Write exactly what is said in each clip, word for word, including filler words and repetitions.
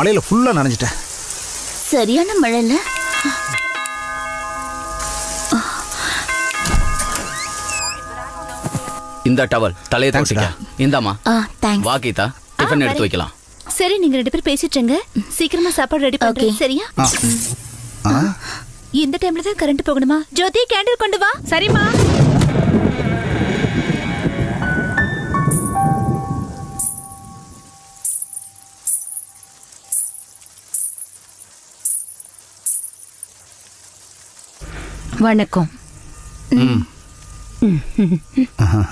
மலையில ஃபுல்லா நனைஞ்சிட்டேன். சரியான மழைல இந்த டவல் தலைய தட்டிக்க. இந்தாமா. ஆ தேங்க்ஸ். வா கீதா, டிபன் எடுத்து வைக்கலாம். சரி, நீங்க ரெண்டு பேர் பேசிட்டீங்க. சீக்கிரமா சாப்பாடு ரெடி பண்றேன். சரியா? ஆ. இந்த டைம்ல தான் கரண்ட் போகணுமா? ஜோதி கேண்டில் கொண்டு வா. சரிமா. வணக்கம். ம். ஆஹா.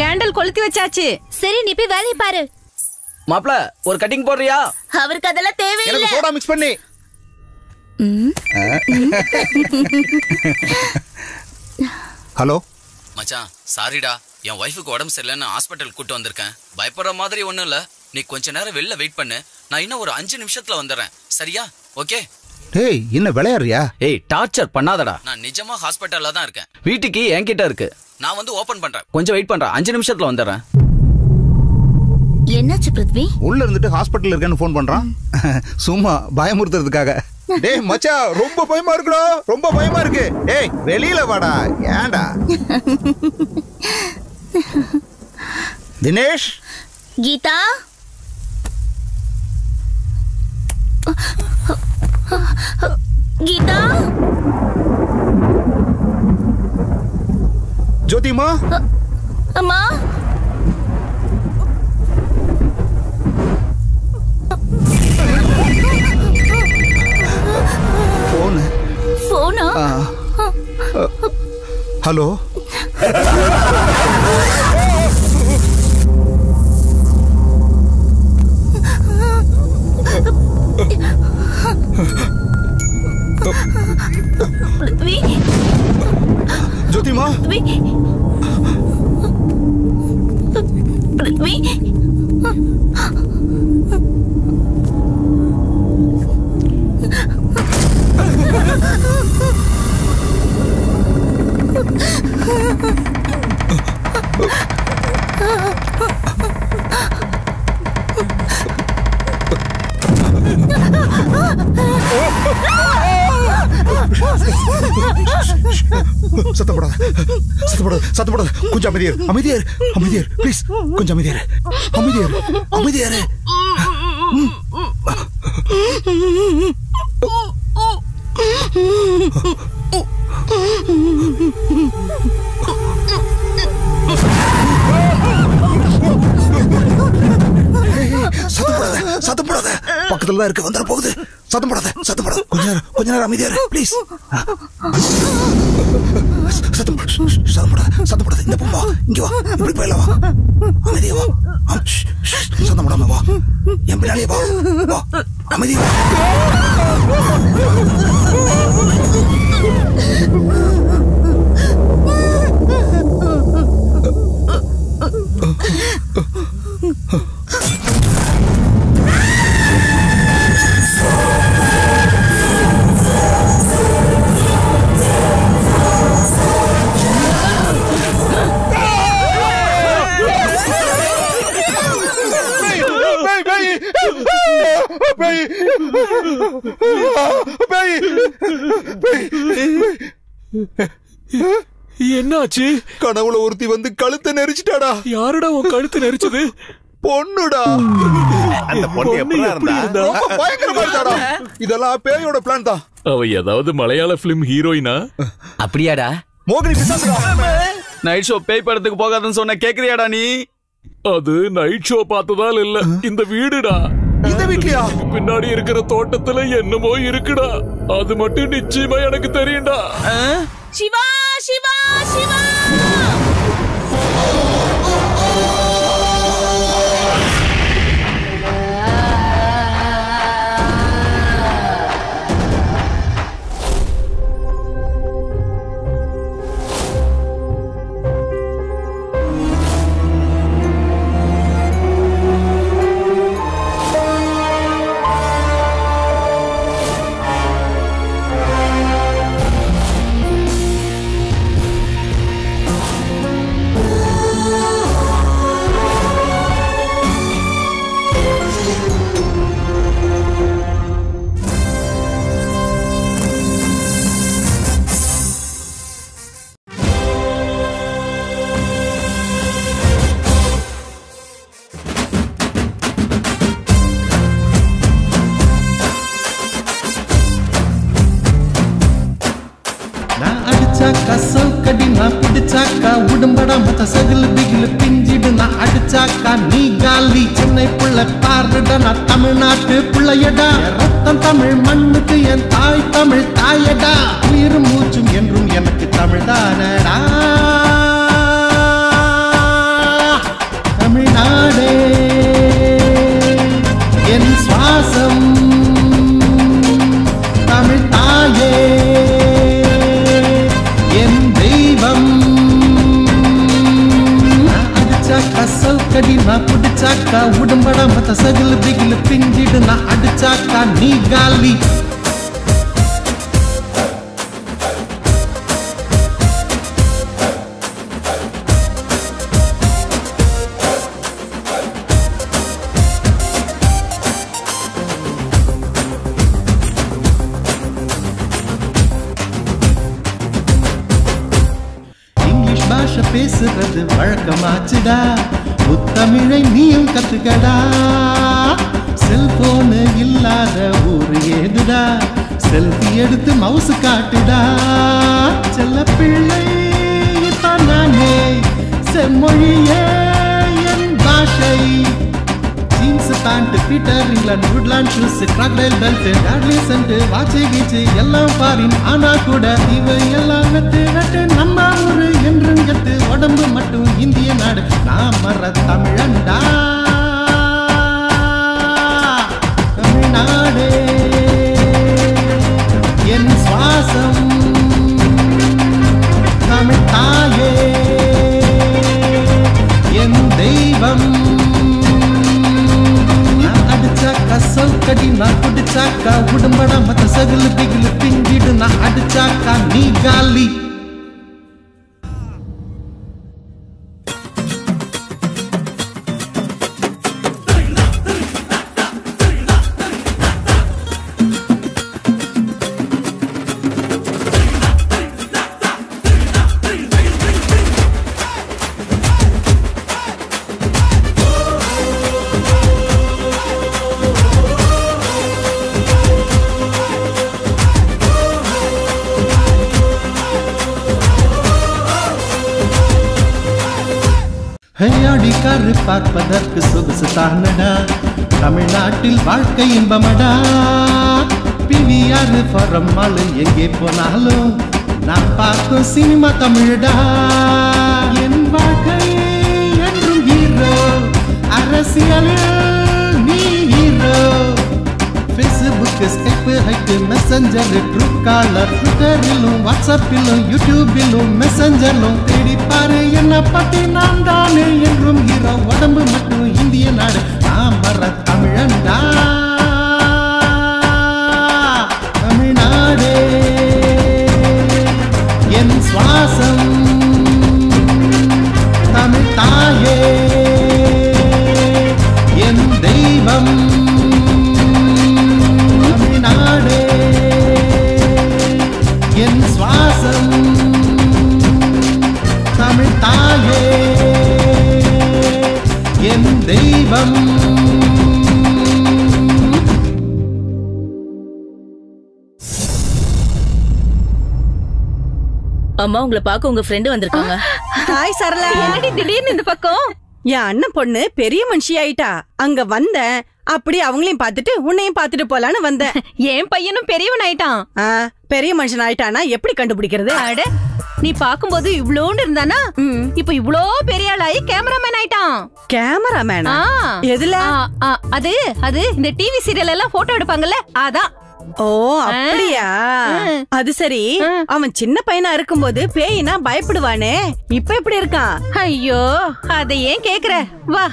கேண்டல் கொளுத்தி வச்சாச்சு. சரி, நீ போய் வேலைய பாரு. மாப்ள, ஒரு கட்டிங் போடுறியா? அவருக்கு அதெல்லாம் தேவை இல்ல. எனக்கு சோடா mix பண்ணி. ஹலோ மச்சான், சாரிடா. என் வைஃப்க்கு உடம்பு சரியில்லைன்னு ஹாஸ்பிடல் கூட்டி வந்திருக்கேன். பயப்படுற மாதிரி ஒண்ணும் இல்ல. நீ கொஞ்ச நேரம் வெளியில வெயிட் பண்ணு. நான் இன்னும் ஒரு அஞ்சு நிமிஷத்துல வந்துறேன். சரியா? ஓகே. டேய், என்ன விளையாடுறியா? ஏய், டார்ச்சர் பண்ணாதடா. நான் நிஜமா ஹாஸ்பிடல்ல தான் இருக்கேன். வீட்டுக்கு என்கிட்ட இருக்கு. நான் வந்து ஓபன் பண்றேன். கொஞ்சம் வெயிட் பண்ற. அஞ்சு நிமிஷத்துல வந்துறேன். என்னாச்சு பிரத்வி? உள்ள இருந்துட்டு ஹாஸ்பிடல்ல இருக்கேன்னு ஃபோன் பண்றான். சும்மா பயமுறுத்துறதுக்காக. டேய் மச்சான், ரொம்ப பயமா இருக்குடா. ரொம்ப பயமா இருக்கு. ஏய், வெளியில வாடா. ஏன்டா? தினேஷ், கீதா, கீதா, ஜோதிமா, அம்மா, போன் போனா? ஹலோ. ज्योतिमा, पृथ्वी, சத்தம் போடாத, சத்தம் போடாத, சத்தம் போடாத. கொஞ்சம் அமைதியாரு, அமைதியாரு, அமைதியாரு, ப்ளீஸ். கொஞ்சம் அமைதியாரு, அமைதியாரு, அமைதியாரு. சத்தம் போடாத, சத்தம் போடாத. பக்கத்துல தான் இருக்க, வந்துட போகுது. சத்தம் போடாத, சத்தம் போடாத. கொஞ்ச நேரம், கொஞ்ச நேரம் அமைதியாரு, ப்ளீஸ். சத்தம் போடாத, சத்தம் போடாத. இந்த பொம்பா இங்க வா, இப்படி போயில வா, அமைதியா வா. சத்தம் போடாம வா, என் பின்னாலே வா, வா, அமைதியா வா. என்னாச்சு? கடவுள, ஒருத்தி வந்து கழுத்தை நெரிச்சிட்டாடா. யாருடா உன் கழுத்தை நெரிச்சது? பொண்ணுடா. அந்த பொண்ணு எப்படி இருந்தா? பயங்கரமா இருந்தாடா. இதெல்லாம் பேயோட பிளான் தான். அவ ஏதாவது மலையாள பிலிம் ஹீரோயினா? அப்படியாடா? மோகினி பிசாசுடா. நைட் ஷோ பேய் படத்துக்கு போகாதன்னு சொன்ன கேக்குறியாடா நீ? அது நைட் ஷோ பார்த்ததால இல்ல, இந்த வீடுடா. இந்த வீட்லயா? பின்னாடி இருக்கிற தோட்டத்துல என்னமோ இருக்குடா. அது மட்டும் நிச்சயமா எனக்கு தெரியும்டா. சிவா, சிவா, சிவா. படம் பார்த்த சகில் பிகில் பிஞ்சிடு நான் அடிச்சாக்கா நீ காலி சென்னை புள்ள பாருடா நான் தமிழ்நாட்டு புள்ளையடா ரத்தம் தமிழ் மண்ணுக்கு என் தாய் தமிழ் தாயடா உயிர் மூச்சும் என்றும் எனக்கு தமிழ்தானடா தமிழ்நாடே என் சுவாசம் தமிழ் தாயே असल कड़ी ना पुड़चाका उड़मड़ा मत सगल बिगल पिंजिड़ ना अड़चाका नी गाली பேசுறது வழக்கமாச்சுடா முத்தமிழை நீயும் கத்துக்கடா செல்போன் இல்லாத ஊரு ஏதுடா செல்ஃபி எடுத்து மவுசு காட்டுடா செல்ல பிள்ளை தான் நானே செம்மொழியே என் பாஷை jeans pant Peter England Woodland shoes crocodile belt டாட்லி சென்ட் வாட்சை கீச்சு எல்லாம் பாரின் ஆனா கூட இவை எல்லாம் வெட்டு வெட்டு நம்ம ஊரு என்றும் கத்து உடம்பு மட்டும் இந்திய நாடு நான் மற தமிழண்டா தமிழ்நாடே என் சுவாசம் தமிழ் தாயே என் தெய்வம் ना कुड़चाका उड़मड़ा मत सगल बिगल पिंजिड़ ना अड़चाका नी गाली பார்ப்பதற்கு சொகுசு தானடா தமிழ்நாட்டில் வாழ்க்கை இன்பமடா பிவிஆர் ஃபரம்மாள் எங்கே போனாலும் நான் பார்க்கும் சினிமா தமிழடா என் வாழ்க்கை என்றும் ஹீரோ அரசியலில் நீ hero Facebook Skype height messenger Truecaller ட்விட்டரிலும் வாட்ஸ்அப்பிலும் யூடியூபிலும் மெசஞ்சரிலும் தேடி பாரு என்ன பத்தி நான் தானே என்றும் ஹீரோ உடம்பு மட்டும் இந்திய நாடு நான் மற தமிழண்டா தமிழ்நாடே என் சுவாசம் தமிழ் தாயே என் தெய்வம் தமிழ்நாடே என் சுவாசம் தமிழ் தாயே என் தெய்வம் அம்மா உங்களை பார்க்க உங்க ஃப்ரெண்ட் வந்திருக்காங்க ஹாய் சரளா என்னடி திடீர்னு இந்த பக்கம் என் அண்ணன் பொண்ணு பெரிய மனுஷி ஆயிட்டா அங்க வந்த அப்படி அவங்களையும் பார்த்துட்டு உன்னையும் பார்த்துட்டு போலான்னு வந்தேன் என் பையனும் பெரியவன் ஆயிட்டான் பெரிய மனுஷன் ஆயிட்டானா எப்படி கண்டுபிடிக்கிறது அட நீ பாக்கும்போது இவ்ளோன்னு இருந்தானா இப்போ இவ்ளோ பெரிய ஆளாயி கேமராமேன் ஆயிட்டான் கேமராமேனா எதுல அது அது இந்த டிவி சீரியல் எல்லாம் போட்டோ எடுப்பாங்கல்ல அதான் ஓ அப்படியா அது சரி அவன் சின்ன பையனா இருக்கும்போது பேயினா பயப்படுவானே இப்ப எப்படி இருக்கான் ஐயோ அதை ஏன் கேக்குற வா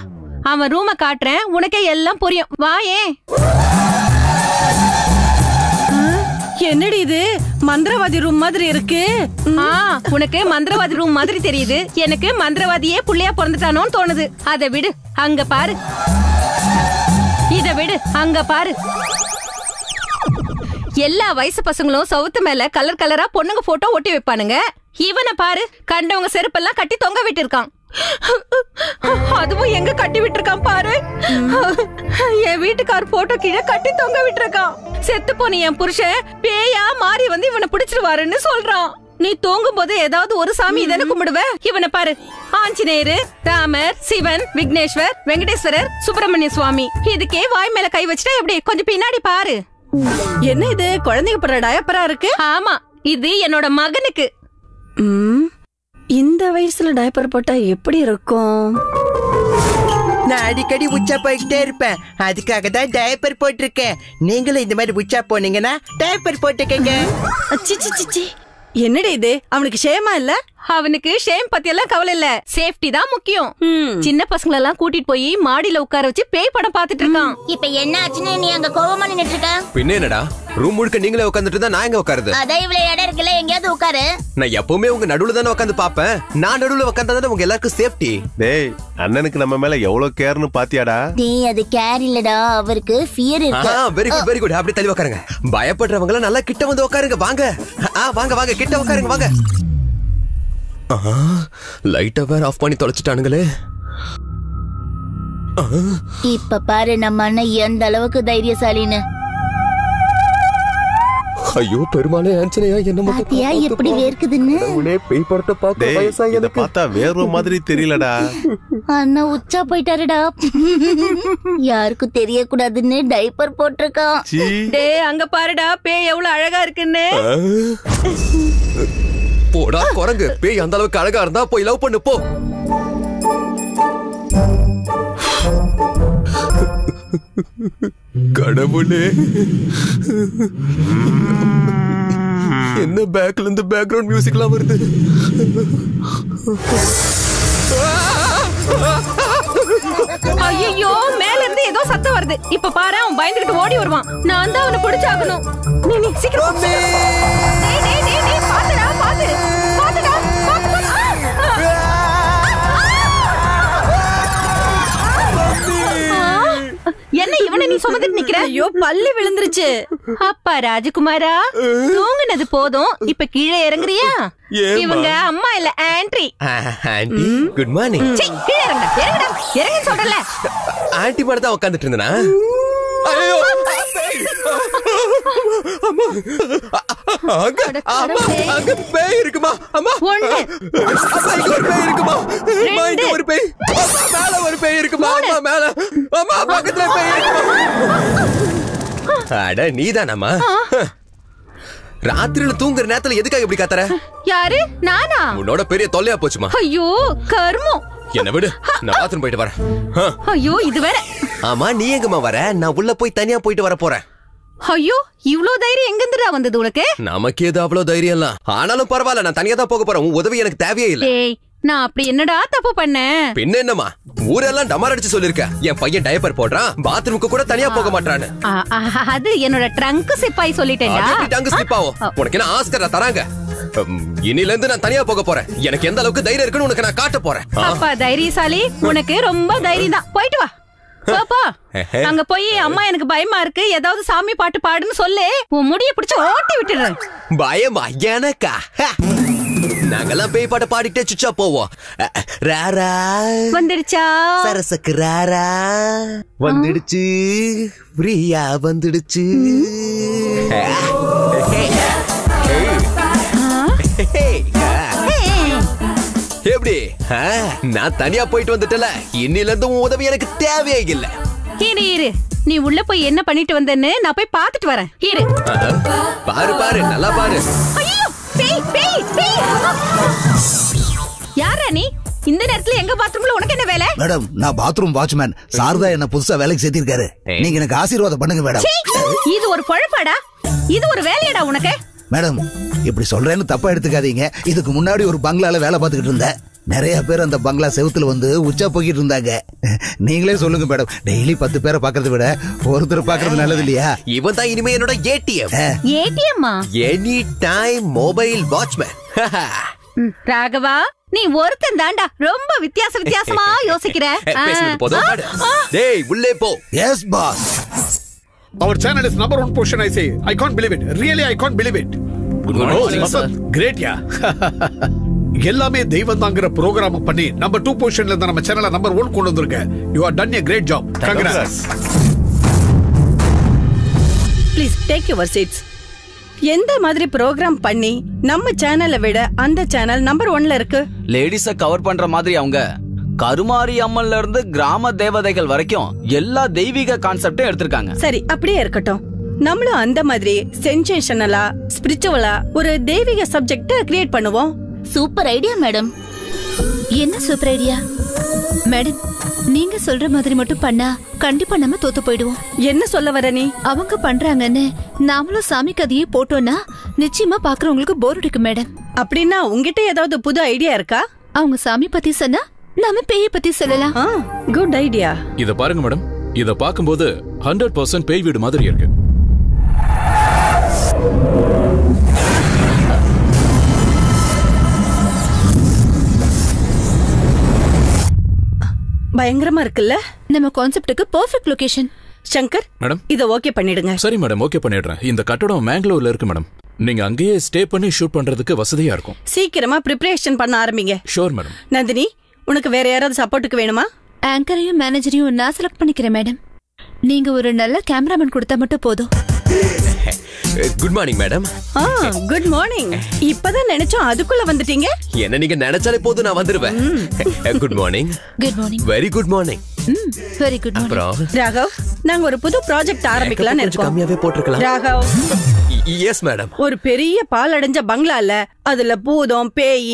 அவன் ரூமை காட்டுறேன் உனக்கே எல்லாம் புரியும் வா ஏன் என்னடி இது மந்திரவாதி ரூம் மாதிரி இருக்கு உனக்கு மந்திரவாதி ரூம் மாதிரி தெரியுது எனக்கு மந்திரவாதியே புள்ளையா பிறந்துட்டானோன்னு தோணுது அதை விடு அங்க பாரு இத விடு அங்க பாரு எல்லா வயசு பசங்களும் சவுத்து மேல கலர் கலரா பொண்ணுங்க போட்டோ ஒட்டி வைப்பானுங்க இவனை பாரு கண்டவங்க செருப்பெல்லாம் கட்டி தொங்க விட்டு இருக்கான் அதுவும் எங்க கட்டி விட்டுருக்கான் பாரு என் வீட்டுக்கார் போட்டோ கீழே கட்டி தொங்க விட்டுருக்கான் செத்து போன என் புருஷன் பேயா மாறி வந்து இவனை பிடிச்சிருவாருன்னு சொல்றான் நீ தூங்கும்போது ஏதாவது ஒரு சாமி இதென கும்பிடுவே. இவனை பாரு, ஆஞ்சநேயர், ராமர், சிவன், விக்னேஸ்வர், வெங்கடேஸ்வரர், சுப்பிரமணிய சுவாமி. இதுக்கே வாய் மேல கை வச்சிட்டா எப்படி? கொஞ்சம் பின்னாடி பாரு. என்ன இது குழந்தைக்கு போற டயப்பரா இருக்கு? ஆமா, இது என்னோட மகனுக்கு. இந்த வயசுல டயப்பர் போட்டா எப்படி இருக்கும்? நான் அடிக்கடி உச்சா போயிட்டே இருப்பேன், அதுக்காக தான் டயப்பர் போட்டிருக்கேன். நீங்களும் இந்த மாதிரி உச்சா போனீங்கன்னா டயப்பர் போட்டுக்கங்க. என்னடா இது, அவனுக்கு ஷேமா இல்ல? அவனுக்கு ஷேம் பத்தி எல்லாம் கவலை இல்ல, சேஃப்டி தான் முக்கியம். சின்ன பசங்களை எல்லாம் கூட்டிட்டு போய் மாடியில உட்கார வச்சு பேய் படம் பாத்துட்டு இருக்கான். இப்ப என்ன ஆச்சுன்னு நீ அங்க கோவமா நின்னுட்டு இருக்க? பின்ன என்னடா, ரூம் முழுக்க நீங்களே உட்கார்ந்துட்டு தான் நான் எங்க உட்காருது? அதே இவ்வளவு இடம் இருக்குல்ல, எங்கயாவது உட்காரு. நான் எப்பவுமே உங்க நடுவுல தானே உட்காந்து பாப்பேன். நான் நடுவுல உட்காந்தாதானே உங்க எல்லாருக்கும் சேஃப்டி. டேய், அண்ணனுக்கு நம்ம மேல எவ்வளவு கேர்னு பாத்தியாடா? டேய், அது கேர் இல்லடா, அவருக்கு ஃபியர் இருக்கு. ஆ, வெரி குட் வெரி குட். அப்படியே தள்ளி உட்காருங்க. பயப்படுறவங்க நல்லா கிட்ட வந்து உட்காருங்க. வாங்க ஆ வாங்க வாங்க கிட்ட உட்காருங்க வாங்க. லைட்டை வேற ஆஃப் பண்ணி தொலைச்சிட்டானுங்களே. இப்ப பாரு நம்ம அண்ணன் எந்த அளவுக்கு தைரியசாலின்னு. ஐயோ பெருமாளே, ஆஞ்சனையா என்ன மாத்தியா எப்படி வேர்க்குதுன்னு. உடனே பேய் படுத்து பாக்க வயசா எனக்கு பார்த்தா வேற மாதிரி தெரியலடா. அண்ணா உச்சா போயிட்டாருடா, யாருக்கும் தெரிய கூடாதுன்னு டைப்பர் போட்டிருக்கான். டேய் அங்க பாருடா, பேய் எவ்வளவு அழகா இருக்குன்னு. போடா குரங்கு, பேய் அந்த அளவுக்கு அழகா இருந்தா போய் லவ் பண்ணு போ. கடவுளே, என்ன பேக்ல இருந்து பேக்ரவுண்ட் மியூசிக்லாம் வருது. ஐயோ, மேல இருந்து ஏதோ சத்தம் வருது. இப்ப பாரு, அவன் பயந்துகிட்டு ஓடி வருவான். நான் தான் அவனை பிடிச்சாக்கணும். நீ நீ சீக்கிரம் என்ன இவனை நீ சுமந்துட்டு நிக்கிற? ஐயோ பல்லு விழுந்துருச்சு. அப்பா ராஜகுமாரா, தூங்குனது போதும், இப்ப கீழே இறங்குறியா? இவங்க அம்மா இல்ல ஆண்டி. Aunty good morning. கீழே இறங்குடா, இறங்குடா, இறங்க சொல்றல. ஆண்டி மேல தான் உட்கார்ந்துட்டு இருந்தானா? ஐயோ அம்மா, அங்க அங்க பேய் இருக்குமா? அம்மா ஒண்ணு, அப்பா இங்க ஒரு பேய் இருக்குமா? அம்மா இங்க ஒரு பேய், அப்பா மேல ஒரு பேய் இருக்குமா? அம்மா மேல, அம்மா பக்கத்துல பேய் இருக்குமா? அட நீதானம்மா, ராத்திரில தூங்குற நேரத்துல எதுக்காக இப்படி காத்துற? யாரு நானா? உன்னோட பெரிய தொல்லையா போச்சுமா. ஐயோ கர்மம், என்ன விடு, நான் பாத்ரூம் போயிட்டு வரேன். ஐயோ இது வேற. ஆமா நீ எங்கம்மா வர? நான் உள்ள போய் தனியா போயிட்டு வர போறேன். ஐயோ இவ்ளோ தைரியம் எங்க இருந்துடா வந்தது உனக்கு? நமக்கு ஏதோ அவ்வளோ தைரியம் இல்ல, ஆனாலும் பரவாயில்ல, நான் தனியா தான் போக போறேன். உன் உதவி எனக்கு தேவையே இல்ல. நான் அப்படி என்னடா தப்பு பண்ணேன்? பின்ன என்னமா, ஊரெல்லாம் டமார் அடிச்சு சொல்லிருக்க, என் பையன் டயப்பர் போடுறான், பாத்ரூமுக்கு கூட தனியா போக மாட்டான்னு. அது என்னோட ட்ரங்க் சிப்பாய் சொல்லிட்டேன்டா. ட்ரங்க் சிப்பாவோ? உனக்கு என்ன ஆஸ்கரா தராங்க? இனில இருந்து நான் தனியா போக போறேன். எனக்கு எந்த அளவுக்கு தைரியம் இருக்குன்னு உனக்கு நான் காட்ட போறேன். அப்பா தைரியசாலி, உனக்கு ரொம்ப தைரியம் தான். போயிட்டு வா. பாப்பா அங்க போய் அம்மா எனக்கு பயமா இருக்கு, ஏதாவது சாமி பாட்டு பாடுன்னு சொல்லு. உன் முடிய பிடிச்சு ஓட்டி விட்டுறேன். பயமா எனக்கா? நாங்கெல்லாம் பேய் பாட்ட பாடிட்டே சுச்சா போவோம். ராரா வந்துடுச்சா, சரசக்கு ராரா வந்துடுச்சு, பிரியா வந்துடுச்சு. எப்படி நான் தனியா போயிட்டு வந்துட்டல? இன்னில இருந்து உன் உதவி எனக்கு தேவையே இல்ல. இரு இரு, நீ உள்ள போய் என்ன பண்ணிட்டு வந்தேன்னு நான் போய் பாத்துட்டு வரேன். இரு பாரு பாரு, நல்லா பாரு. ஐயோ பேய் பேய் பேய்! யாரா நீ? இந்த நேரத்துல எங்க பாத்ரூம்ல உனக்கு என்ன வேலை? மேடம் நான் பாத்ரூம் வாட்ச்மேன். சாரதா என்ன புதுசா வேலைக்கு சேர்த்திருக்காரு, நீங்க எனக்கு ஆசீர்வாதம் பண்ணுங்க மேடம். இது ஒரு பொழப்பாடா, இது ஒரு வேலையடா உனக்கு? மேடம் இப்படி சொல்றேன்னு தப்பா எடுத்துக்காதீங்க. இதுக்கு முன்னாடி ஒரு பங்களால வேலை பார்த்துக்கிட்டு இருந்தேன். நிறைய பேர் அந்த பங்களா செவுத்துல வந்து உச்சா போய்கிட்டு இருந்தாங்க. நீங்களே சொல்லுங்க மேடம், டெய்லி பத்து பேரை பாக்குறத விட ஒருத்தர் பாக்குறது நல்லது இல்லையா? இவன் தான் இனிமே என்னோட ஏடிஎம். ஏடிஎம்மா? Any time mobile watchman. Raghava நீ ஒருத்தன் தாண்டா ரொம்ப வித்தியாச வித்தியாசமா யோசிக்கிற. டேய் உள்ளே போ. Yes boss. Our channel is number one position, I say. I can't believe it. Really, I can't believe it. Good morning, sir. Great, yeah. எல்லாமே தெய்வந்தாங்கற ப்ரோகிராம் பண்ணி நம்பர் two பொசிஷன்ல இருந்த நம்ம சேனலை நம்பர் one கொண்டு வந்திருக்க. You have done a great job. Congrats. Please take your seats. எந்த மாதிரி புரோகிராம் பண்ணி நம்ம சேனலை விட அந்த சேனல் நம்பர் ஒன்ல இருக்கு. லேடிஸை கவர் பண்ற மாதிரி அவங்க கருமாரி அம்மன்ல இருந்து கிராம தேவதைகள் வரைக்கும் எல்லா தெய்வீக கான்செப்டையும் எடுத்திருக்காங்க. சரி, அப்படியே இருக்கட்டும். நம்மள அந்த மாதிரி சென்சேஷனலா ஸ்பிரிச்சுவலா ஒரு தெய்வீக சப்ஜெக்ட் கிரியேட் பண்ணுவோம். Super idea madam. என்ன சூப்பர் ஐடியா மேடம்? நீங்க சொல்ற மாதிரி மட்டும் பண்ணா கண்டிப்பா நம்ம தோத்து போயிடுவோம். என்ன சொல்ல வர நீ? அவங்க பண்றாங்கன்னு நாமளும் சாமி கதையை போட்டோம்னா நிச்சயமா பாக்குறவங்களுக்கு போர் அடிக்கும் மேடம். அப்படின்னா உங்ககிட்ட ஏதாவது புது ஐடியா இருக்கா? அவங்க சாமி பத்தி சொன்னா நாம பேய பத்தி சொல்லலாம். Good idea. இத பாருங்க மேடம், இத பாக்கும்போது ஹண்ட்ரட் பர்சன்ட் பேய் வீடு மாதிரி இருக்கு. பயங்கரமா இருக்குல்ல? நம்ம கான்செப்ட்டுக்கு பெர்ஃபெக்ட் லொகேஷன். சங்கர் மேடம், இத ஓகே பண்ணிடுங்க. சரி மேடம், ஓகே பண்ணிடுறேன். இந்த கட்டடம் மங்களூர்ல இருக்கு மேடம். நீங்க அங்கேயே ஸ்டே பண்ணி ஷூட் பண்றதுக்கு வசதியா இருக்கும். சீக்கிரமா ப்ரிபரேஷன் பண்ண ஆரம்பிங்க. Sure madam. நந்தினி, உனக்கு வேற யாராவது சப்போர்ட்டுக்கு வேணுமா? ஆங்கரையும் மேனேஜரையும் நான் செலக்ட் பண்ணிக்கிறேன் மேடம். நீங்க ஒரு நல்ல கேமராமேன் கொடுத்தா மட்டும் போதும். Good morning madam. ஆ, குட் மார்னிங். இப்பதான் நினைச்சோம் அதுக்குள்ள வந்துட்டீங்க. என்ன நீங்க நினைச்சாலே போதும், நான் வந்துருவேன். Good morning. Good morning. Very good morning. ம், வெரி குட் மார்னிங். ராகவ், நாங்க ஒரு புது ப்ராஜெக்ட் ஆரம்பிக்கலாம்னு இருக்கோம். கம்மியாவே போட்டுக்கலாம். ராகவ். Yes madam. ஒரு பெரிய பால் அடைஞ்ச பங்களால அதுல பூதம் பேய்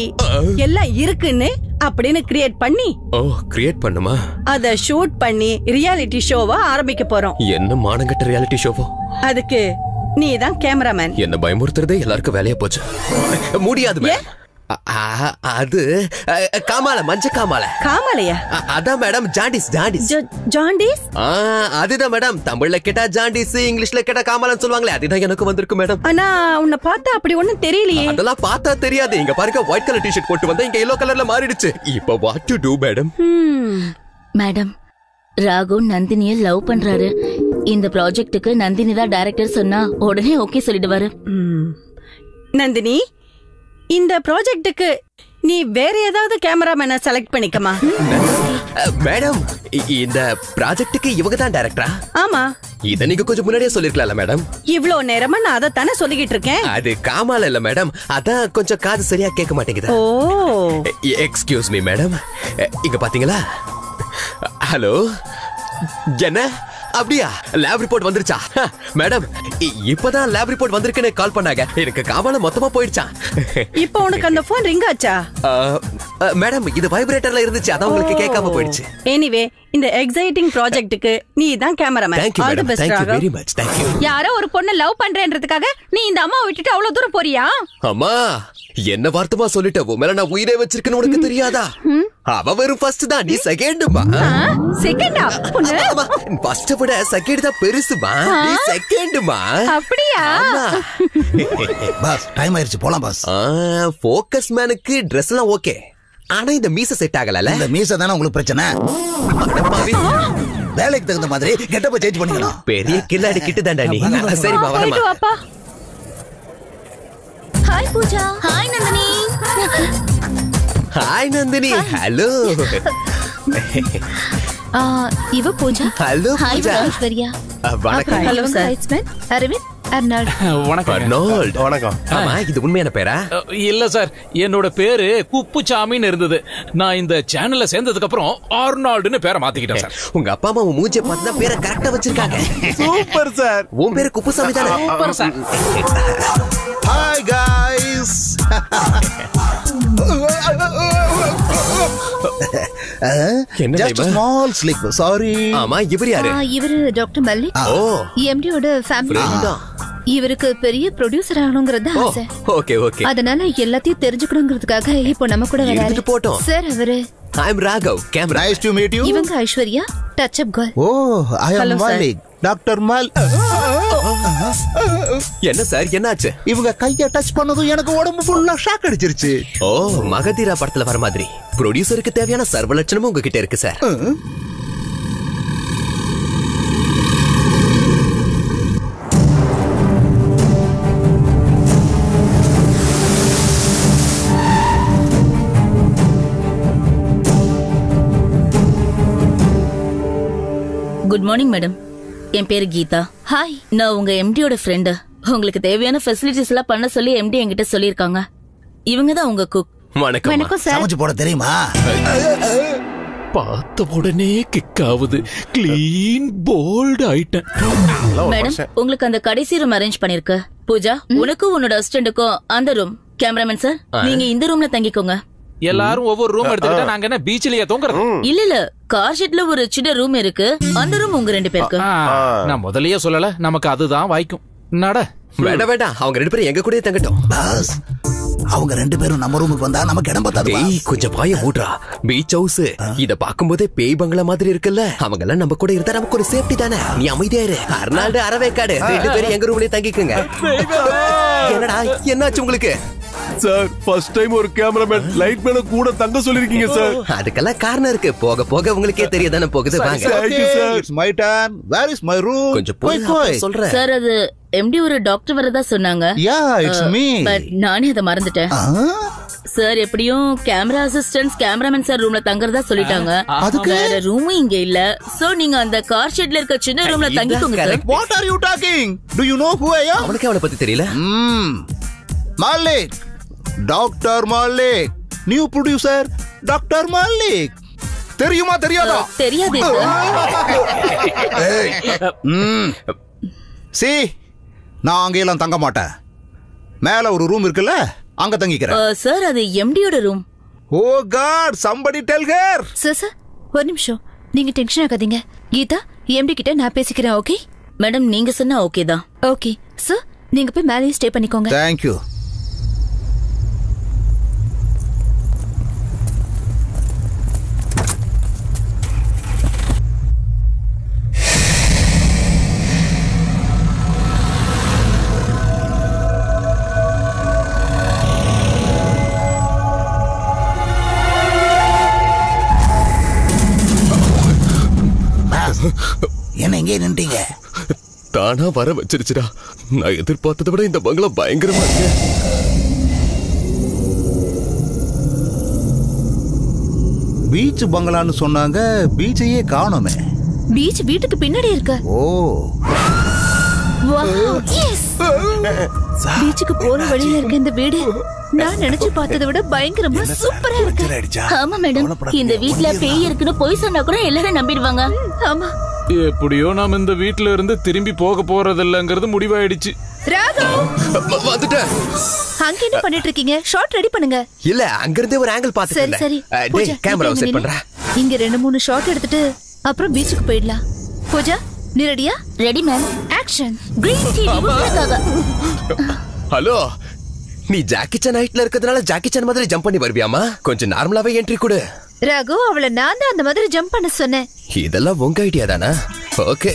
எல்லாம் இருக்குன்னு அப்படின்னு கிரியேட் பண்ணி. ஓ, கிரியேட் பண்ணுமா? அத ஷூட் பண்ணி ரியாலிட்டி ஷோவா ஆரம்பிக்க போறோம். என்ன மானங்கட்ட ரியாலிட்டி ஷோவா? அதுக்கு நீ தான் கேமராமேன். என்ன பயமுறுத்துறதே எல்லாருக்கும் வேலையா போச்சு. முடியாது மேடம். அது காமால மஞ்ச காமால காமாலையா? அதான் மேடம், ஜாண்டிஸ். ஜாண்டிஸ் ஜாண்டிஸ் அதுதான் மேடம். தமிழ்ல கேட்டா ஜாண்டிஸ், இங்கிலீஷ்ல கேட்டா காமாலன்னு சொல்லுவாங்களே, அதுதான் எனக்கு வந்திருக்கு மேடம். ஆனா உன்னை பார்த்தா அப்படி ஒண்ணும் தெரியலையே. அதெல்லாம் பார்த்தா தெரியாது. இங்க பாருங்க, ஒயிட் கலர் டிஷர்ட் போட்டு வந்தா இங்க எல்லோ கலர்ல மாறிடுச்சு. இப்போ what to do madam? Madam, Raghu நந்தினியை லவ் பண்றாரு. இந்த ப்ராஜெக்ட்டுக்கு நந்தினி தான் டைரக்டர் சொன்னா உடனே ஓகே சொல்லிடுவாரு. நந்தினி, இந்த ப்ராஜெக்ட்டுக்கு நீ வேற ஏதாவது கேமராமேனை செலக்ட் பண்ணிக்கமா? மேடம், இந்த ப்ராஜெக்ட்டுக்கு இவங்க தான் டைரக்டரா? ஆமா. இத நீங்க கொஞ்சம் முன்னாடியே சொல்லிருக்கலாம்ல மேடம். இவ்ளோ நேரமா நான் அத தான சொல்லிக்கிட்டு இருக்கேன். அது காமால இல்ல மேடம், அத கொஞ்சம் காது சரியா கேட்க மாட்டேங்குது. ஓ, எக்ஸ்கியூஸ் மீ மேடம். இங்க பாத்தீங்களா? ஹலோ, என்ன அப்படியா? லேப் ரிப்போர்ட் வந்துருச்சா மேடம்? இப்பதான் லேப் ரிப்போர்ட் வந்திருக்குன்னு கால் பண்ணாங்க. எனக்கு காமால மொத்தமா போயிடுச்சா. இப்போ உனக்கு அந்த போன் ரிங் ஆச்சா? மேடம், இது வைப்ரேட்டர்ல இருந்துச்சு, அதான் உங்களுக்கு கேட்காம போயிடுச்சு. எனிவே, இந்த எக்ஸைட்டிங் ப்ராஜெக்ட்டுக்கு நீ தான் cameraman. All the best Raghav. Very much thank you. யாரோ ஒரு பொண்ண லவ் பண்றேன்றதுக்காக நீ இந்த அம்மா விட்டுட்டு அவ்வளவு தூரம் போறியா? அம்மா, என்ன வார்த்தமா சொல்லிட்ட. உமேல நான் உயிரே வச்சிருக்கேன்னு உனக்கு தெரியாதா? அவ வெறும் ஃபர்ஸ்ட் தான், நீ செகண்ட்மா. செகண்டா பொண்ணு? ஃபர்ஸ்ட் விட செகண்ட் தான் பெருசுமா. நீ செகண்ட்மா. அப்படியா? பாஸ், டைம் ஆயிருச்சு, போலாம் பாஸ். ஃபோக்கஸ் மேனுக்கு Dressலாம் ஓகே, ஆனா இந்த மீச செட் ஆகலல. இந்த மீச தான உங்களுக்கு பிரச்சனை. வேலைக்கு தகுந்த மாதிரி கெட்டப்ப சேஞ்ச் பண்ணிடலாம். பெரிய கில்லாடி கிட்டதான்டா நீ. சரி வா, வரமா. Hi Pooja. Hi Nandini. Hi Nandini. Hello. ஆ, இவ பூஜா. ஹலோ பூஜா. ஐஸ்வர்யா. வணக்கம். Hello sir. ஹைட்ஸ்மேன் அரவிந்த் அர்னால்ட். வணக்கம் அர்னால்ட். வணக்கம். ஆமா, இது உண்மையான பேரா? இல்ல சார், என்னோட பேரு குப்புசாமின்னு இருந்தது. நான் இந்த சேனல்ல சேர்ந்ததுக்கு அப்புறம் அர்னால்ட்னு பேரை மாத்திக்கிட்டேன் சார். உங்க அப்பா அம்மா மூஞ்சே பார்த்தா பேரை கரெக்ட்டா வச்சிருக்காங்க. Super sir. உன் பேரு குப்புசாமி தானே? Super sir. Hi guys. Just a small slip. Sorry. ஆமா, இவர் யாரு? இவர் டாக்டர் மல்லிக். ஓ, எம்டி ஓட ஃபேமிலி. இவருக்கு பெரிய ப்ரொடியூசர் ஆகணும்ங்கறது ஆசை. Okay okay. அதனால எல்லாத்தையும் தெரிஞ்சுக்கணும்ங்கிறதுக்காக இப்போ நம்ம கூட வராரு. சார், அவரு I am Raghav, camera. Nice to meet you. இவங்க ஐஸ்வர்யா, டச் அப் கேர்ள். ஓ, ஐ அம் மல்லிக், டாக்டர் மல். என்ன சார், என்னாச்சு? இவங்க கைய டச் பண்ணதும் எனக்கு உடம்பு ஃபுல்லா ஷாக் அடிச்சிருச்சு. ஓ, மகதீரா படத்துல வர மாதிரி ப்ரொடியூசருக்கு தேவையான சர்வ லட்சணமும் உங்ககிட்ட இருக்கு சார். Good morning madam. என் பேரு கீதா. ஹாய். நான் உங்க எம்டியோட ஃப்ரெண்டு. உங்களுக்கு தேவையான ஃபெசிலிட்டிஸ் எல்லாம் பண்ண சொல்லி எம்டி என்கிட்ட சொல்லிருக்காங்க. இவங்க தான் உங்க குக். வணக்கம் சார். சமைச்சு போட தெரியுமா? பார்த்த உடனே கிக் ஆகுது. Clean bolt item. மேடம் உங்களுக்கு அந்த கடைசி ரூம் அரேஞ்ச் பண்ணிருக்க. பூஜா உனக்கு உன்னோட அசிஸ்டன்ட்க்கும் அந்த ரூம். கேமராமேன் சார் நீங்க இந்த ரூம்ல தங்கிக்கோங்க. எல்லாரும் ஒவ்வொரு ரூம் எடுத்துக்கிட்டா நாங்க என்ன பீச்லயே தூங்குறது? இல்ல இல்ல கார் ஷெட்ல ஒரு சின்ன ரூம் இருக்கு. அந்த ரூம் உங்க ரெண்டு பேருக்கு. நான் முதல்லயே சொல்லல நமக்கு அதுதான் வாய்க்கும். என்னடா வேட வேட அவங்க ரெண்டு பேரும் எங்க கூடயே தங்கட்டும். பாஸ் அவங்க ரெண்டு பேரும் நம்ம ரூமுக்கு வந்தா நமக்கு இடம் பத்தாது. ஏய் கொஞ்சம் பாய மூடுடா. பீச் ஹவுஸ் இத பாக்கும்போதே பேய் பங்களா மாதிரி இருக்குல்ல. அவங்க எல்லாம் நம்ம கூட இருந்தா நமக்கு ஒரு சேஃப்டி தானே. நீ அமைதியா இரு. அர்னால்ட் அரவேக்காடு ரெண்டு பேரும் எங்க ரூம்லயே தங்கிக்குங்க. என்னடா என்னாச்சு உங்களுக்கு? சார் ஃபர்ஸ்ட் டைம் ஒரு கேமராமேன் லைட் மேல கூட தங்க சொல்லிருக்கீங்க சார். அதுக்கெல்லாம் காரணம் இருக்கு. போக போக உங்களுக்கே தெரியாதானே போகுது. வாங்க. Thank you sir. It's my turn. Where is my room? கொஞ்சம் போய் சொல்றேன் சார். அது எம்டி ஒரு டாக்டர் வரதா சொன்னாங்க. Yeah, it's me. பட் நானே அத மறந்துட்டேன். சார் எப்படியும் கேமரா அசிஸ்டன்ஸ் கேமராமேன் சார் ரூம்ல தங்கறதா சொல்லிட்டாங்க. வேற ரூம் இங்க இல்ல. சோ நீங்க அந்த கார் ஷெட்ல இருக்க சின்ன ரூம்ல தங்கிக்கோங்க sir. What are you talking? Do you know who I am? உங்களுக்கு அவளை பத்தி தெரியல. ம் Malik, doctor Malik, new producer doctor Malik. தெரியுமா தெரியாதா? தெரியாது. சி நான் அங்கெல்லாம் தங்க மாட்டேன். மேல ஒரு ரூம் இருக்குல்ல அங்க தங்கிக்கிறேன் சார். அது எம்டியோட room. Oh god, somebody tell her. Sir sir ஒரு நிமிஷம், நீங்க டென்ஷன் ஆகாதீங்க. கீதா எம்டி கிட்ட நான் பேசிக்கிறேன். ஓகே மேடம், நீங்க சொன்னா ஓகே தான். ஓகே சார் நீங்க போய் மேலே ஸ்டே பண்ணிக்கோங்க. Thank you. என்ன எங்கே நின்றீங்க? தானா வர வச்சிருச்சுடா. நான் எதிர்பார்த்ததை விட இந்த பங்களா பயங்கரமா இருக்கு. பீச் பங்களான்னு சொன்னாங்க, பீச்சையே காணோமே. பீச் வீட்டுக்கு பின்னாடி இருக்கு. Oh wow, yes. பீச்சுக்கு போற வழியில இருக்க இந்த வீடு நான் நினைச்சு பார்த்ததை விட பயங்கரமா சூப்பரா இருக்கு. ஆமா மேடம், இந்த வீட்ல பேய் இருக்குன்னு போய் சொன்னா கூட எல்லாரும் நம்பிடுவாங்க. ஆமா, எப்படியோ நாம இந்த வீட்ல இருந்து திரும்பி போக போறது இல்லங்கிறது முடிவாயிடுச்சு. அங்க என்ன பண்ணிட்டு இருக்கீங்க? ஷார்ட் ரெடி பண்ணுங்க. இல்ல அங்க இருந்தே ஒரு ஆங்கிள் பாத்து. சரி சரி டேய், கேமராவை செட் பண்றா. இங்க ரெண்டு மூணு ஷார்ட் எடுத்துட்டு அப்புறம் பீச்சுக்கு போயிடலாம். பூஜா நீ ரெடியா? Ready ma'am. Action. Green tea உங்களுக்காக. ஹலோ, நீ ஜாக்கி சான் ஹைட்ல இருக்கதனால ஜாக்கி சான் மாதிரி ஜம்ப் பண்ணி வருவியாமா? கொஞ்சம் நார்மலாவே என்ட்ரி கொடு. ராகு அவள நான் தான் அந்த மாதிரி ஜம்ப் பண்ண சொன்னேன். இதெல்லாம் உங்க ஐடியா தானா? ஓகே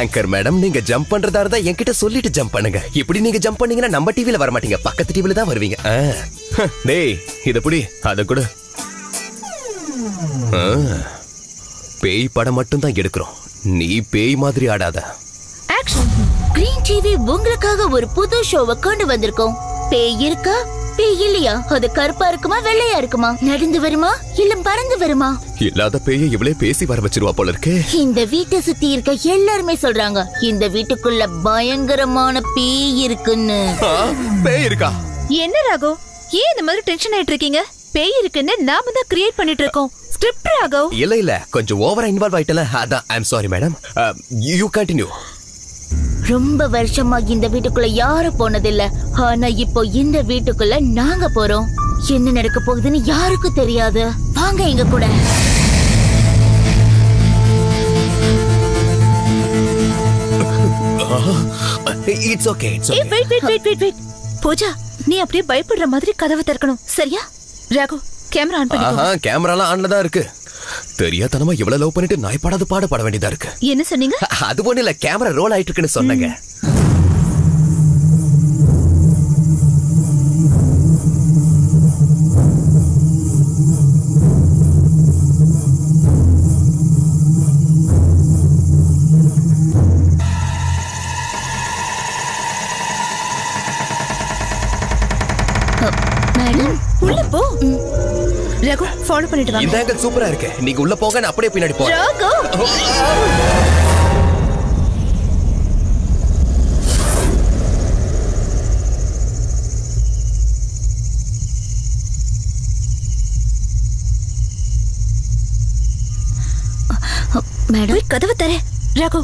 ஆங்கர் மேடம், நீங்க ஜம்ப் பண்றதா இருந்தா என்கிட்ட சொல்லிட்டு ஜம்ப் பண்ணுங்க. இப்படி நீங்க ஜம்ப் பண்ணீங்கன்னா நம்ம டிவில வர மாட்டீங்க, பக்கத்து டிவில தான் வருவீங்க. டேய் இத புடி, அத கொடு. பேய் படம் மட்டும் தான் எடுக்கிறோம். நீ பேய் மாதிரி ஆடாத. ஆக்ஷன். கிரீன் டிவி உங்களுக்காக ஒரு புது ஷோவை கொண்டு வந்திருக்கோம். பேய் இருக்கா பேய் இல்லையா, அது கருப்பா இருக்குமா வெள்ளையா இருக்குமா, நடந்து வருமா இல்ல பறந்து வருமா, இல்லாத பேயை இவளே பேசி வர வச்சிருவா போல இருக்கு. இந்த வீட்டை சுத்தி இருக்க எல்லாருமே சொல்றாங்க இந்த வீட்டுக்குள்ள பயங்கரமான பேய் இருக்குன்னு. பேய் இருக்கா? என்ன ராகோ ஏன் இந்த மாதிரி டென்ஷன் ஆயிட்டு இருக்கீங்க? பேய் இருக்குன்னு நாம தான் கிரியேட் பண்ணிட்டு இருக்கோம். ஸ்கிரிப்ட் ராகோ. இல்ல இல்ல கொஞ்சம் ஓவரா இன்வால்வ் ஆயிட்டல, அதான். I am sorry madam, you continue. ரொம்ப வருஷமா இந்த வீட்டுக்குள்ள யாரும் போனதில்ல, ஆனா இப்போ இந்த வீட்டுக்குள்ள நாங்க போறோம். என்ன நடக்க போகுதுன்னு யாருக்கும் தெரியாது. வாங்க எங்க கூட. It's okay it's okay. Wait wait wait wait wait. Pooja நீ அப்படியே பயப்படுற மாதிரி கதவை திறக்கணும், சரியா? ராகு கேமரா ஆன் பண்ணிக்கோ. ஆ கேமராலாம் ஆன்ல தான் இருக்கு. தெரியாதனமா இவள லவ் பண்ணிட்டு நாய் பாடாத பாட பாட வேண்டியதா இருக்கு. என்ன சொன்னீங்க? அது ஒண்ணு இல்ல, கேமரா ரோல் ஆயிட்டு இருக்குன்னு சொன்னங்க. மேடம் உள்ள போ. ராகு ஃபாலோ பண்ணிட்டு வா. இந்த ஆங்கிள் சூப்பரா இருக்கு. நீங்க உள்ள போங்க, நான் அப்படியே பின்னாடி போறேன். ராகு मैडम कदवतारे राघो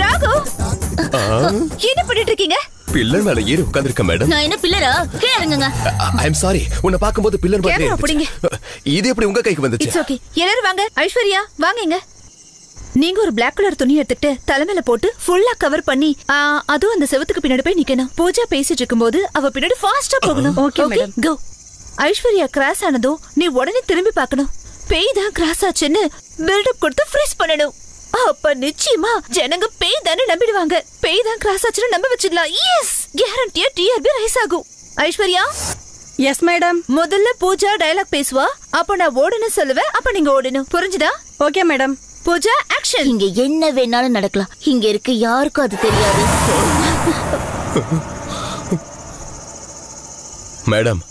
राघो என்ன பண்ணிட்டு இருக்கீங்க पिलर மேல ஏறி உட்கார்ந்திருக்க மேடம் நான் என்ன பில்லரா கீழ இறங்குங்க ஐ அம் சாரி உன்னை பாக்கும்போது பில்லர் மாதிரி இருந்துச்சு இது எப்படி உங்க கைக்கு வந்துச்சு இட்ஸ் ஓகே எல்லாரும் வாங்க ஐஸ்வர்யா வாங்கங்க நீங்க ஒரு black color துணி எடுத்துட்டு தலைமேல போட்டு ஃபுல்லா கவர் பண்ணி அது அந்த செவத்துக்கு பின்னாடி போய் நிக்கணும் பூஜா பேசிட்டு இருக்கும்போது அவ பின்னாடி ஃபாஸ்டா போகணும் okay madam go Aishwarya cross ஆனதோ நீ உடனே திரும்பி பார்க்கணும் பேய் தான் கிராஸ் ஆச்சுன்னு பில்ட் அப் கொடுத்து ஃப்ரீஸ் பண்ணணும் அப்ப நிச்சயமா ஜனங்க பேய் தான நம்பிடுவாங்க பேய் தான் கிராஸ் ஆச்சுன்னு நம்ப வச்சிடலாம் எஸ் கேரண்டியா டிஆர்பி ரைஸ் ஆகும் ஐஸ்வர்யா எஸ் மேடம் முதல்ல பூஜா டயலாக் பேசுவா அப்ப நான் ஓடுன்னு சொல்லுவே அப்ப நீங்க ஓடணும் புரிஞ்சுதா ஓகே மேடம் பூஜா ஆக்ஷன் இங்க என்ன வேணாலும் நடக்கலாம் இங்க இருக்க யாருக்கும் அது தெரியாது மேடம்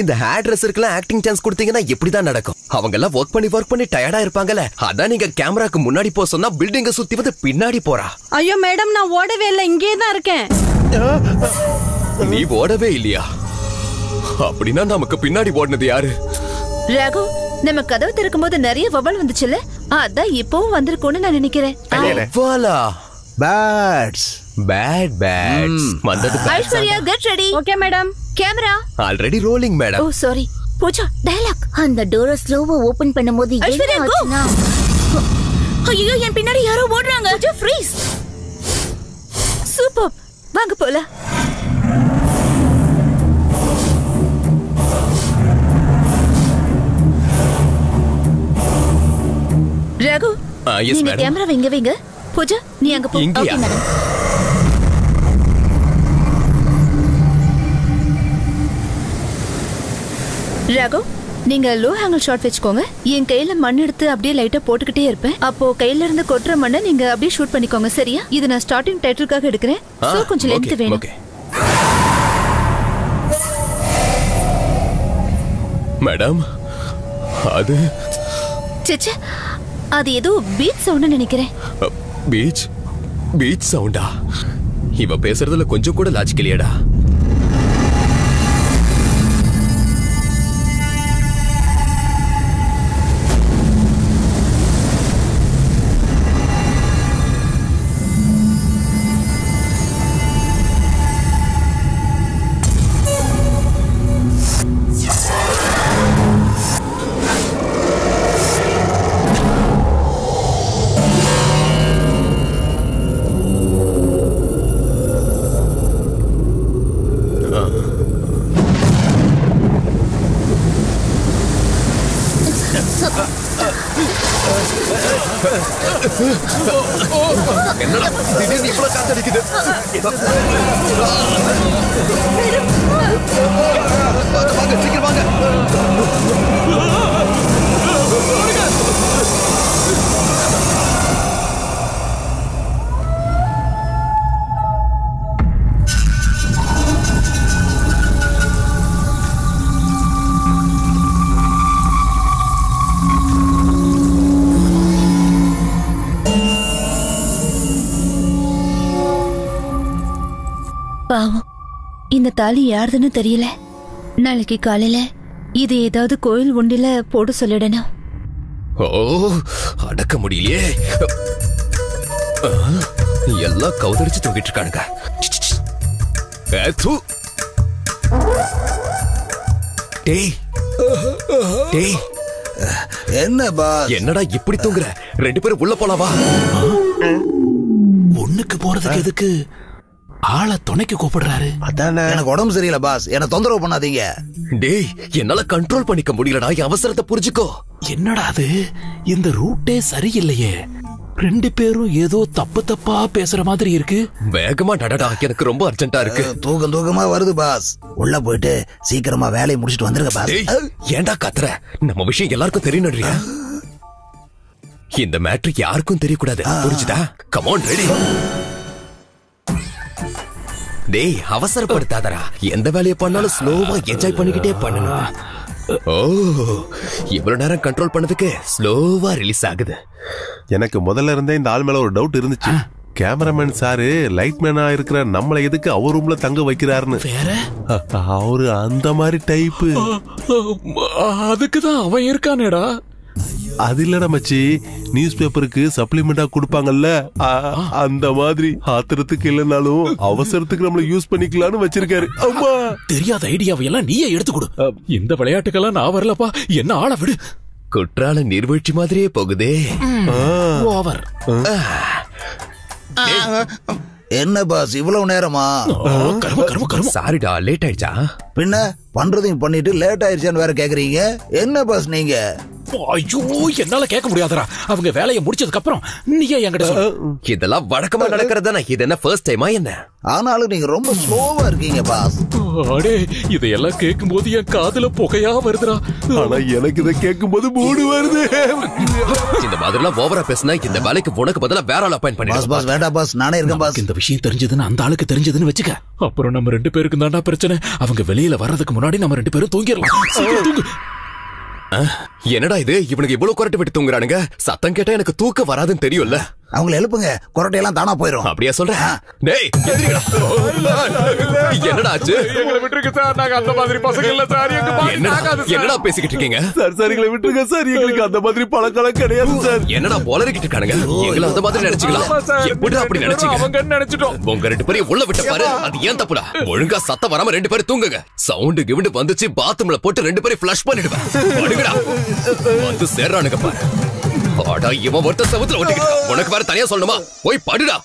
இந்த ஹேர் ட்ரெஸ்ஸர்க்குலாம் ஆக்டிங் சான்ஸ் கொடுத்தீங்கன்னா எப்படி தான் நடக்கும் அவங்கெல்லாம் வர்க் பண்ணி வர்க் பண்ணி டயர்டா இருப்பாங்கல அதான் நீங்க கேமராக்கு முன்னாடி போ சொன்னா பில்டிங்க சுத்தி வந்து பின்னாடி போறா ஐயோ மேடம் நான் ஓடவே இல்ல இங்கேயே தான் இருக்கேன் நீ ஓடவே இல்லையா அப்படினா நமக்கு பின்னாடி ஓடுனது யாரு ராகு நம்ம கதவு திறக்கும்போது நிறைய வவல் வந்துச்சுல அத இப்போவும் வந்திருக்கும்னு நான் நினைக்கிறேன் வாலா பேட்ஸ் பேட் பேட்ஸ் வந்தது Aishwarya get ready okay madam camera already rolling madam oh sorry Pooja dialogue அந்த டோர ஸ்லோவா ஓபன் பண்ணும்போது என்ன ஆச்சுனா ஐயோ என் பின்னாடி யாரோ ஓடுறாங்க பூஜா ஃப்ரீஸ் சூப்பர் வாங்க போலாம் ராகு यस मैडम कैमरा வைங்க வைங்க பூஜா நீ அங்க போ ஓகே மேடம் ராகு நீங்க லோ ஆங்கிள் ஷாட் வெச்சுக்கோங்க என் கையில மண் எடுத்து அப்படியே லைட்டா போட்டுக்கிட்டே இருப்பேன் அப்போ கையில இருந்து கொட்ற மண்ணை நீங்க அப்படியே ஷூட் பண்ணிக்கோங்க சரியா இது நான் ஸ்டார்டிங் டைட்டிலுக்காக எடுக்கிறேன் சோ கொஞ்சம் லெந்த் வேணும் ஓகே மேடம் அது சச்ச அது ஏதோ பீச் சவுண்ட் நினைக்கிறேன் பீச் பீச் சவுண்டா இவ பேசுறதுல கொஞ்சம் கூட லாஜிக் இல்லையடா தாலி யாருதுன்னு தெரியல நாளைக்கு காலையில இது ஏதாவது கோயில் உண்டில போட்டு சொல்லிடணும் ஓ அடக்க முடியலையே எல்லாம் கவுதரிச்சு தூக்கிட்டு இருக்கானுங்க என்னப்பா என்னடா இப்படி தூங்குற ரெண்டு பேரும் உள்ள போலாவா ஒண்ணுக்கு போறதுக்கு எதுக்கு ஆள துணைக்கு கூப்பிடுறாரு அதானே எனக்கு உடம்பு சரியில்லை பாஸ் என்ன தொந்தரவு பண்ணாதீங்க டேய் என்னால கண்ட்ரோல் பண்ணிக்க முடியலடா அவசரத்தை புரிஞ்சுக்கோ என்னடா அது இந்த ரூட்டே சரியில்லையே ரெண்டு பேரும் ஏதோ தப்பு தப்பா பேசுற மாதிரி இருக்கு வேகமா நடடா எனக்கு ரொம்ப அர்ஜென்ட்டா இருக்கு தூக்கம் தூக்கமா வருது பாஸ் உள்ள போயிட்டு சீக்கிரமா வேலையை முடிச்சிட்டு வந்துருங்க பாஸ் ஏன்டா கத்துற நம்ம விஷயம் எல்லாருக்கும் தெரியணும்ன்றீங்க இந்த மேட்ரிக் யாருக்கும் தெரியக்கூடாது புரிஞ்சுதா கம் ஆன் ரெடி டேய் அவசரப்படுத்தாதடா எந்த வேலையை பண்ணாலும் ஸ்லோவா என்ஜாய் பண்ணிக்கிட்டே பண்ணணும் कंट्रोल பண்ணதுக்கு ஸ்லோவா ரிலீஸ் ஆகுது எனக்கு முதல்ல இருந்தே இந்த ஆள் மேல ஒரு டவுட் இருந்துச்சு கேமராமேன் சார் லைட் மேனா இருக்கிற நம்மளை எதுக்கு அவர் ரூம்ல தங்க வைக்கிறாருன்னு வேற அவரு அந்த மாதிரி டைப் அதுக்கு தான் அவன் இருக்கானேடா அது இல்லடா மச்சி நியூஸ் பேப்பருக்கு சப்ளிமெண்டா கொடுப்பாங்கல்ல அந்த மாதிரி ஆத்திரத்துக்கு இல்லனாலும் அவசரத்துக்கு நம்மள யூஸ் பண்ணிக்கலாம்னு வச்சிருக்காரு அம்மா தெரியாத ஐடியாவை எல்லாம் நீயே எடுத்து கொடு இந்த விளையாட்டுக்கெல்லாம் நான் வரலப்பா என்ன ஆள விடு குற்றால நீர்வீழ்ச்சி மாதிரியே போகுதே ஓவர் என்ன பாஸ் இவ்வளவு நேரமா கர்ம கர்ம கர்ம சாரிடா லேட் ஆயிச்சா பின்ன பண்றதையும் பண்ணிட்டு லேட் ஆயிச்சான்னு வேற கேக்குறீங்க என்ன பாஸ் நீங்க ஐயோ என்னால கேட்க முடியாதடா அவங்க வேலைய முடிச்சதுக்கு அப்புறம் நீயே என்கிட்ட சொல் இதெல்லாம் வழக்கமா நடக்குறதா நான் இது என்ன ஃபர்ஸ்ட் டைமா என்ன ஆனாலும் நீங்க ரொம்ப ஸ்லோவா இருக்கீங்க பாஸ் அடே இதெல்லாம் கேக்கும்போது என் காதுல புகையா வருதுடா ஆனா எனக்கு இத கேக்கும்போது மூடு வருது இந்த மாதிரிலாம் ஓவரா பேசினா இந்த வேலைக்கு உனக்கு பதிலா வேற ஆளை அப்பாயிண்ட் பண்ணிடு பாஸ் பாஸ் வேண்டாம் பாஸ் நானே இருக்கேன் பாஸ் இந்த விஷயம் தெரிஞ்சதுன்னு அந்த ஆளுக்கு தெரிஞ்சதுன்னு வெச்சுக்க அப்புறம் நம்ம ரெண்டு பேருக்கு தான்டா பிரச்சனை அவங்க வெளியில வரதுக்கு முன்னாடி நம்ம ரெண்டு பேரும் தூங்கிரலாம் தூங்கு என்னடா இது இவனுக்கு இவ்வளவு கொரட்டை விட்டு தூங்குறானுங்க சத்தம் கேட்டா எனக்கு தூக்க வராதுன்னு தெரியும்ல அவங்களை எழுப்புங்க கொரட்டை எல்லாம் தானா போயிடும் அப்படியே சொல்றேன் டேய் எந்திரிடா என்னடா ஆச்சு எங்களை விட்டுருங்க சார் நாங்க அந்த மாதிரி பசங்க இல்ல சார் எங்க பாக்காது என்னடா பேசிக்கிட்டு இருக்கீங்க சார் சார் எங்களை விட்டுருங்க சார் எங்களுக்கு அந்த மாதிரி பழக்கல கிடையாது சார் என்னடா போலரிக்கிட்டு இருக்கானுங்க எங்களை அந்த மாதிரி நினைச்சீங்களா எப்படிடா அப்படி நினைச்சீங்க அவங்க நினைச்சிட்டோம் உங்க ரெண்டு பேரும் உள்ள விட்டு பாரு அது ஏன் தப்புடா ஒழுங்கா சத்தம் வராம ரெண்டு பேரும் தூங்குங்க சவுண்ட் கிவுண்ட் வந்துச்சு பாத்ரூம்ல போட்டு ரெண்டு பேரும் ஃப்ளஷ் பண்ணிடுவேன் படுங்கடா வந்து சேர்றானுங்க பாரு அடா இவன் ஒருத்த சவுத்துல ஒட்டிக்கிட்டு உனக்கு வேற தனியா சொல்லணுமா போய் படுடா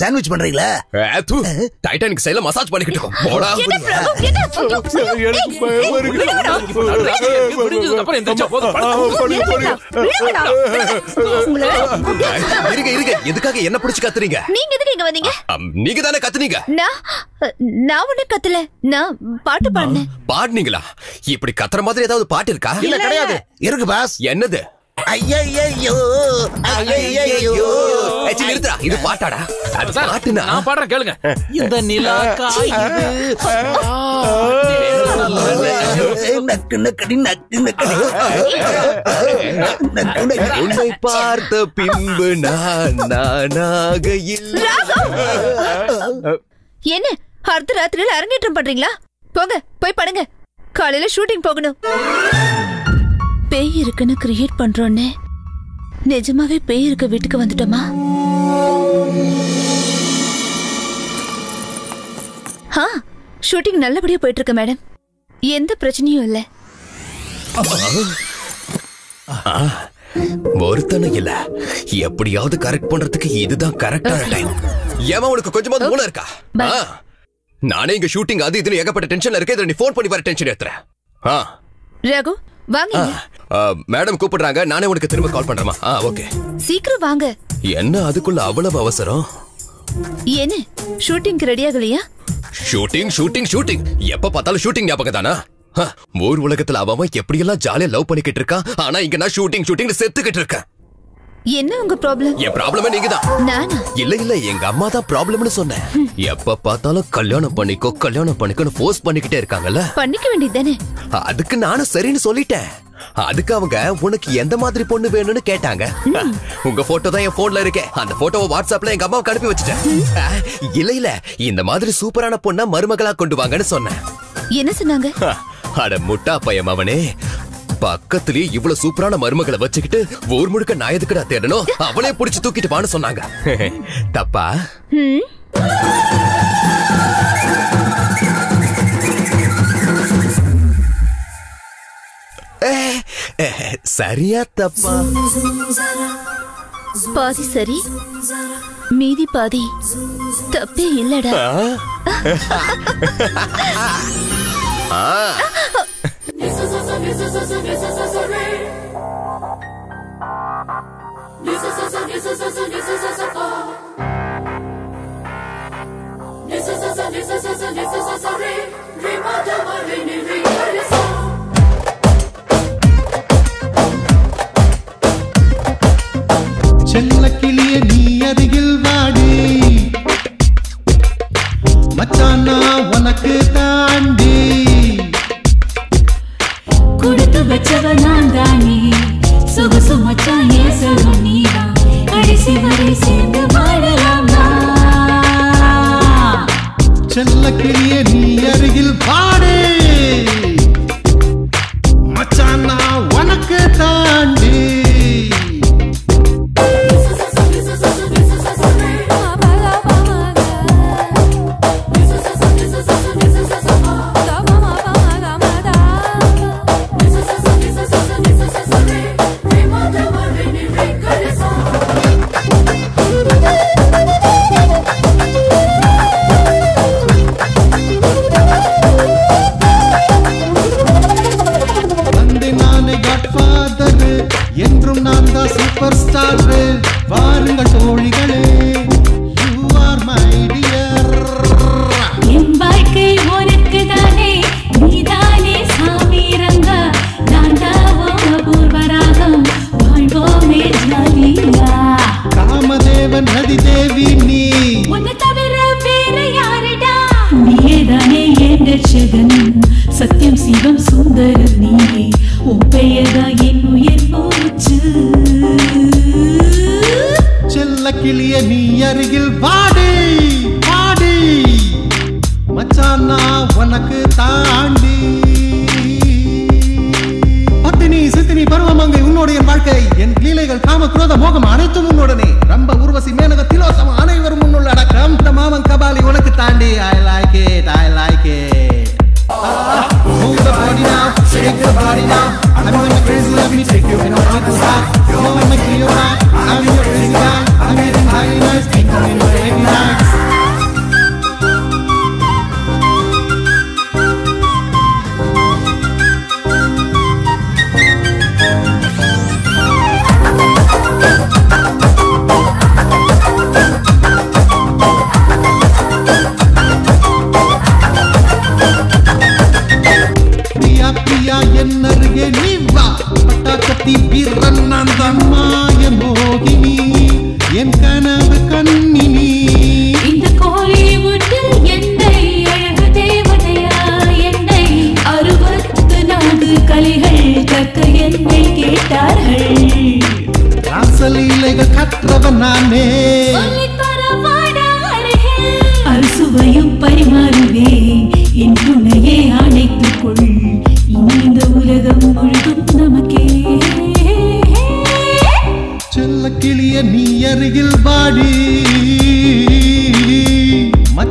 சாண்ட்விச் பண்றீங்களா ஏது டைட்டானிக் ஸ்டைல்ல மசாஜ் பண்ணிக்கிட்டு இருக்கோம் போடா என்ன ப்ராப்ளம் என்ன எனக்கு பயமா இருக்கு முடிஞ்சதுக்கு அப்புறம் எந்திரச்ச போடு பண்ணு பண்ணு இருங்க இருங்க எதுக்காக என்ன புடிச்சு கத்துறீங்க நீங்க எதுக்கு இங்க வந்தீங்க நீங்க தான கத்துனீங்க நான் நான் ஒண்ணு கத்தல நான் பாட்டு பாடுனேன் பாடுனீங்களா இப்படி கத்துற மாதிரி ஏதாவது பாட்டு இருக்கா இல்ல கிடையாது இருக்கு பாஸ் என்னது ஐயய்யோ ஐயய்யோ ஏச்சி நிறுத்துடா இது பாட்டாடா அது பாட்டுனா நான் பாடுறேன் கேளுங்க இந்த நிலா காயுது நக்கு நக்கு நக்கு நக்கு உன்னை பார்த்த பின்பு நான் நானாக இல்லை என்ன அடுத்த ராத்திரில அரங்கேற்றம் பண்றீங்களா போங்க போய் படுங்க காலையில ஷூட்டிங் போகணும் பேய் இருக்குன்னு கிரியேட் பண்றோன்னே நிஜமாவே பேய் இருக்க வீட்டுக்கு வந்துட்டோமா हाँ शूटिंग நல்லபடியா போயிட்டு இருக்கு மேடம் எந்த பிரச்சனையும் இல்ல ஒருத்தன இல்ல எப்படியாவது கரெக்ட் பண்றதுக்கு இதுதான் கரெக்டான டைம் ஏமா உங்களுக்கு கொஞ்சமாவது மூளை இருக்கா நானே இங்க ஷூட்டிங் அது இதுல ஏகப்பட்ட டென்ஷன்ல இருக்கே இத நீ ஃபோன் பண்ணி வர டென்ஷன் ஏத்துற ஆ ரகு வாங்க மேடம் கூப்பிடுறாங்க நானே உங்களுக்கு திரும்ப கால் பண்றேமா ஆ ஓகே சீக்கிரம் வாங்க என்ன அதுக்குள்ள அவ்வளவு அவசரம் என்ன ஷூட்டிங்க்கு ரெடி ஆகலையா शूटिंग शूटिंग शूटिंग எப்ப பார்த்தாலும் ஷூட்டிங் ஞாபகதானா ஊர் உலகத்துல அவமா எப்படி எல்லாம் ஜாலியா லவ் பண்ணிக்கிட்டு இருக்கா ஆனா இங்க நான் ஷூட்டிங் ஷூட்டிங்னு செத்துக்கிட்டு இருக்கேன் என்ன உங்க ப்ராப்ளம் ஏ ப்ராப்ளமே நீங்கதான் நானா இல்ல இல்ல எங்க அம்மா தான் ப்ராப்ளம்னு சொன்னேன் எப்ப பார்த்தாலும் கல்யாணம் பண்ணிக்கோ கல்யாணம் பண்ணிக்கோன்னு ஃபோர்ஸ் பண்ணிக்கிட்டே இருக்காங்கல பண்ணிக்க வேண்டியதானே அதுக்கு நானும் சரின்னு சொல்லிட்டேன் அதுக்கு அவங்க உங்களுக்கு எந்த மாதிரி பொண்ணு வேணும்னு கேட்டாங்க உங்க போட்டோ தான் என் போன்ல இருக்கே அந்த போட்டோவை வாட்ஸ்அப்ல எங்க அம்மாவுக்கு அனுப்பி வச்சிட்டேன் இல்ல இல்ல இந்த மாதிரி சூப்பரான பொண்ணா மருமகளா கொண்டு வாங்கன்னு சொன்னேன் என்ன சொன்னாங்க அட முட்டா பையன் அவனே பக்கத்துலயே இவ்வளவு சூப்பரான மருமகளை வச்சுக்கிட்டு ஊர் முழுக்க நான் எதுக்குடா தேடணும் அவளே புடிச்சு தூக்கிட்டு வான்னு சொன்னாங்க தப்பா சரியா தப்பா பாதி சரி மீதி பாதி தப்பே இல்லடா செல்லக்கிளியே நீ அருகில் வாடி மச்சானா உனக்கு தாண்டி கொடுத்து வச்சவ நான் தானே சொகுசு மச்சான் ஏன் சொல்லும் நீதான் கடைசி வரை சேர்ந்து வாழலாமா செல்லக்கிளியே நீ அருகில் வாடி மச்சானா உனக்கு தாண்டி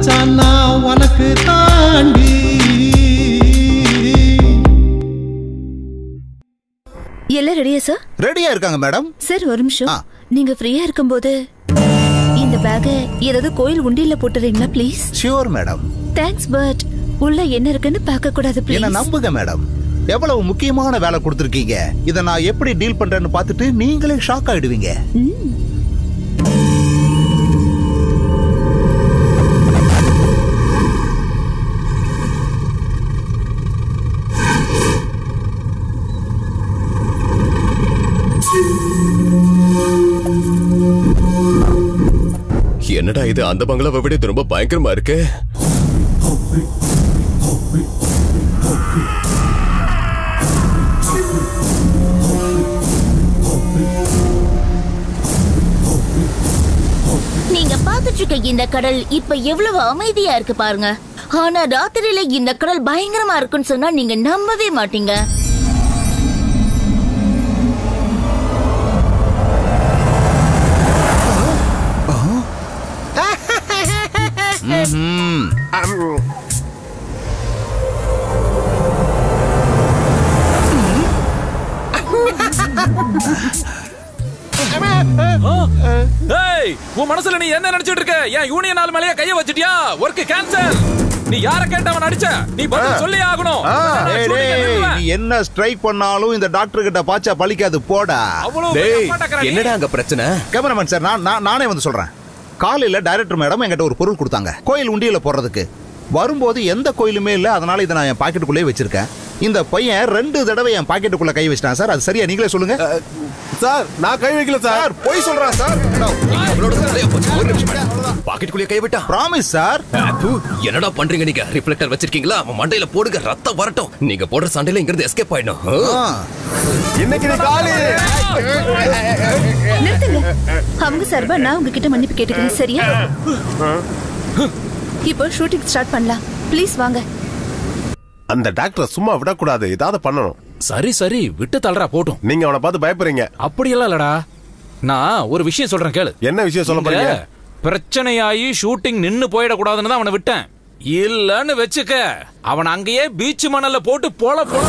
மச்சானா உனக்கு தாண்டி எல்லாரும் ரெடியா சார்? ரெடியா இருக்காங்க மேடம். சார் ஒரு நிமிஷம், நீங்க ஃப்ரீயா இருக்கும்போது இந்த பேக்க ஏதாவது கோயில் உண்டியல்ல போட்டுறீங்களா please? Sure madam. Thanks, but உள்ள என்ன இருக்குன்னு பார்க்க கூடாது ப்ளீஸ். என்ன நம்புங்க மேடம், எவ்வளவு முக்கியமான வேலை கொடுத்திருக்கீங்க, இத நான் எப்படி டீல் பண்றேன்னு பார்த்துட்டு நீங்களே ஷாக் ஆயிடுவீங்க. என்னடா இது, அந்த பங்களாவை விட இது ரொம்ப பயங்கரமா இருக்கு. நீங்க பாத்துட்டு இருக்க இந்த கடல் இப்ப எவ்வளவு அமைதியா இருக்கு பாருங்க. ஆனா ராத்திரில இந்த கடல் பயங்கரமா இருக்குன்னு சொன்னா நீங்க நம்பவே மாட்டீங்க. உன் மனசுல நீ என்ன நினைச்சிட்டு இருக்க? என் யூனியன் ஆள் மேலயே கைய வச்சிட்டியா? Work cancel. நீ யாரை கேட்டவன் அடிச்ச? நீ பதில் சொல்லி ஆகணும். நீ என்ன ஸ்ட்ரைக் பண்ணாலும் இந்த டாக்டர் கிட்ட பாச்சா பழிக்காது போடா. டேய் என்னடா அங்க பிரச்சனை? கேமராமேன் சார், நான் நானே வந்து சொல்றேன். காலையில டைரக்டர் மேடம் என்கிட்ட ஒரு பொருள் கொடுத்தாங்க, கோயில் உண்டியில போடுறதுக்கு. வரும்போது எந்த கோயிலுமே இல்லை, அதனால இதை நான் என் பாக்கெட்டுக்குள்ளே வச்சிருக்கேன். இந்த பையன் ரெண்டு தடவை என் பாக்கெட்டுக்குள்ள கை வச்சிட்டான் சார், அது சரியா? நீங்களே சொல்லுங்க சார். நான் கை வைக்கல சார், போய் சொல்றேன் சார். பாக்கெட்டுக்குள்ளே கை விட்டான், பிராமிஸ் சார். என்னடா பண்றீங்க நீங்க? ரிஃப்ளெக்டர் வச்சிருக்கீங்களா? அவன் மண்டையில போடுங்க, ரத்தம் வரட்டும். நீங்க போடுற சண்டையில இங்கிருந்து எஸ்கேப் ஆயிடும். அவங்க சார்பா நான் உங்ககிட்ட மன்னிப்பு கேட்டுக்கிறேன், சரியா? இப்போ ஷூட்டிங் ஸ்டார்ட் பண்ணலாம், ப்ளீஸ் வாங்க. அந்த டாக்டர் சும்மா விடக்கூடாது, ஏதாவது பண்ணணும். சரி சரி விட்டு தள்ளுறா போட்டும். நீங்க அவனை பார்த்து பயப்படுறீங்க? அப்படியெல்லாம் இல்லடா, நான் ஒரு விஷயம் சொல்றேன் கேளு. என்ன விஷயம் சொல்ல போறீங்க? பிரச்சனையாயி ஷூட்டிங் நின்னு போயிடக்கூடாதுன்னு தான் அவனை விட்டேன். இல்லன்னு வச்சுக்க, அவன் அங்கேயே பீச் மணல்ல போட்டு போல போல.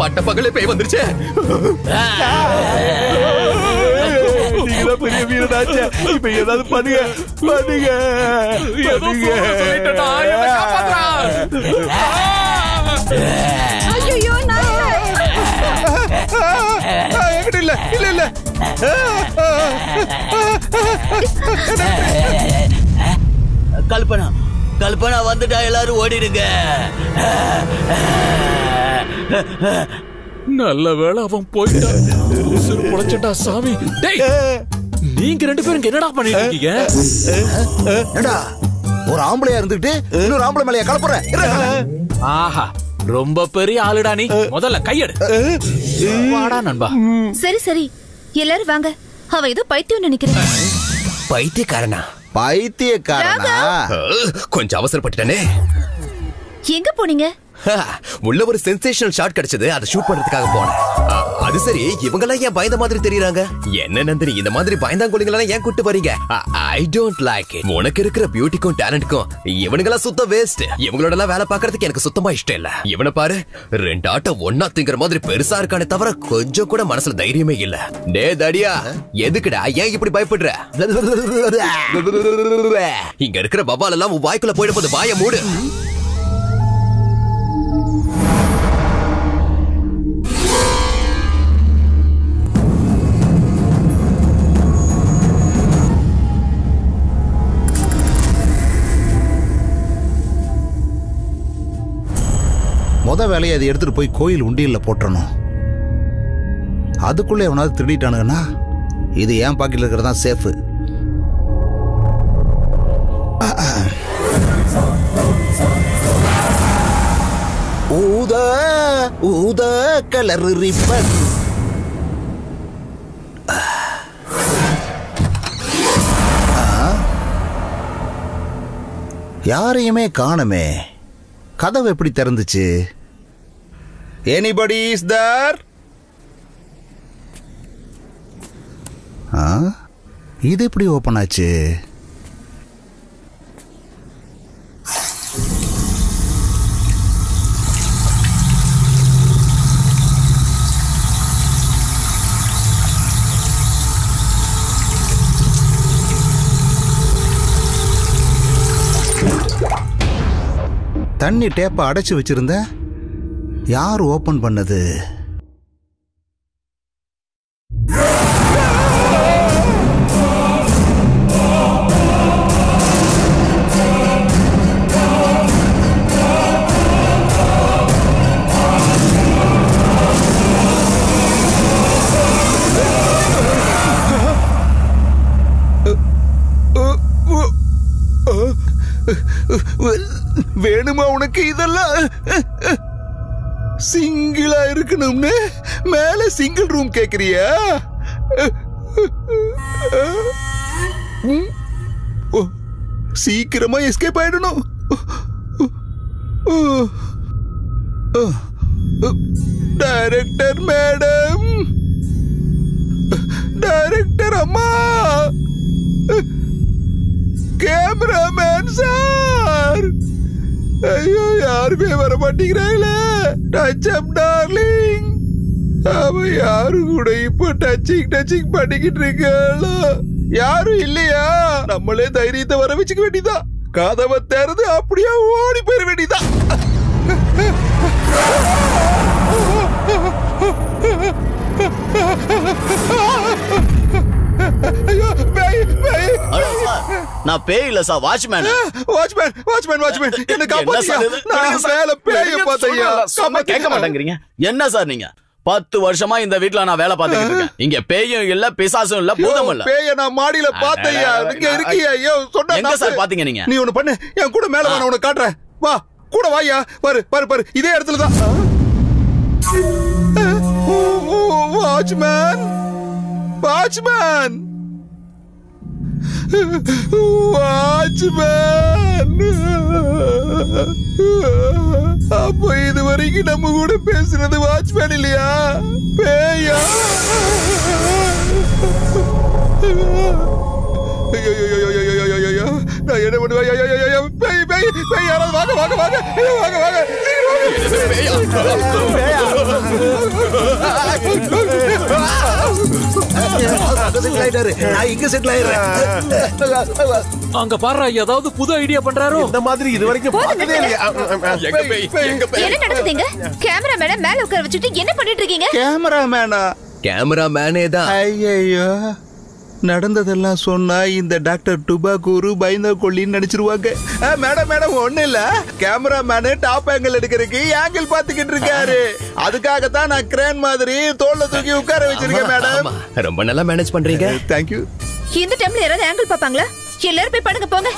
பட்ட பகலே பேய் வந்துருச்சு. பெரிய வீரனாச்சே, இப்ப ஏதாவது பண்ணுங்க பண்ணுங்க. இல்ல இல்ல இல்ல கல்பனா, கல்பனா வந்துட்டா எல்லாரும் ஓடிடுங்க. நல்ல வேளை அவன் போயிட்டான், பொழைச்சட்டா சாமி. டேய் நீங்க ரெண்டு பேரும் என்னடா பண்ணிட்டு இருக்கீங்க? என்னடா ஒரு ஆம்பளையா இருந்துட்டு இன்னொரு ஆம்பளை மேலயா கலப்புற? ஆஹா ரொம்ப பெரிய ஆளுடா நீ, முதல்ல கையெடு. வாடா நண்பா. சரி சரி எல்லாரும் வாங்க, அவன் ஏதோ பைத்தியம் நினைக்கிறேன். பைத்தியக்காரனா? பைத்தியக்காரனா? கொஞ்சம் அவசரப்பட்டுட்டானே. எங்க போனீங்க? உள்ள ஒரு சென்சேஷனல் ஷாட் கிடைச்சது, அதை ஷூட் பண்றதுக்காக போனேன். அது சரி, இவங்கெல்லாம் ஏன் பயந்த மாதிரி தெரியுறாங்க? என்ன நந்தினி, இந்த மாதிரி பயந்தாங்கோலிங்களெல்லாம் ஏன் கூட்டு வரீங்க? I don't like it. உனக்கு இருக்கிற பியூட்டிக்கும் டேலண்ட்க்கும் இவனுங்கெல்லாம் சுத்த வேஸ்ட். இவங்களோட எல்லாம் வேலை பாக்குறதுக்கு எனக்கு சுத்தமா இஷ்டம் இல்ல. இவனை பாரு, ரெண்டு ஆட்டை ஒன்னா திங்கிற மாதிரி பெருசா இருக்கானே தவிர கொஞ்சம் கூட மனசுல தைரியமே இல்ல. டே தடியா, எதுக்குடா ஏன் இப்படி பயப்படுற? இங்க இருக்கிற பவால் எல்லாம் உன் வாய்க்குள்ள போயிடும் போது வாய மூடு. மொத வேலையை அதை எடுத்துட்டு போய் கோயில் உண்டியல்ல போட்டணும். அதுக்குள்ள எவனாவது திருடிட்டானுங்கன்னா இது ஏன் பாக்கெட்ல இருக்கிறதா சேஃபு. ஊத ஊத கலர் ரிப்பன். யாரையுமே காணமே, கதவு எப்படி திறந்துச்சு? Anybody is there? இது எப்படி ஓபன் ஆச்சு? தண்ணி டேப்பை அடைச்சு வச்சிருந்த யார் ஓபன் பண்ணது? வேணுமா உனக்கு இதெல்லாம்? சிங்கிளா இருக்கணும்னு மேல சிங்கிள் ரூம் கேக்குறியா? சீக்கிரமா எஸ்கேப் ஆயிடணும். டைரக்டர் மேடம், டைரக்டர் அம்மா, கேமராமேன் சார், ஐயோ யாருமே வர மாட்டேங்கிறாங்களே. டச் அப் டார்லிங், அவன் யாரு கூட இப்ப டச்சிங் டச்சிங் பண்ணிக்கிட்டு இருக்காளோ? யாரும் இல்லையா? நம்மளே தைரியத்தை வர வச்சுக்க வேண்டியதான். கதவை திறந்து அப்படியே ஓடி போயிட வேண்டியதான். நான் பேய் இல்ல sir, watchman. Watchman watchman watchman என்ன காப்பாத்தியா? நான் வேலை பேய பார்த்தயா? சும்மா கேட்க மாட்டேங்கறீங்க. என்ன சார் நீங்க? பத்து வருஷமா இந்த வீட்ல நான் வேலை பார்த்துக்கிட்டு இருக்கேன். இங்க பேயும் இல்ல, பிசாசும் இல்ல, பூதமும் இல்ல. பேய நான் மாடியில பார்த்தயா? இங்க இருக்கியா? ஐயோ சொன்னா எங்க சார் பாத்தீங்க நீங்க? நீ ஒன்னு பண்ணு, என் கூட மேல வா, நான் உனக்கு காட்றேன். வா கூட வாயா. பாரு பாரு பாரு, இதே இடத்துல தான். வாட்ச்மேன் வாட்ச்மேன் வாட்ச்மேன், அப்போ இது வரைக்கும் நம்ம கூட பேசுறது வாட்ச்மேன் இல்லையா? பேயா? நான் என்ன பண்ணுவேன்? பேய் பேய் பேய், யாராவது வாங்க வாங்க வாங்க வாங்க வாங்க. அங்க பாரு, ஏதாவது புது ஐடியா பண்றாரோ? இந்த மாதிரி இது வரைக்கும் பார்த்ததே இல்லையா? என்ன நடக்குதுங்க? கேமராமேனை மேல உட்கார வச்சுட்டு என்ன பண்ணிட்டு இருக்கீங்க? கேமராமேனா? கேமராமேனே தான். ஐயோ, நடந்ததெல்லாம் சொன்னா இந்த டாக்டர் டுபாக்கூரு பயந்த கொள்ளின்னு நினைச்சிருவாங்க. மேடம் மேடம் ஒண்ணு இல்ல, கேமராமேனு டாப் ஆங்கிள் எடுக்கிறதுக்கு ஆங்கிள் பாத்துக்கிட்டு இருக்காரு. அதுக்காகத்தான் நான் கிரேன் மாதிரி தோல்ல தூக்கி உட்கார வச்சிருக்கேன். மேடம் ரொம்ப நல்லா மேனேஜ் பண்றீங்க, தேங்க்யூ. இந்த டைம்ல யாராவது ஆங்கிள் பாப்பாங்களா? எல்லாரும் போய் படுங்க போங்க.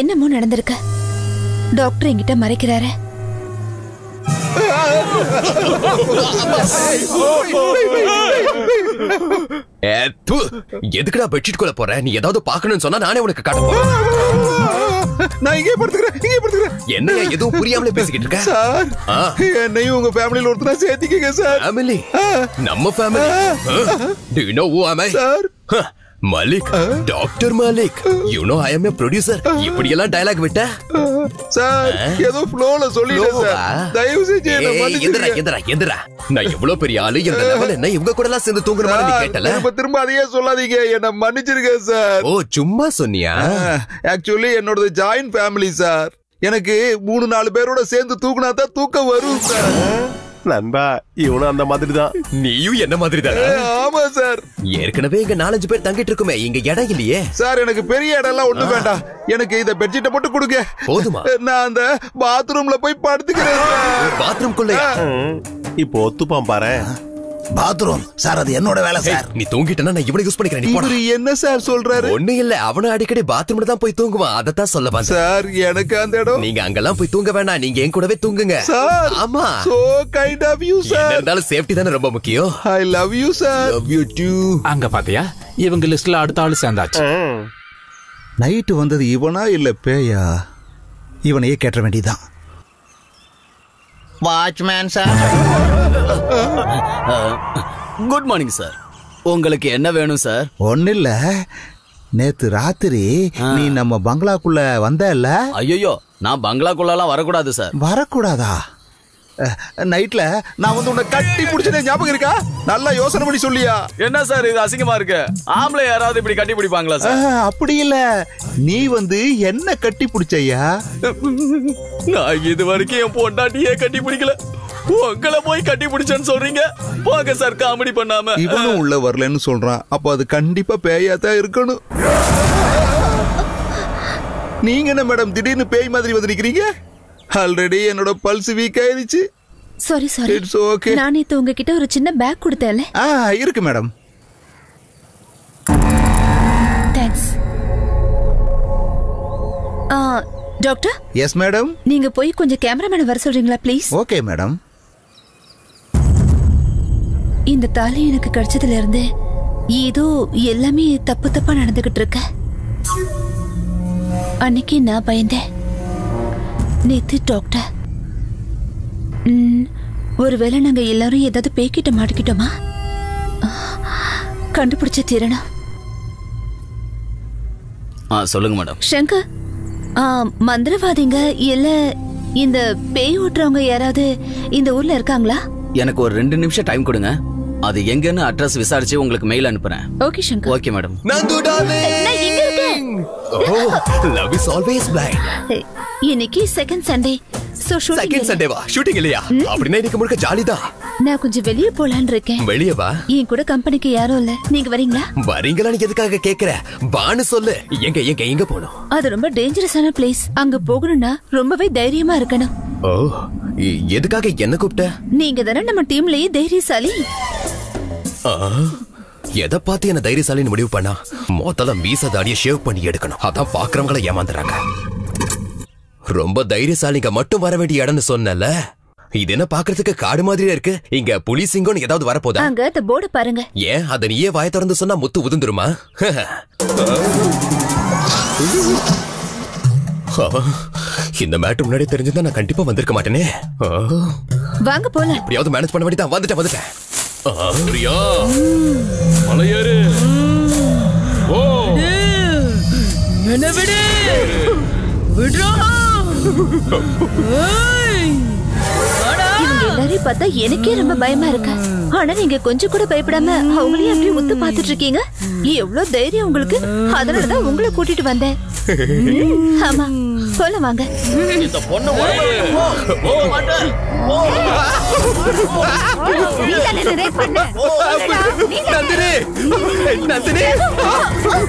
என்னமோ நடந்திருக்க டாக்டர் என்கிட்ட மறைக்கிறாரு. எதுக்குடா பெட்ஷீட் குள்ள போற? நீ ஏதாவது பாக்கணும்னு சொன்னா நானே உனக்கு காட்ட போறேன். நான் இங்கே படுத்துக்கிறேன், இங்கே படுத்துக்கிறேன். என்ன எதுவும் புரியாமலே பேசிக்கிட்டு இருக்க சார்? என்னையும் உங்க ஃபேமிலில ஒருத்தரா சேர்த்துக்கங்க சார். ஃபேமிலி? நம்ம family. Do you know who I am sir? Malik, Doctor Malik, you know I am a producer. இப்படியெல்லாம் டயலாக் விட்டா சார் ஏதோ ஃப்ளோல சொல்லிட்டேன் சார். தயவு செஞ்சு என்ன மன்னிச்சு. எந்திரா எந்திரா எந்திரா, நான் இவ்ளோ பெரிய ஆளு, இந்த லெவல்ல என்ன இவங்க கூட எல்லாம் சேர்ந்து தூங்குற மாதிரி கேட்டல. திரும்ப திரும்ப அதையே சொல்லாதீங்க, என்ன மன்னிச்சிருங்க சார். ஓ சும்மா சொன்னியா? ஆக்சுவலி என்னோட ஜாயின்ட் ஃபேமிலி சார். எனக்கு மூணு நாலு பேரோட சேர்ந்து தூக்குனா தான் தூக்கம் வரும் சார். நண்பா இவனும் அந்த மாதிரி தான். நீயும் என்ன மாதிரி தானே? ஆமா சார். ஏற்கனவே இங்க நாலஞ்சு பேர் தங்கிட்டு இருக்குமே, இங்க இடம் இல்லையே சார். எனக்கு பெரிய இடம் எல்லாம் ஒண்ணு வேண்டாம், எனக்கு இத பெட்ஷீட்டை போட்டு கொடுங்க போதுமா. நான் அந்த பாத்ரூம்ல போய் படுத்துக்கிறேன். பாத்ரூம் குள்ளையா? இப்போ ஒத்துப்பான் பாரு. பாத்ரூம் சார், அது என்னோட வேலை சார். நீ தூங்கிட்டனா நான் இவனை யூஸ் பண்ணிக்கிறேன். நீ போடா. என்ன சார் சொல்றாரு? ஒண்ணு இல்ல, அவன அடிக்கடி பாத்ரூம்ல தான் போய் தூங்குவான், அத தான் சொல்ல வந்தேன் சார். எனக்கு அந்த இடம். நீங்க அங்கலாம் போய் தூங்க வேண்டாம், நீங்க என் கூடவே தூங்குங்க சார். ஆமா, so kind of you sir. இருந்தாலும் சேஃப்டி தான ரொம்ப முக்கியம். I love you sir. Love you too. அங்க பாத்தியா, இவங்க லிஸ்ட்ல அடுத்த ஆளு சேர்ந்தாச்சு. நைட் வந்தது இவனா இல்ல பேயா? இவனையே கேட்ட வேண்டியதான். Watchman sir. Good morning sir. உங்களுக்கு என்ன வேணும் சார்? ஒன்னும் இல்ல, நேத்து ராத்திரி நீ நம்ம பங்களாக்குள்ள வந்த இல்ல? ஐயோ, நான் பங்களாக்குள்ள எல்லாம் வரக்கூடாது சார். வரக்கூடாதா? நைட்ல நான் வந்து உன்னை கட்டி பிடிச்சதே ஞாபகம் இருக்கா? நல்லா யோசனை பண்ணி சொல்லியா? என்ன சார் இது அசிங்கமா இருக்கு? ஆம்பளை யாராவது இப்படி கட்டி பிடிப்பாங்களா சார்? அப்படி இல்ல, நீ வந்து என்ன கட்டி பிடிச்சையா? நான் இது வரைக்கும் என் பொண்டாட்டியே கட்டி பிடிக்கல, உங்களை போய் கட்டி பிடிச்சேன்னு சொல்றீங்க. போங்க சார், காமெடி பண்ணாம. இவனும் உள்ள வரலன்னு சொல்றான், அப்ப அது கண்டிப்பா பேயாதான் இருக்கணும். நீங்க என்ன மேடம் திடீர்னு பேய் மாதிரி வந்து நிக்கிறீங்க? ஆல்ரெடி என்னோட பல்ஸ் வீக் ஆயிடுச்சு. Sorry sorry, it's okay. நான் இது உங்ககிட்ட ஒரு சின்ன பேக் கொடுத்தேன்ல. ஆ, இருக்கு மேடம். தேங்க்ஸ். ஆ டாக்டர். Yes madam. நீங்க போய் கொஞ்சம் கேமராமேன் வர சொல்றீங்களா ப்ளீஸ்? Okay madam. இந்த தாலி எனக்கு கிடைச்சதுல இருந்து ஏதோ எல்லாமே தப்பு தப்பா நடந்துகிட்டு இருக்கு. அன்னைக்கு நான் பயந்தேன். நேத்து டாக்டர், ஒருவேளை நாங்க எல்லாரும் ஏதாவது பேக்கிட்ட மாட்டிக்கிட்டோமா? கண்டுபிடிச்ச தீரணா. சொல்லுங்க மேடம். சங்கர், மந்திரவாதிங்க இல்ல இந்த பேய் ஓட்டுறவங்க யாராவது இந்த ஊர்ல இருக்காங்களா? எனக்கு ஒரு ரெண்டு நிமிஷம் டைம் கொடுங்க, அது எங்கன்னு அட்ரஸ் விசாரிச்சு உங்களுக்கு மெயில் அனுப்புறேன். Okay Shankar. Okay madam. Love is always blind. இன்னைக்கு second Sunday. So shooting. Second சண்டேவா? ஷூட்டிங் இல்லையா? அப்படினா இன்னைக்கு முழுக்க ஜாலி தான். நான் கொஞ்சம் வெளிய போலாம்னு இருக்கேன். வெளிய வா. என் கூட கம்பெனிக்கு யாரும் இல்ல. நீங்க வரீங்களா? வரீங்களான்னு எதுக்காக கேக்குற? வான்னு சொல்லு. எங்க எங்க எங்க போறோம்? அது ரொம்ப டேஞ்சரஸான பிளேஸ். அங்க போகணும்னா ரொம்பவே தைரியமா இருக்கணும். ஓ, எதுக்காக என்ன கூப்ட? நீங்க தான நம்ம டீம்லயே தைரியசாலி. ஆ, எதை பார்த்து என்ன தைரியசாலின்னு முடிவு பண்ணா மொத்தல மீச தாடியை ஷேவ் பண்ணி எடுக்கணும். அதான் பாக்குறவங்கள ஏமாந்துறாங்க. ரொம்ப தைரியசாலிங்க மட்டும் வர வேண்டிய இடம்னு சொன்னல, இது என்ன பாக்குறதுக்கு காடு மாதிரியா இருக்கு? இங்க புலி சிங்கம்னு ஏதாவது வரப்போதா? அங்க அந்த போர்டு பாருங்க. ஏன் அத நீயே வாயை திறந்து சொன்னா முத்து உதிந்துருமா? இந்த மேட்டர் முன்னாடி தெரிஞ்சிருந்தா நான் கண்டிப்பா வந்திருக்க மாட்டேனே. வாங்க போலாம். எப்படியாவது மேனேஜ் பண்ண வேண்டியதான். வந்துட்டேன் வந்துட்டேன். பிரியா மலையாரு. ஓ என்ன விடு விடுறா. இவங்க எல்லாரையும் பார்த்தா எனக்கே ரொம்ப பயமா இருக்கா. ஆனா நீங்க கொஞ்சம் கூட பயப்படாம அவங்களையும் அப்படியே உத்து பாத்துட்டு இருக்கீங்க. எவ்வளவு தைரியம் உங்களுக்கு! அதனாலதான் உங்களை கூட்டிட்டு வந்தேன். ஆமா போல வாங்க. இந்த பொண்ணு ஓடுது. ஓ மாட்ட. ஓ நீதானே ரேட் பண்ண. நந்தினி நந்தினி மாட்ட.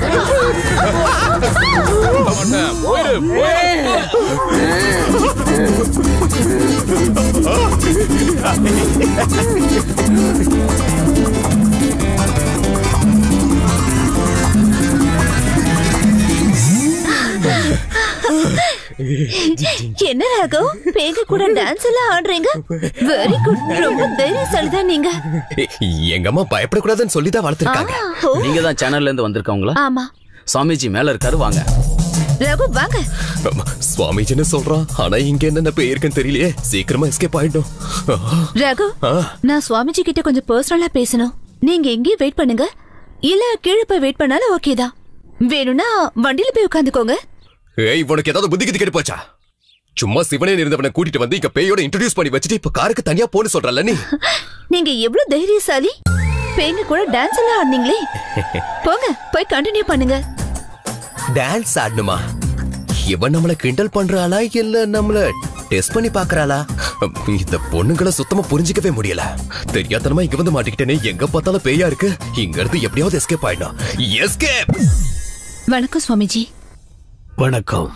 ஓடு ஓடு. என்ன ராகவ், பேக கூட டான்ஸ் எல்லாம் ஆடுறீங்க? Very good. ரொம்ப தைரியசாலிதா நீங்க. எங்க அம்மா பயப்படக்கூடாதுன்னு சொல்லி தான் வளர்த்திருக்காங்க. நீங்க தான் சேனல்ல இருந்து வந்திருக்கவங்களா? ஆமா. சுவாமிஜி மேல இருக்காரு, வாங்க. ராகவ் வாங்க. சுவாமிஜின்னு சொல்றான், ஆனா இங்க என்னென்ன பேர் இருக்குன்னு தெரியலையே. சீக்கிரமா எஸ்கேப் ஆயிடும். ராகவ், நான் சுவாமிஜி கிட்ட கொஞ்சம் பர்சனலா பேசணும். நீங்க எங்கேயும் வெயிட் பண்ணுங்க, இல்ல கீழே போய் வெயிட் பண்ணாலும் ஓகே தான். வேணும்னா வண்டியில போய் உட்காந்துக்கோங்க. ஏய், உனக்கு ஏதாவது புத்தி கிட்ட கேட்டு போச்சா? சும்மா சிவனே இருந்தவனை கூட்டிட்டு வந்து இங்க பேயோட இன்ட்ரோடியூஸ் பண்ணி வச்சிட்டு இப்ப காருக்கு தனியா போன்னு சொல்றல்ல நீ. நீங்க எவ்வளவு தைரியசாலி! பேங்க கூட டான்ஸ் எல்லாம் ஆடுனீங்களே. போங்க போய் கண்டினியூ பண்ணுங்க. டான்ஸ் ஆடணுமா? இவன் நம்மள கிண்டல் பண்றாளா இல்ல நம்மள டெஸ்ட் பண்ணி பாக்குறாளா? இந்த பொண்ணுங்களை சுத்தமா புரிஞ்சிக்கவே முடியல. தெரியாதனமா இங்க வந்து மாட்டிக்கிட்டேனே. எங்க பார்த்தாலும் பேயா இருக்கு. இங்க இருந்து எப்படியாவது எஸ்கேப் ஆயிடும். எஸ்கேப். வணக்கம் சுவாமிஜி. வணக்கம்.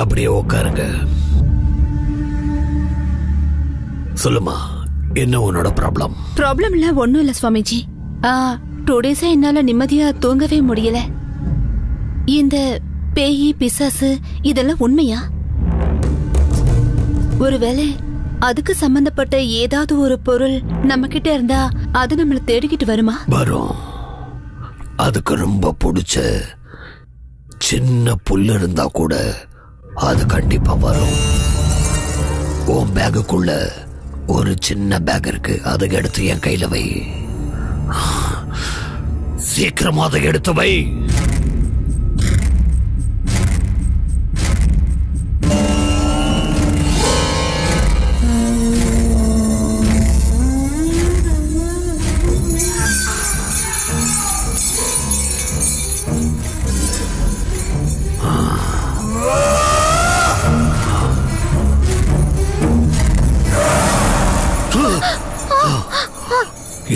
அப்படியே உட்காருங்க. சொல்லுமா, என்ன உன்னோட ப்ராப்ளம்? ப்ராப்ளம்ல ஒண்ணும் இல்ல சுவாமிஜி. டூ டேஸா என்னால நிம்மதியா தூங்கவே முடியல. இந்த பேய் பிசாசு இதெல்லாம் உண்மையா? ஒருவேளை அதுக்கு சம்பந்தப்பட்ட ஏதாவது ஒரு பொருள் நம்ம கிட்ட இருந்தா அது நம்மள தேடிக்கிட்டு வருமா? வரும். அதுக்கு ரொம்ப பிடிச்ச சின்ன புல்லு இருந்தா கூட அது கண்டிப்பா வரும். உன் பேக்குக்குள்ள ஒரு சின்ன பேக் இருக்கு, அதை எடுத்து என் கையில வை. சீக்கிரமா அதை எடுத்து வை.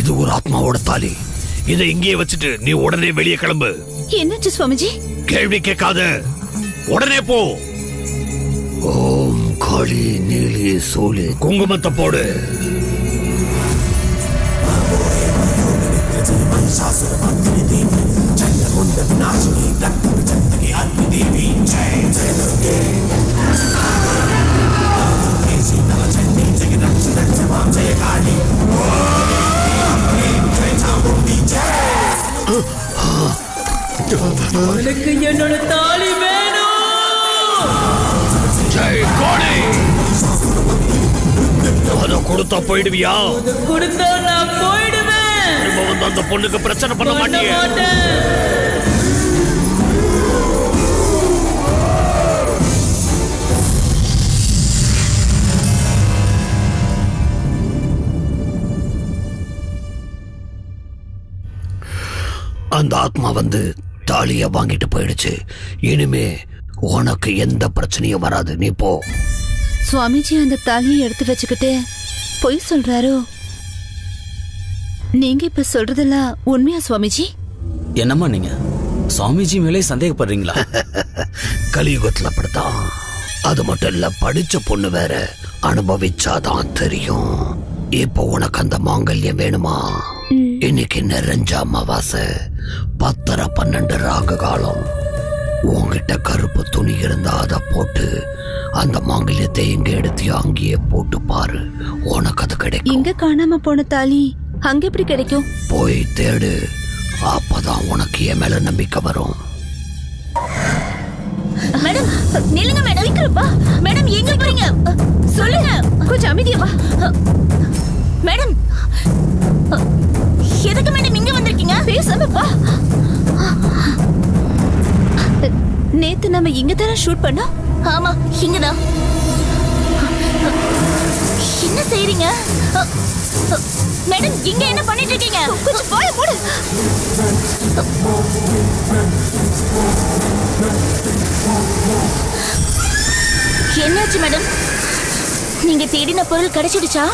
இது ஒரு ஆத்மாவோட தாலி. இதை இங்கே வச்சுட்டு நீ உடனே வெளியே கிளம்பு. என்னாச்சு சுவாமிஜி? கேள்வி கேட்காத, உடனே போ. ஓம் காளி நீலி சோலி குங்குமத்தை போடு. உனக்கு என்னோட தாலி வேணும். ஜெய் காளி. அத கொடுத்தா போயிடுவியா? கொடுத்தா நான் போயிடுவேன். திரும்ப வந்து அந்த பொண்ணுக்கு பிரச்சனை பண்ண மாட்டியா? அந்த ஆத்மா வந்து தாலிய வாங்கிட்டு போயிடுச்சு. இனிமே உனக்கு எந்த பிரச்சனையும் வராது, நீ போ. சுவாமிஜி அந்த தாலியை எடுத்து வச்சுக்கிட்டே பொய் சொல்றாரோ? நீங்க இப்ப சொல்றதெல்லாம் உண்மையா சுவாமிஜி? என்னம்மா நீங்க சுவாமிஜி மேலே சந்தேகப்படுறீங்களா? கலியுகத்துல அப்படித்தான். அது மட்டும் இல்ல, படிச்ச பொண்ணு வேற, அனுபவிச்சாதான் தெரியும். இப்ப உனக்கு அந்த மாங்கல்யம் வேணுமா? இன்னைக்கு நிறைஞ்ச அமாவாசை, பத்தரை பன்னெண்டு ராகு காலம். உங்ககிட்ட கருப்பு துணி இருந்தா அதை போட்டு அந்த மாங்கல்யத்தை இங்க எடுத்து அங்கேயே போட்டு பாரு, உனக்கு அது கிடைக்கும். இங்க காணாம போன தாலி அங்க எப்படி கிடைக்கும்? போய் தேடு, அப்பதான் உனக்கு என் மேல நம்பிக்கை வரும். மேடம் நில்லுங்க மேடம். இங்கப்பா மேடம், எங்க போறீங்க சொல்லுங்க. கொஞ்சம் அமைதியா வா மேடம். எதுக்கு மேடம் இங்க வந்திருக்கீங்க? பேசாமப்பா. நேத்து நம்ம இங்க தானே ஷூட் பண்ணோம்? ஆமா இங்கதான். என்ன செய்றீங்க மேடம்? இங்க என்ன பண்ணிட்டு இருக்கீங்க? கொஞ்சம் போய் போடு. என்னாச்சு மேடம்? நீங்க தேடின பொருள் கிடைச்சிடுச்சா?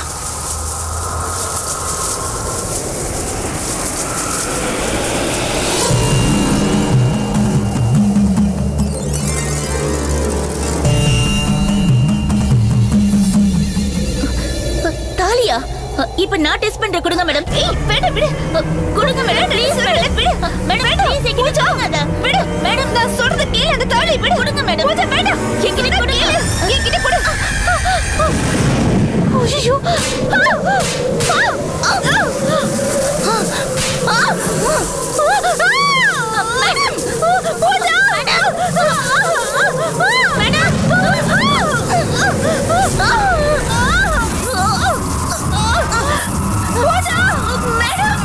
இப்ப நான் டெஸ்ட் பண்ற. கொடுங்க மேடம். ஏய் விடு விடு. கொடுங்க மேடம் ப்ளீஸ். விடு விடு மேடம். ப்ளீஸ் எங்க போகாத. விடு மேடம். நான் சொல்றது கேளு. அந்த தாலி விடு. கொடுங்க மேடம். கொஞ்சம் மேடம் எங்க கிட்ட கொடுங்க. எங்க கிட்ட கொடுங்க. ஓய்யோ. மேடம் போடா. மேடம் மேடம்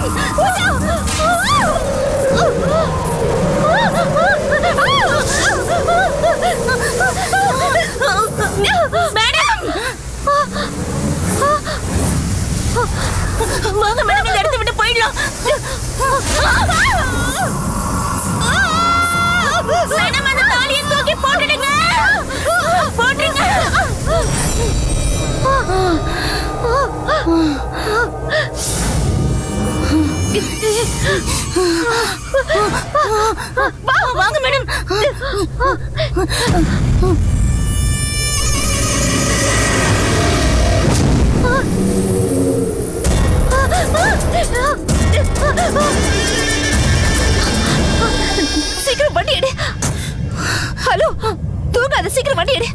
வாங்க மேடம் இந்த இடத்தை விட்டு போயிடலாம். மேடம் அந்த தாலியை தூக்கி போட்டுடுங்க. போட்டுடுங்க. வாங்க மேடம். சீக்கிரம் வண்டி எடு. ஹலோ தூங்காத, சீக்கிரம் வண்டி எடு.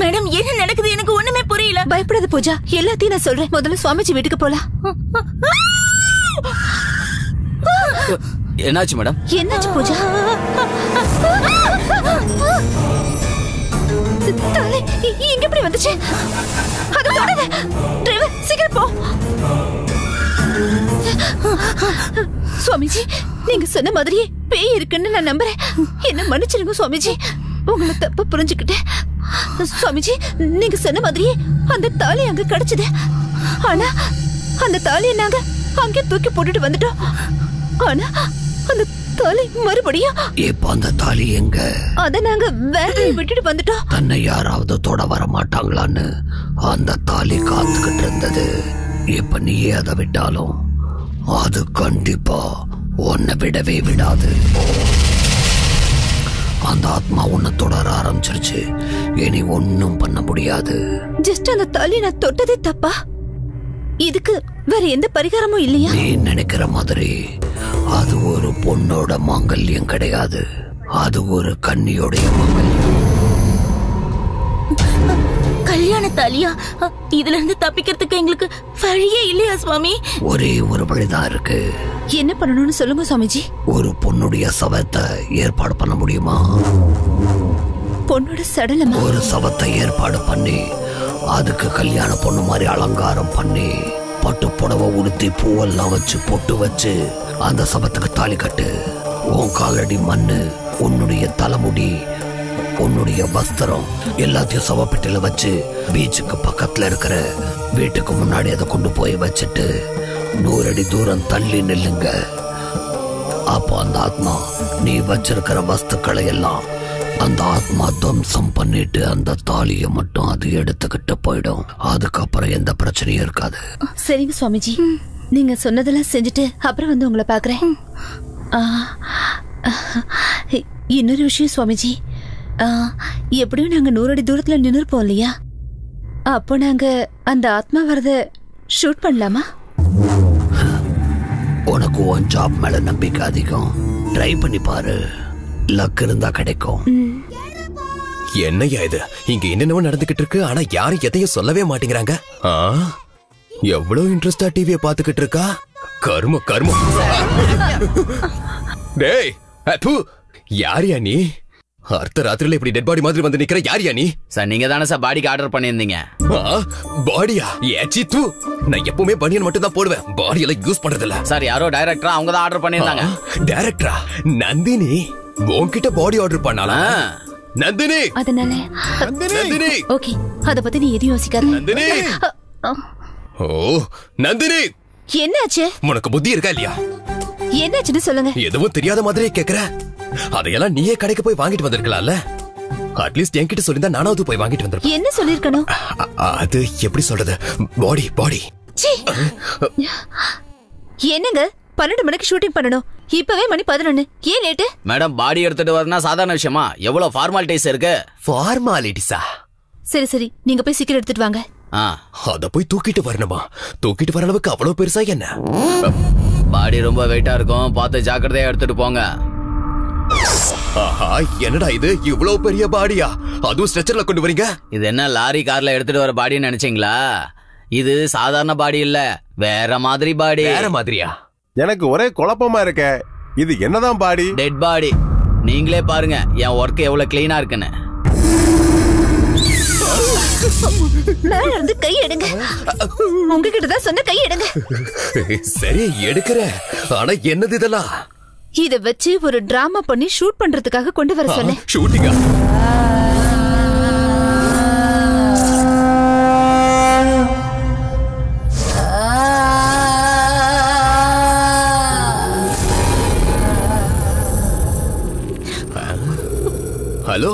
மேடம் என்ன நடக்குது எனக்கு ஒண்ணுமே புரியல. பயப்படாத பூஜா, எல்லாத்தையும் நான் சொல்றேன். முதல்ல சுவாமிஜி வீட்டுக்கு போலாம். என்னாச்சு மேடம்? என்னாச்சு பூஜா? ताले इंगे पड़ी मत चे आदो तोड़े दे ड्राइवर सीकर पो स्वामी जी निंगे सने मदरी पे इरकने ना नंबर है ये ना मनु चिंगो स्वामी जी उंगले तप्पा पुरंज किटे स्वामी जी निंगे सने मदरी अंदर ताले अंगे कट चुदे आना अंदर ताले नांगे अंगे तो क्यों पोड़े बंद टो आना अंदर ताले मर बढ़िया ये पांडा ताले यंगे आधा नांगे बैठे बिटे बंद टो तन्ने यार आव तो थोड़ा बारा माटांगला ने आंधा ताले कांत कटरंदा दे ये पनी ये आधा बिटालो आधा कंडी पा उन्ने बिटे वे बिटा दे आंधा आत्मा उन्ने थोड़ा रारम चर्चे ये नहीं उन्नु पन्ना बुड़िया दे जस्ट आंधा ताले ना तोटे दे तप्पा இதுக்கு வேற எந்த பரிகாரமும் இல்லையா நீ நினைக்கிற மாதிரி அது ஒரு பொண்ணோட மாங்கல்யம் கிடையாது அது ஒரு கன்னியோட மாங்கல்யம் கல்யாண தாலியா இதுல இருந்து தப்பிக்கிறதுக்கு உங்களுக்கு வழியே இல்லையா சுவாமி ஒரே ஒரு வழிதான் இருக்கு என்ன பண்ணணும்னு சொல்லுங்க சுவாமிஜி ஒரு பொண்ணுடைய சவத்தை ஏற்பாடு பண்ண முடியுமா பொண்ணோட சடலமா ஒரு சவத்தை ஏற்பாடு பண்ணி அதுக்கு கல்யாண பொண்ணு மாதிரி அலங்காரம் பண்ணி பட்டு புடவை உடுத்தி பூவெல்லாம் வச்சு பொட்டு வச்சு அந்த சபத்துக்கு தாலி கட்டு உன் காலடி மண்ணு உன்னுடைய தலைமுடி உன்னுடைய வஸ்திரம் எல்லாத்தையும் சவப்பெட்டில வச்சு பீச்சுக்கு பக்கத்துல இருக்கிற வீட்டுக்கு முன்னாடி அதை கொண்டு போய் வச்சிட்டு நூறு அடி தூரம் தள்ளி நில்லுங்க அப்போ அந்த ஆத்மா நீ வச்சிருக்கிற வஸ்துக்களை எல்லாம் அந்த ஆத்மா தம்சம் பண்ணிட்டு அந்த தாலியை மட்டும் அது எடுத்துக்கிட்டு போய்டும் அதுக்கப்புறம் எந்த பிரச்சனையும் இருக்காது சரிங்க சுவாமிஜி நீங்க சொன்னதெல்லாம் செஞ்சிட்டு அப்புறம் வந்து உங்களை பார்க்கறேன் இன்னொரு விஷயம் சுவாமிஜி எப்படியும் நாங்க நூறு அடி தூரத்துல நின்னுப்போம் இல்லையா அப்போ நாங்க அந்த ஆத்மா வரதை ஷூட் பண்ணலாமா உனக்கு உன் ஜாப் மேல நம்பிக்கை அதிகம் ட்ரை பண்ணி பாரு लक இருந்தா கிடைக்கும் என்னையா இது இங்க என்னென்னவோ நடந்துக்கிட்டு இருக்கு ஆனா யாரும் எதையும் சொல்லவே மாட்டேங்கறாங்க எவ்வளவு இன்ட்ரஸ்டா டிவியை பாத்துக்கிட்டு இருக்கா கர்ம கர்ம டேய் அது யாரியா நீ அர்த்த ராத்திரில இப்படி டெட் பாடி மாதிரி வந்து நிக்கிற யாரியா நீ சார் நீங்க தான சார் பாடிக்கு ஆர்டர் பண்ணிருந்தீங்க பாடியா ஏச்சி தூ நான் எப்பவுமே பனியன் மட்டும் தான் போடுவேன் பாடியில யூஸ் பண்றது இல்ல சார் யாரோ டைரக்டரா அவங்க தான் ஆர்டர் பண்ணிருந்தாங்க டைரக்டரா நந்தினி உன்கிட்ட பாடி ஆர்டர் பண்ணால நந்தினி அதனால நந்தினி ஓகே அத பத்தி நீ எதையும் யோசிக்காத நந்தினி ஓ நந்தினி என்னாச்சு உனக்கு புத்தி இருக்கா இல்லையா என்னாச்சுன்னு சொல்லுங்க எதுவும் தெரியாத மாதிரி கேக்குற அதையெல்லாம் நீயே கடைக்கு போய் வாங்கிட்டு வந்திருக்கலாம்ல அட்லீஸ்ட் என்கிட்ட சொல்லிருந்தா நானாவது போய் வாங்கிட்டு வந்திருப்பேன் என்ன சொல்லிருக்கணும் அது எப்படி சொல்றது பாடி பாடி என்னங்க பன்னெண்டு மணிக்கு ஷூட்டிங் பண்ணனும் இப்பவே மணி பதினொன்று ஏன் லேட் மேடம் பாடி எடுத்துட்டு வரனா சாதாரண விஷயமா எவ்வளவு ஃபார்மாலிட்டிஸ் இருக்கு ஃபார்மாலிட்டிஸா சரி சரி நீங்க போய் சீக்கிரம் எடுத்துட்டு வாங்க ஆ அத போய் தூக்கிட்டு வரணுமா தூக்கிட்டு வர அளவுக்கு அவ்வளவு பெருசா என்ன பாடி ரொம்ப வெயிட்டா இருக்கும் பாத்து ஜாக்கிரதையா எடுத்துட்டு போங்க ஆஹா என்னடா இது இவ்வளவு பெரிய பாடியா அது ஸ்ட்ரெச்சர்ல கொண்டு வரீங்க இது என்ன லாரி கார்ல எடுத்துட்டு வர பாடின்னு நினைச்சீங்களா இது சாதாரண பாடி இல்ல வேற மாதிரி பாடி வேற மாதிரியா எனக்கு ஒரே குழப்பமா இருக்க இது என்னதான் பாடி டெட் பாடி நீங்களே பாருங்க என் வர்க் எவ்வளவு க்ளீனா இருக்குன்னு நான் வந்து கை எடுங்க உங்ககிட்ட தான் சொன்ன கை எடுங்க சரி எடுக்கற ஆனா என்னது இதெல்லாம் இத வச்சு ஒரு டிராமா பண்ணி ஷூட் பண்றதுக்காக கொண்டு வர சொன்னேன் ஷூட்டிங்கா Hello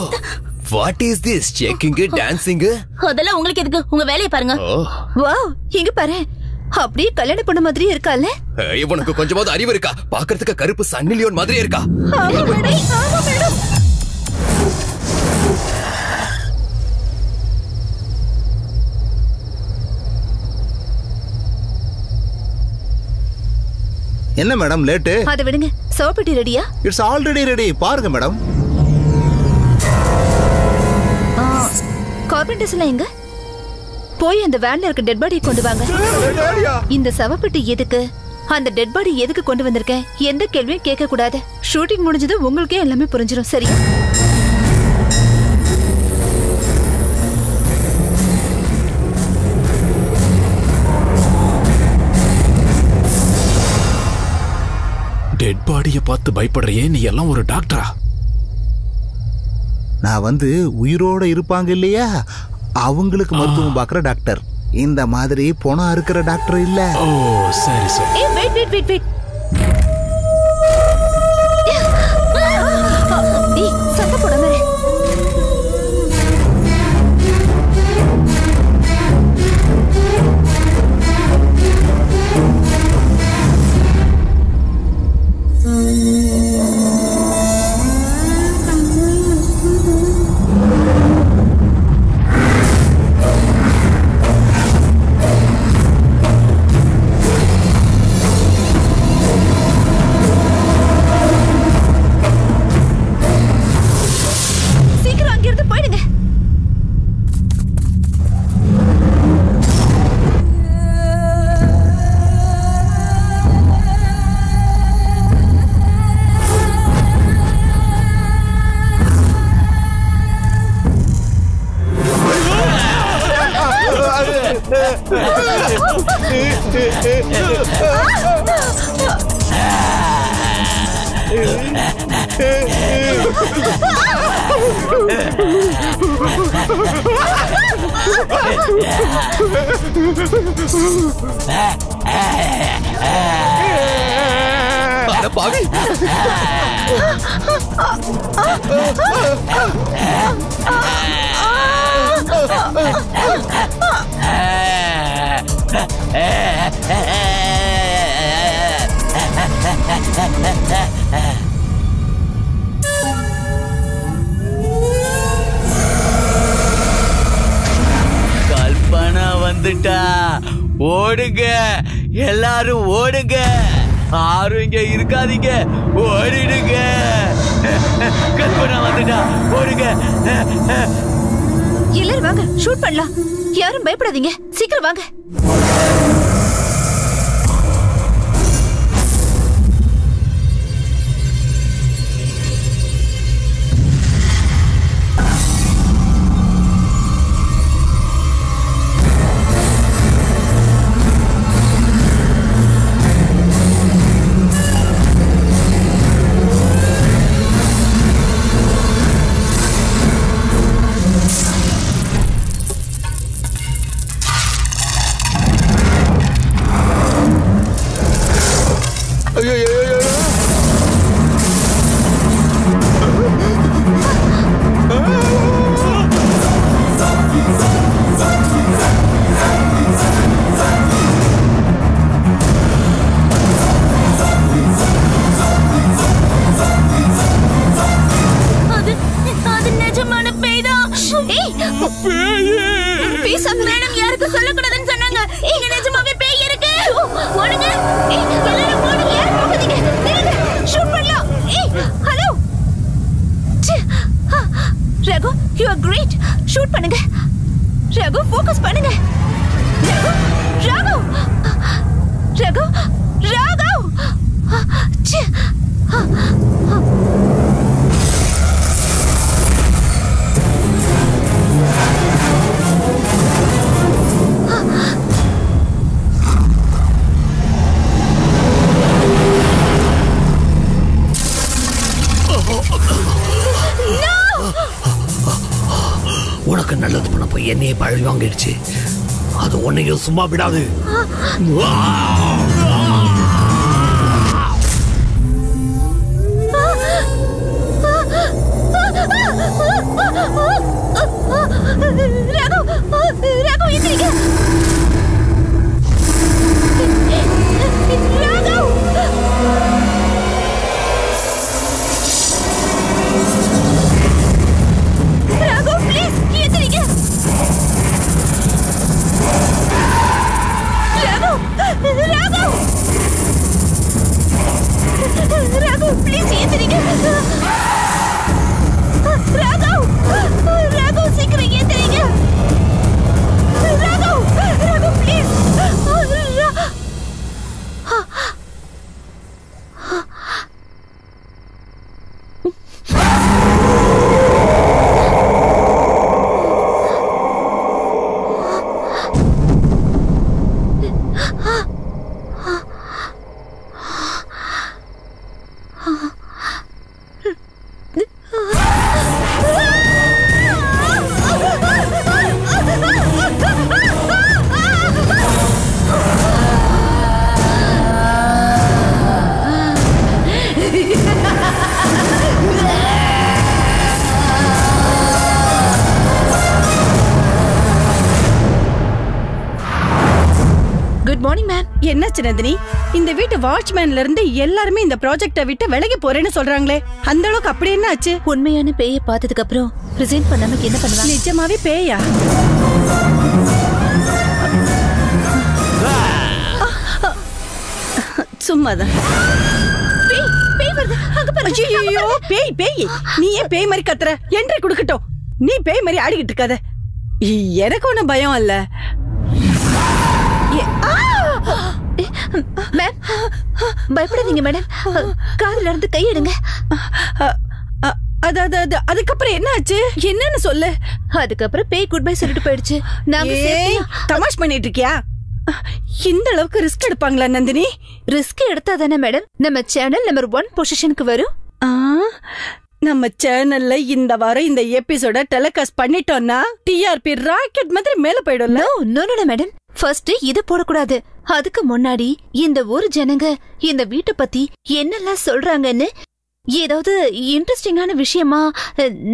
what is this checking dancing அதெல்லாம் உங்களுக்கு எதுக்கு உங்க வேலைய பாருங்க வாவ் இங்க பாரு அப்படியே கல்யாண பொண்ணு மாதிரி இருக்கால இவனுக்கு கொஞ்சமாவது அறிவு இருக்கா பாக்குறதுக்கு கருப்பு சன்னிலியோன் மாதிரி இருக்கா ஆமா மேடம் ஆமா மேடம் என்ன மேடம் லேட் அத விடுங்க சோப்பட்டி ரெடியா இட்ஸ் ஆல்ரெடி ரெடி பாருங்க மேடம் கார்பெண்டர்ஸ் எங்க போய் அந்த வேன்ல இருக்க டெட் பாடியை கொண்டு வாங்க இந்த சவப்பெட்டி எதுக்கு அந்த டெட் பாடி எதுக்கு கொண்டு வந்திருக்கேன் எந்த கேள்வியும் கேட்க கூடாது ஷூட்டிங் முடிஞ்சது உங்களுக்கே எல்லாமே புரிஞ்சிரும் சரி பாடியை பார்த்து பயப்படுறியே, நீ எல்லாம் ஒரு டாக்டரா? நான் வந்து உயிரோட இருப்பாங்க இல்லையா, அவங்களுக்கு மருத்துவம் பார்க்குற டாக்டர். இந்த மாதிரி பொணம் இருக்கிற டாக்டர் இல்ல. ஓ சரி சரி. ஏய் வெயிட் வெயிட் வெயிட் வெயிட். ஏய் சத்த போடாம. சும்மா விடாது. Rago, Rago, सीख रही है तेरी क्या? Rago! Good morning, ma'am. என்னாச்சு நந்தினி? இந்த வீட்டு வாட்ச்மேன்ல இருந்து எல்லாரும் இந்த ப்ராஜெக்ட்ட விட்டு விலகி போறேன்னு சொல்றாங்களே. அந்த அளவுக்கு அப்படி என்ன ஆச்சு? உண்மையான பேயை பார்த்ததுக்கு அப்புறம் பிரசன்ட் பண்ணாம என்ன பண்ணுவாங்க? நிஜமாவே பேயா? சும்மாதான். பேய் பேய் வருது. அங்க பாரு. ஐயோ பேய் பேய். நீ ஏன் பேய் மாதிரி கத்துற? என்ட்ரி கொடுக்கட்டும். நீ பேய் மாதிரி ஆடிக்கிட்டு இருக்காத. எனக்கு ஒன்னும் பயம் இல்ல. मैम, பயப்படாதீங்க மேடம். காதுல இருந்து கை எடுங்க. அத அத அதுக்கு அப்புறம் என்ன ஆச்சு? என்னன்னு சொல்லு. அதுக்கு அப்புறம் பேய் குட் பை சொல்லிட்டு போயிடுச்சு. நாம சேஃப்டியா தமாஷ் பண்ணிட்டு இருக்கியா? இந்த அளவுக்கு ரிஸ்க் எடுப்பாங்களா நந்தினி? ரிஸ்க் எடுத்தாதானே மேடம் நம்ம சேனல் நம்பர் ஒன் பொசிஷனுக்கு வரும். நம்ம சேனல்ல இந்த வாரம் இந்த எபிசோட டெலிகாஸ்ட் பண்ணிட்டோம்னா டிஆர்பி ராக்கெட் மாதிரி மேல போய்டும்ல. நோ நோ மேடம், ஃபர்ஸ்ட் இது போட கூடாது. அதுக்கு முன்னாடி இந்த ஊர் ஜனங்க இந்த வீட்டை பத்தி என்னெல்லாம் சொல்றாங்கன்னு ஏதாவது இன்ட்ரெஸ்டிங்கான விஷயமா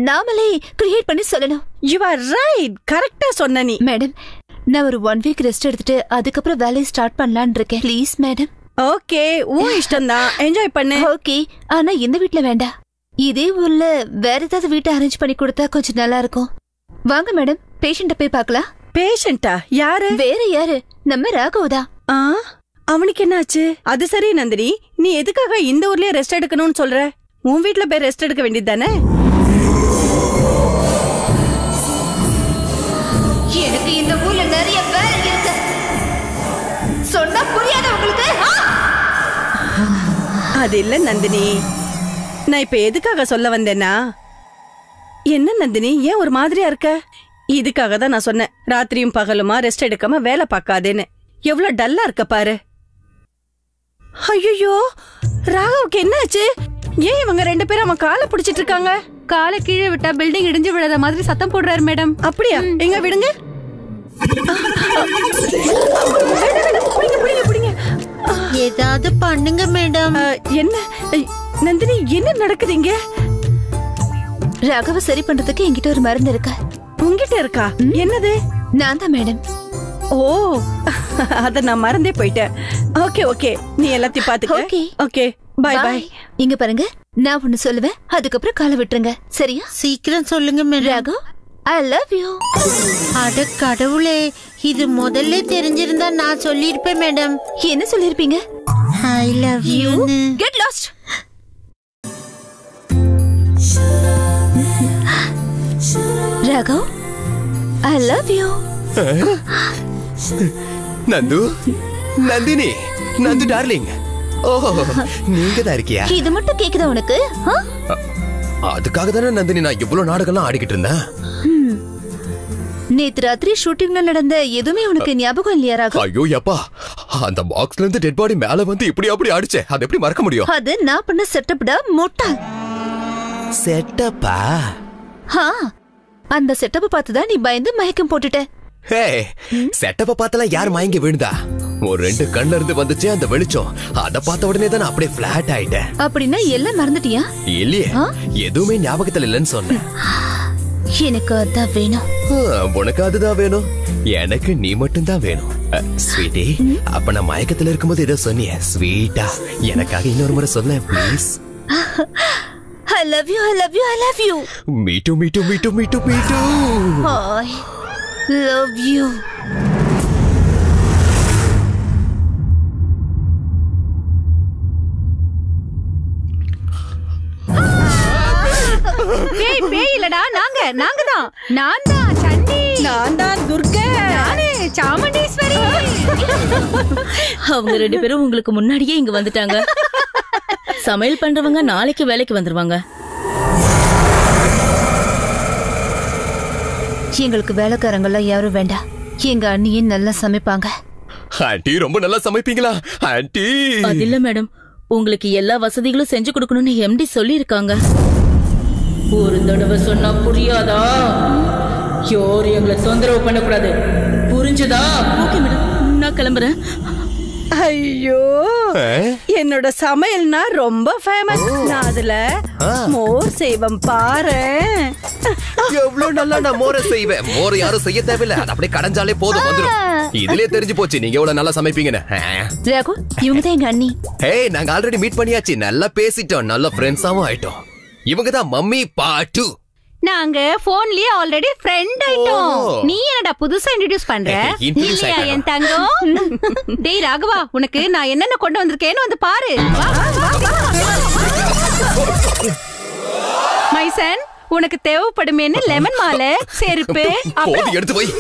நாமளே கிரியேட் பண்ணி சொல்லணும். யூ ஆர் ரைட், கரெக்ட்டா சொன்ன நீ. மேடம், நான் ஒரு ஒன் வீக் ரெஸ்ட் எடுத்துட்டு அதுக்கப்புறம் வேலையை ஸ்டார்ட் பண்ணலான்னு இருக்கேன். Please madam. ஓகே, உன் இஷ்டம் தான், என்ஜாய் பண்ணு. ஓகே, ஆனா இந்த வீட்டுல வேண்டாம். இதே ஊர்ல வேற ஏதாவது வீட்டை அரேஞ்ச் பண்ணி கொடுத்தா கொஞ்சம் நல்லா இருக்கும். வாங்க மேடம், பேஷண்ட்ட போய் பார்க்கலாம். பேஷண்டா? யாரு? வேற யாரு, நம்ம ராகவதா. அவனுக்கு என்னாச்சு? அது சரி நந்தினி, நீ எதுக்காக இந்த ஊர்லயே ரெஸ்ட் எடுக்கணும்னு சொல்ற? உன் வீட்டுல போய் ரெஸ்ட் எடுக்க வேண்டியது தானே. எனக்கு இந்த ஊர்ல நிறைய வேலை இருக்கு. சொன்னா புரியாத உங்களுக்கு? அது இல்ல நந்தினி, நான் இப்ப எதுக்காக சொல்ல வந்தேன்னா, என்ன நந்தினி ஏன் ஒரு மாதிரியா இருக்க? இதுக்காக தான் நான் சொன்னேன், ராத்திரியும் பகலுமா ரெஸ்ட் எடுக்காம வேலை பார்க்காதேன்னு. எவ்வளவு டல்லா இருக்க பாரு. ஐயோ ராகவுக்கு என்னாச்சு? ஏன் இவங்க ரெண்டு பேரும் அவன் காலை பிடிச்சிட்டு இருக்காங்க? காலை கீழே விட்டா பில்டிங் இடிஞ்சு விழற மாதிரி சத்தம் போடுறாரு மேடம். அப்படியா? எங்க விடுங்க. ஏதாவது பண்ணுங்க மேடம். என்ன நந்தினி என்ன நடக்குதுங்க? ராகவ சரி பண்றதுக்கு என்கிட்ட ஒரு மருந்து இருக்கா. உங்ககிட்ட இருக்கா? என்னது? நான் தான் மேடம். ஓ, அத நான் மறந்தே போயிட்டேன். ஓகே ஓகே, நீ எல்லாத்தையும் பாத்துக்க. Okay okay, bye bye. இங்க பாருங்க, நான் ஒன்னு சொல்லுவேன், அதுக்கப்புறம் காலை விட்டுருங்க, சரியா? சீக்கிரம் சொல்லுங்க madam. Raghav, I love you. அட கடவுளே, இது முதல்ல தெரிஞ்சிருந்தா நான் சொல்லிருப்பேன் மேடம். என்ன சொல்லிருப்பீங்க? I love you. Get lost. Raghav, I love you. Nandu, Nandini, Nandu darling. Oh, நீங்க தான் இருக்கியா? இது மட்டும் கேக்குதா உனக்கு? அதுக்காக தான நந்தினி நான் இவ்வளவு நாடகம்லாம் ஆடிக்கிட்டு இருந்தேன். நேத்து ராத்திரி ஷூட்டிங்ல நடந்த எதுமே உனக்கு ஞாபகம் இல்லையா ராகவ்? ஐயோ அப்பா, அந்த பாக்ஸ்ல இருந்து டெட் பாடி மேல வந்து இப்படி அப்படி ஆடிச்சே, அது எப்படி மறக்க முடியும்? அது நான் பண்ண செட்டப்டா மொட்டா. செட்டப்பா? ஹா, அந்த செட்டப்ப பார்த்து தான் நீ பயந்து மயக்கம் போட்டுட்ட. ஹே, செட்டப்ப பார்த்தல யார் மயங்கி விழுந்தா? ஒரு ரெண்டு கண்ணல இருந்து வந்துச்சு அந்த வெளிச்சம். அத பார்த்த உடனே தான் அப்படியே ஃப்ளாட் ஆயிட்டேன். அப்படினா எல்லாம் மறந்துட்டியா? இல்லையே, எதுமே ஞாபகத்துல இல்லன்னு சொன்னே. எனக்கு அதான் வேணும். உனக்கு அதுதான் வேணும், எனக்கு நீ மட்டும் தான் வேணும். ஸ்வீட்டி, அப்ப நான் மயக்கத்துல இருக்கும்போது ஏதோ சொன்னியே ஸ்வீட்டா, எனக்காக இன்னொரு முறை சொல்ல please. I love you, I love you, I love you. Me too, me too, me too, me too, me too. I love you. Hey, hey, இல்லடா, நாங்க நாங்க தான். நான் தான் சண்டி, நான் தான் துர்க்கே, நானே சாமுண்டீஸ்வரி. அவங்க ரெண்டு பேரும் உங்களுக்கு முன்னாடியே இங்க வந்துட்டாங்க. சமையல் பண்றவங்க நாளைக்கு வேலைக்கு வந்துருவாங்க. எங்களுக்கு வேலைக்காரங்கெல்லாம் யாரும் வேண்டாம். எங்க அண்ணியும் நல்லா சமைப்பாங்க. ஆண்டி ரொம்ப நல்லா சமைப்பீங்களா ஆண்டி? அதில்ல மேடம், உங்களுக்கு எல்லா வசதிகளும் செஞ்சு கொடுக்கணும்னு எம்டி சொல்லி இருக்காங்க. ஒரு தடவை சொன்னா புரியாதா? யாரு எங்களை தொந்தரவு பண்ணக்கூடாது, புரிஞ்சுதா? ஓகே மேடம், நான் கிளம்புறேன். ஐயோ, என்னோட சமையல்னா ரொம்ப ஃபேமஸ். நான் அதுல மோர் செய்வம் பாரு. எவ்ளோ நல்லா நான் மோர செய்வேன். மோர யாரும் செய்ய தேவையில்லை. அது அப்படியே கடஞ்சாலே போதும் வந்துரும். இதுலயே தெரிஞ்சு போச்சு நீங்க எவ்வளவு நல்லா சமைப்பீங்கன்னு. ரகு இவங்க தான் எங்க அண்ணி. ஏய் நாங்க ஆல்ரெடி மீட் பண்ணியாச்சு. நல்லா பேசிட்டோம். நல்ல ஃப்ரெண்ட்ஸாவும் ஆயிட்டோம். இவங்க தான் மம்மி பாட்டு. நாங்க போன்லயே ஆல்ரெடி ஃப்ரெண்ட் ஆயிட்டோம். நீ என்னடா புதுசா இன்ட்ரோடியூஸ் பண்ற? இல்லையா என் தங்கம்? டேய் ராகவா உனக்கு நான் என்னென்ன கொண்டு வந்திருக்கேன்னு வந்து பாரு. மைசன் உனக்கு தேவைப்படுமேன்னு லெமன் மாலை, செருப்பு அப்படி எடுத்து போய்.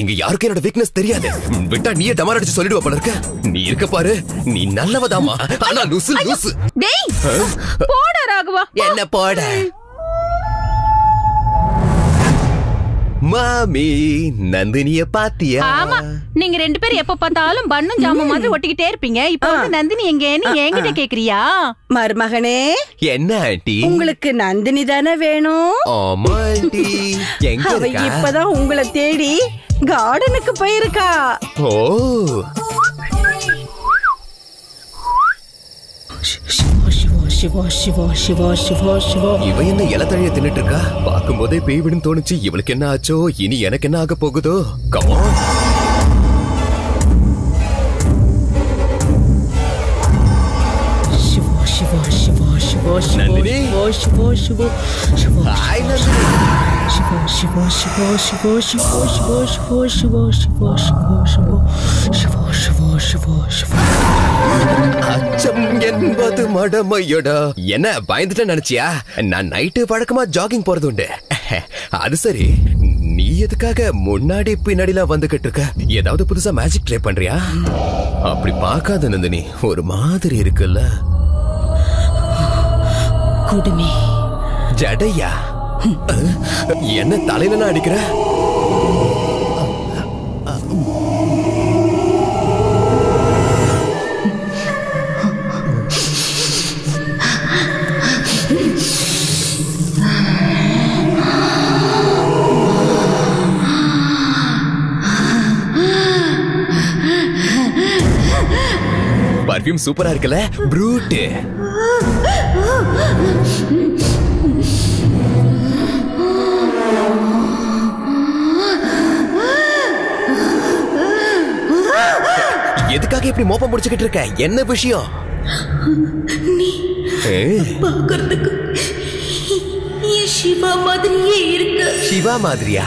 இங்க யாருக்கு என்னோட வீக்னஸ் தெரியாது. விட்டா நீயே டமார் அடிச்சு சொல்லிடுவ போல இருக்க. நீ இருக்க பாரு. நீ நல்லவதாமா. ஆனா லூசு லூசு. டேய் போடா ராகவா. என்ன போடா? மாமி நந்தினிய பாத்தியா? ஆமா நீங்க ரெண்டு பேரும் எப்ப பார்த்தாலும் பன்னும் ஜாமும் மாதிரி ஒட்டிக்கிட்டே இருப்பீங்க. இப்போ நந்தினி எங்கன்னு என்கிட்ட கேக்குறியா? மருமகனே என்ன ஆண்டி உங்களுக்கு நந்தினி தானே வேணும்? ஆமா ஆண்டி. எங்க இருக்கா? இப்பதான் உங்களை தேடி கார்டனுக்கு போயிருக்கா. ஓ சிவா சிவா சிவா சிவா சிவா. இவ என்ன இலத்தழைய தின்னுட்டு இருக்கா? பார்க்கும் போதே பேய் விடும் தோணுச்சு. இவளுக்கு என்ன ஆச்சோ? இனி எனக்கு என்ன ஆக போகுதோ? கமான். சிவா சிவா சிவா சிவா நந்தினி. சிவா சிவா சிவா சிவா சிவா சிவா சிவா சிவா சிவா சிவா சிவா சிவா சிவா சிவா சிவா சிவா. அச்சம் என்பது மடமையடா. என்ன பயந்துட்ட நினைச்சியா? நான் நைட்டு பழக்கமா ஜாகிங் போறது உண்டு. அது சரி, நீ எதுக்காக முன்னாடி பின்னாடிலாம் வந்துகிட்டு இருக்க? ஏதாவது புதுசா மேஜிக் ட்ரை பண்றியா? அப்படி பார்க்காத நந்தினி, ஒரு மாதிரி இருக்குல்ல. குடுமி ஜடையா என்ன தலையில நான் அடிக்கிற? பர்ஃபியூம் சூப்பரா இருக்குல்ல ப்ரூட். எதுக்காக இப்படி மோப்பம் முடிச்சுக்கிட்டு இருக்க? என்ன விஷயம்? நீ பார்க்கிறதுக்கு சிவா மாதிரியே இருக்க. சிவா மாதிரியா?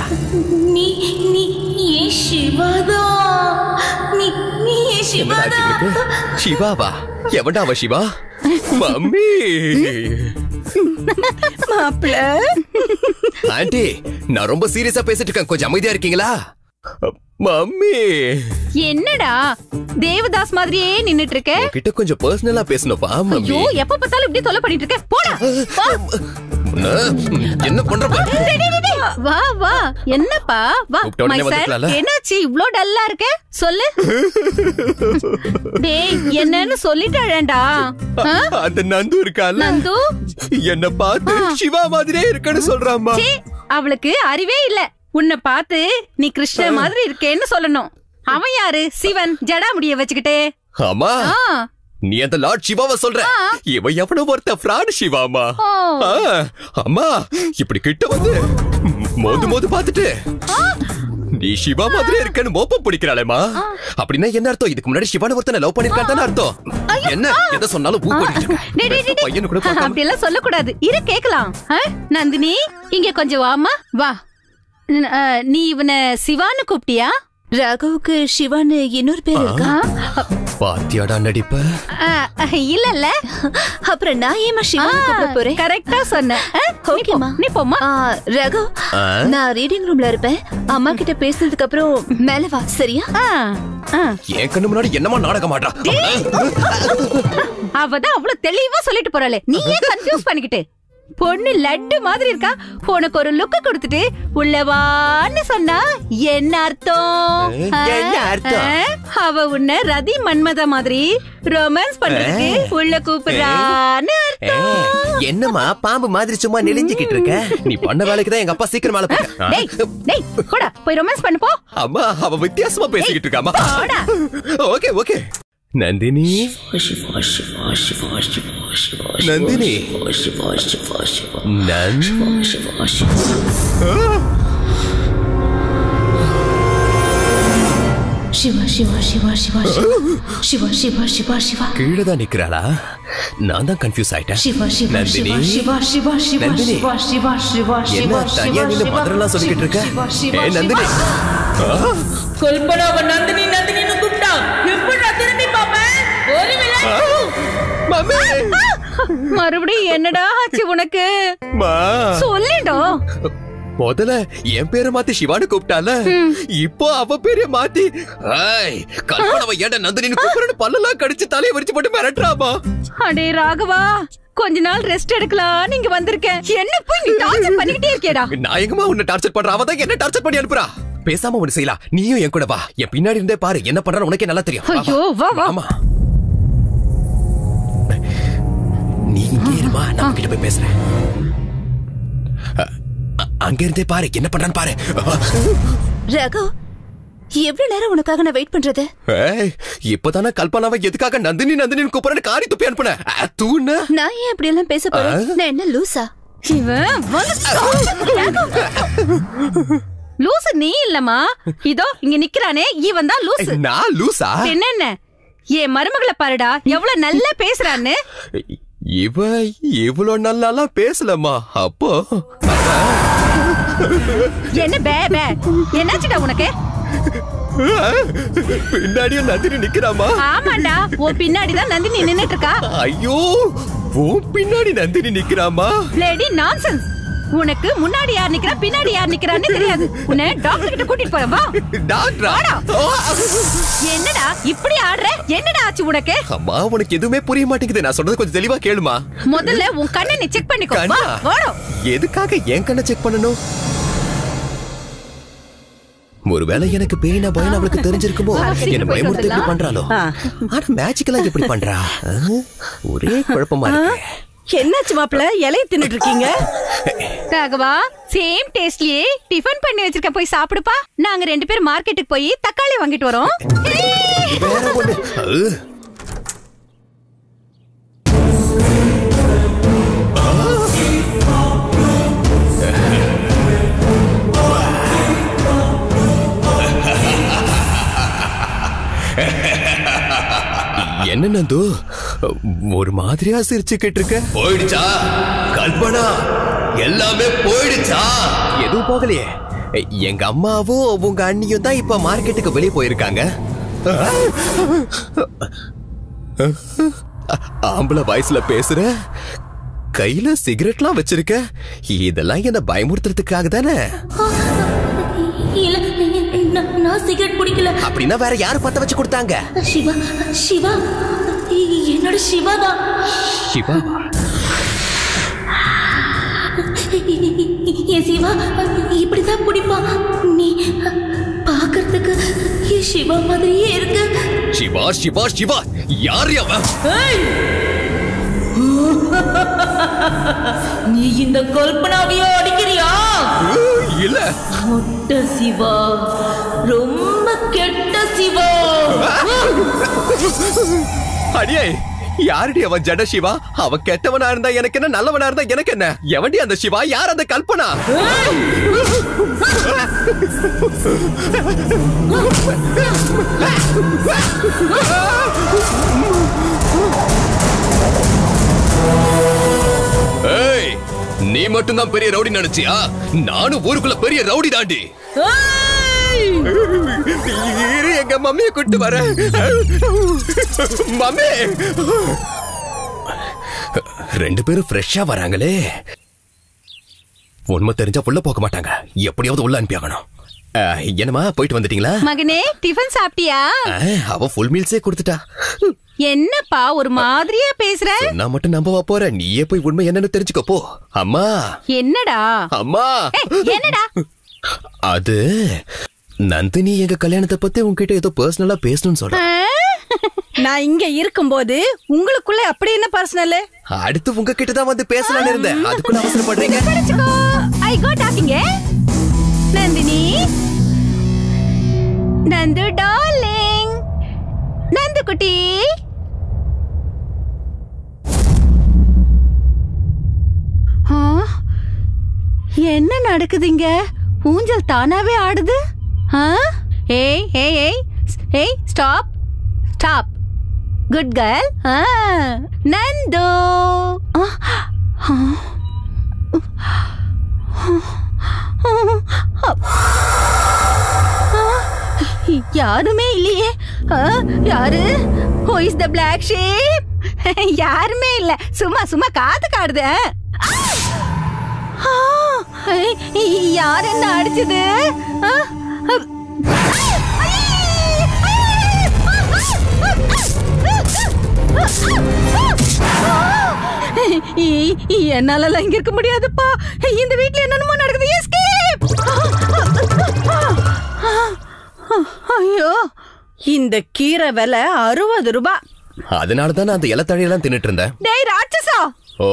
நீ நீ ஏன் சிவாதா? நீ நீ ஏன் சிவாதா? சிவாவா? எவன்டா அவ சிவா? மம்மி மாப்ள. ஆண்டி நான் ரொம்ப சீரியஸா பேசிட்டு இருக்கேன். கொஞ்சம் அமைதியா இருக்கீங்களா? மம்மி என்னடா தேவதாஸ் மாதிரியே நின்னுட்டு இருக்க? கிட்ட கொஞ்சம் பர்சனலா பேசணும்பா மம்மி. ஐயோ எப்ப பார்த்தாலும் இப்படி தொலை பண்ணிட்டு இருக்க. போடா என்ன பண்ற பா. வா வா என்னப்பா வா. மைசன் என்னாச்சு இவ்ளோ டல்லா இருக்க? சொல்லு. டேய் என்னன்னு சொல்லிட்டடா. அந்த நந்து இருக்கால, நந்து என்ன பார்த்து சிவா மாதிரியே இருக்கன்னு சொல்றாமா. அவளுக்கு அறிவே இல்ல. உன்னை பார்த்து நீ கிருஷ்ண மாதிரி இருக்கேன்னு சொல்லணும். அவன் யாரு? சிவன் ஜடா முடிய வச்சுக்கிட்டே. ஆமா நீ அந்த லார்ட் சிவாவை சொல்ற. இவ எவனோ ஒருத்த ஃப்ராட் சிவாமா. அம்மா இப்படி கிட்ட வந்து மோது மோது பார்த்துட்டு நீ சிவா மாதிரி இருக்கன்னு மோப்பம் பிடிக்கிறாளேமா. அப்படின்னா என்ன அர்த்தம்? இதுக்கு முன்னாடி சிவான ஒருத்தனை லவ் பண்ணிருக்கான் தானே அர்த்தம். என்ன எதை சொன்னாலும் பூ பண்ணிட்டு பையனு கூட அப்படி எல்லாம் சொல்லக்கூடாது. இரு கேக்கலாம். நந்தினி இங்க கொஞ்சம் வாமா. வா. நீ இவன சிவான்னு கூப்பிட்டியா? ராகவுக்கு சிவான்னு இன்னொரு பேர் இருக்கா? பாத்தியாடா நடிப்ப. இல்ல இல்ல அப்புறம் நான் ஏமா சிவான்னு கூப்பிட போறேன்? கரெக்டா சொன்ன. ஓகேமா நீ போமா. ராகவ் நான் ரீடிங் ரூம்ல இருப்பேன். அம்மா கிட்ட பேசுறதுக்கு அப்புறம் மேல வா சரியா? என் கண்ணு முன்னாடி என்னமா நாடகம் ஆடுறா. அவதான் அவ்வளவு தெளிவா சொல்லிட்டு போறாளே, நீயே கன்ஃபியூஸ் பண்ணிக்கிட்டு. பொண்ணு லட்டு மாதிரி இருக்கா. உனக்கு ஒரு லுக்க கொடுத்துட்டு உள்ளவான்னு சொன்னா என்ன அர்த்தம்? அவ உன்ன ரதி மன்மத மாதிரி ரொமான்ஸ் பண்றதுக்கு உள்ள கூப்பிடுறான்னு அர்த்தம். என்னமா பாம்பு மாதிரி சும்மா நெளிஞ்சுக்கிட்டு இருக்க? நீ பண்ண வேலைக்குதான் எங்க அப்பா சீக்கிரம் மேல போறா. டேய் டேய் போடா போய் ரொமான்ஸ் பண்ணு போ. அம்மா அவ வித்தியாசமா பேசிக்கிட்டு இருக்காமா. ஓகே ஓகே नंदिनी नंदिनी शिवा शिवा शिवा शिवा शिवा शिवा शिवा शिवा कीड़ा निकला नान कंफ्यूस आयिट्टे शिवा शिवा शिवा शिवा शिवा शिवा शिवा शिवा शिवा शिवा शिवा शिवा मदरला सोल्लिट्टिरुक्के ए नंदिनी कल्पना नंदिनी नंदिनी नु गुप्ता एप्पडा तिरुम्बी पापा ओरी विला मम्मी மறுபடி என்னடா ஆச்சு உனக்கு அம்மா சொல்லுடா मोदल एम पेर माती शिवानु कूप्टाल इप्पो अव पेर माती हाय कल्पनाव एडा नंदिनी कूपरन पल्लला कडिच्चु तले वरिच्चु पोट्टु मिरट्रामा अडे राघवा கொஞ்ச நாள் ரெஸ்ட் எடுக்கலாம் நீங்க வந்திருக்கேன் என்ன போய் நீ டார்ச்சர் பண்ணிட்டே இருக்கேடா நான் எங்கமா உன்னை டார்ச்சர் பண்ற அவ தான் என்ன டார்ச்சர் பண்ணி அனுப்புறா பேசாம ஒன்னு செய்யலாம் நீயும் என் கூட வா என் பின்னாடி இருந்தே பாரு என்ன பண்றானே உனக்கே நல்லா தெரியும் ஐயோ வா வா ஆமா நீ இங்க இருமா நான் கிட்ட போய் பேசுறேன் அங்கேர்தே பாரு என்ன பண்றான் பாரு ராகோ எவ்வளவு நேரம் உனக்காக நான் வெயிட் பண்றது ஏய் இப்பதான கல்பனாவை எதுக்காக நந்தினி நந்தினின்னு கூப்பிடுற காரி துப்பி அனுப்புன தூனா நான் ஏன் இப்படி எல்லாம் பேசப் போறேன் நான் என்ன லூசா இவன் வந்து லூசு நீ இல்லமா இதோ இங்க நிக்கறானே இவன் தான் லூசு நான் லூசா என்ன என்ன ஏ மருமகள பாருடா எவ்வளவு நல்லா பேசுறானே இவ எவ்வளவு நல்லா பேசலமா அப்போ என்ன பே பே என்னாச்சுடா உனக்கு பின்னாடியே நந்தினி நிக்கறாமா ஆமாடா ஓ பின்னாடி தான் நந்தினி நின்னுட்டு இருக்கா ஐயோ ஓ பின்னாடி நந்தினி நிக்கறாமா ப்ளடி நான்சென்ஸ் உனக்கு முன்னாடி யார் நிக்கறா பின்னாடி யார் நிக்கறானே தெரியாது உன்னை டாக்டர் கிட்ட கூட்டிட்டு போறேன் வா டாக்டரா என்னடா இப்படி ஆடுற என்னடா ஆச்சு உனக்கு அம்மா உனக்கு எதுமே புரிய மாட்டேங்குது நான் சொல்றது கொஞ்சம் தெளிவா கேளுமா முதல்ல உன் கண்ணை நீ செக் பண்ணிக்கோ வா ஓடு எதுக்காக என் கண்ணை செக் பண்ணனும் ஒருவேளை எனக்கு பேயினா பயனா அவளுக்கு தெரிஞ்சிருக்குமோ என்ன பயமுறுத்தி இப்படி பண்றாளோ ஆனா மேஜிக்கலா இப்படி பண்றா ஒரே குழப்பமா இருக்கு என்னாச்சு மாப்ள இலைய தின்னுட்டு இருக்கீங்க ராகவா சேம் டேஸ்ட்லயே டிஃபன் பண்ணி வச்சிருக்க போய் சாப்பிடுப்பா நாங்க ரெண்டு பேர் மார்க்கெட்டுக்கு போய் தக்காளி வாங்கிட்டு வரோம் என்ன நந்து ஒரு மாதிரியா சிரிச்சிட்டு இருக்க போய்டுச்சா கல்பனா எல்லாமே போய்டுச்சா எது போகலையே எங்க அம்மாவோ உங்க அண்ணியோ தான் இப்ப மார்க்கெட்டுக்கு வெளிய போயிருக்காங்க ஆம்பள வாய்ஸ்ல பேசுற கையில சிகரெட்லாம் வச்சிருக்க இதெல்லாம் என்ன பயமுறுத்துறதுக்காக தானே நான் சிகரெட் குடிக்கல அப்படினா வேற யார் பத்த வச்சு கொடுத்தாங்க சிவா சிவா என்னோட சிவாடா சிவா ஏ சிவா இப்படி தான் குடிப்பா நீ பாக்கிறதுக்கு ஏ சிவா மாதிரியே இருக்கு சிவா சிவா சிவா யார் அவ ஏய் நீ இந்த கல்பனாவியோ அடிக்கிறியா இல்ல மொட்ட சிவா ரொம்ப கெட்ட சிவா அடியே யாரடி அவ ஜட சிவா அவ கெட்டவனா இருந்தா எனக்கு என்ன நல்லவனா இருந்தா எனக்கு என்ன எவண்டி அந்த சிவா யார் அந்த கல்பனா ஏய் நீ மட்டும் தான் பெரிய ரவுடி நினைச்சியா நானும் ஊருக்குள்ள பெரிய ரவுடி தாண்டி ஏய் எங்க மம்மியை கூட்டி வர மம்மி ரெண்டு பேரும் ஃப்ரெஷ்ஷா வராங்களே உண்மை தெரிஞ்சா உள்ள போக மாட்டாங்க எப்படியாவது உள்ள அனுப்பியாகணும் என்னமா போயிட்டு வந்துட்டீங்களா மகனே டிஃபன் சாப்பிட்டியா அவ ஃபுல் மீல்ஸே கொடுத்துட்டா என்னப்பா ஒரு மாதிரியா பேசுற நான் மட்டும் நம்பவா போற நீயே போய் உண்மை என்னன்னு தெரிஞ்சுக்கோ போ அம்மா என்னடா அம்மா என்னடா அது நந்தினி எங்க கல்யாணத்தை பத்தி உன்கிட்ட ஏதோ பர்சனலா பேசணும்னு சொல்ற நான் இங்க இருக்கும்போது உங்களுக்குள்ள அப்படி என்ன பர்சனல் அடுத்து உங்ககிட்ட தான் வந்து பேசலாம்னு இருந்தேன் அதுக்குள்ள அவசர பண்றீங்க I go talking Nandini Nandu darling Nandu குண்டு குட்டி என்ன நடக்குதுங்க? ஊஞ்சல் தானாவே ஆடுது. ஏய் ஏய் ஏய் ஏய் stop stop. Good girl. Nandu யாருமே இல்லையே. யாரு? Who is the black sheep? யாருமே இல்ல, சும்மா சும்மா காத்து காடுது. யார் என்ன அடிச்சது? என்னால இங்க இருக்க முடியாதுப்பா. இந்த வீட்டுல என்னென்னமோ நடக்குது. ஐயோ, இந்த கீரை விலை அறுபது ரூபாய். அதனாலதான் நான் அந்த இலத்தழையெல்லாம் தின்னுட்டு இருந்தேன். டேய் ராட்சசா, ஓ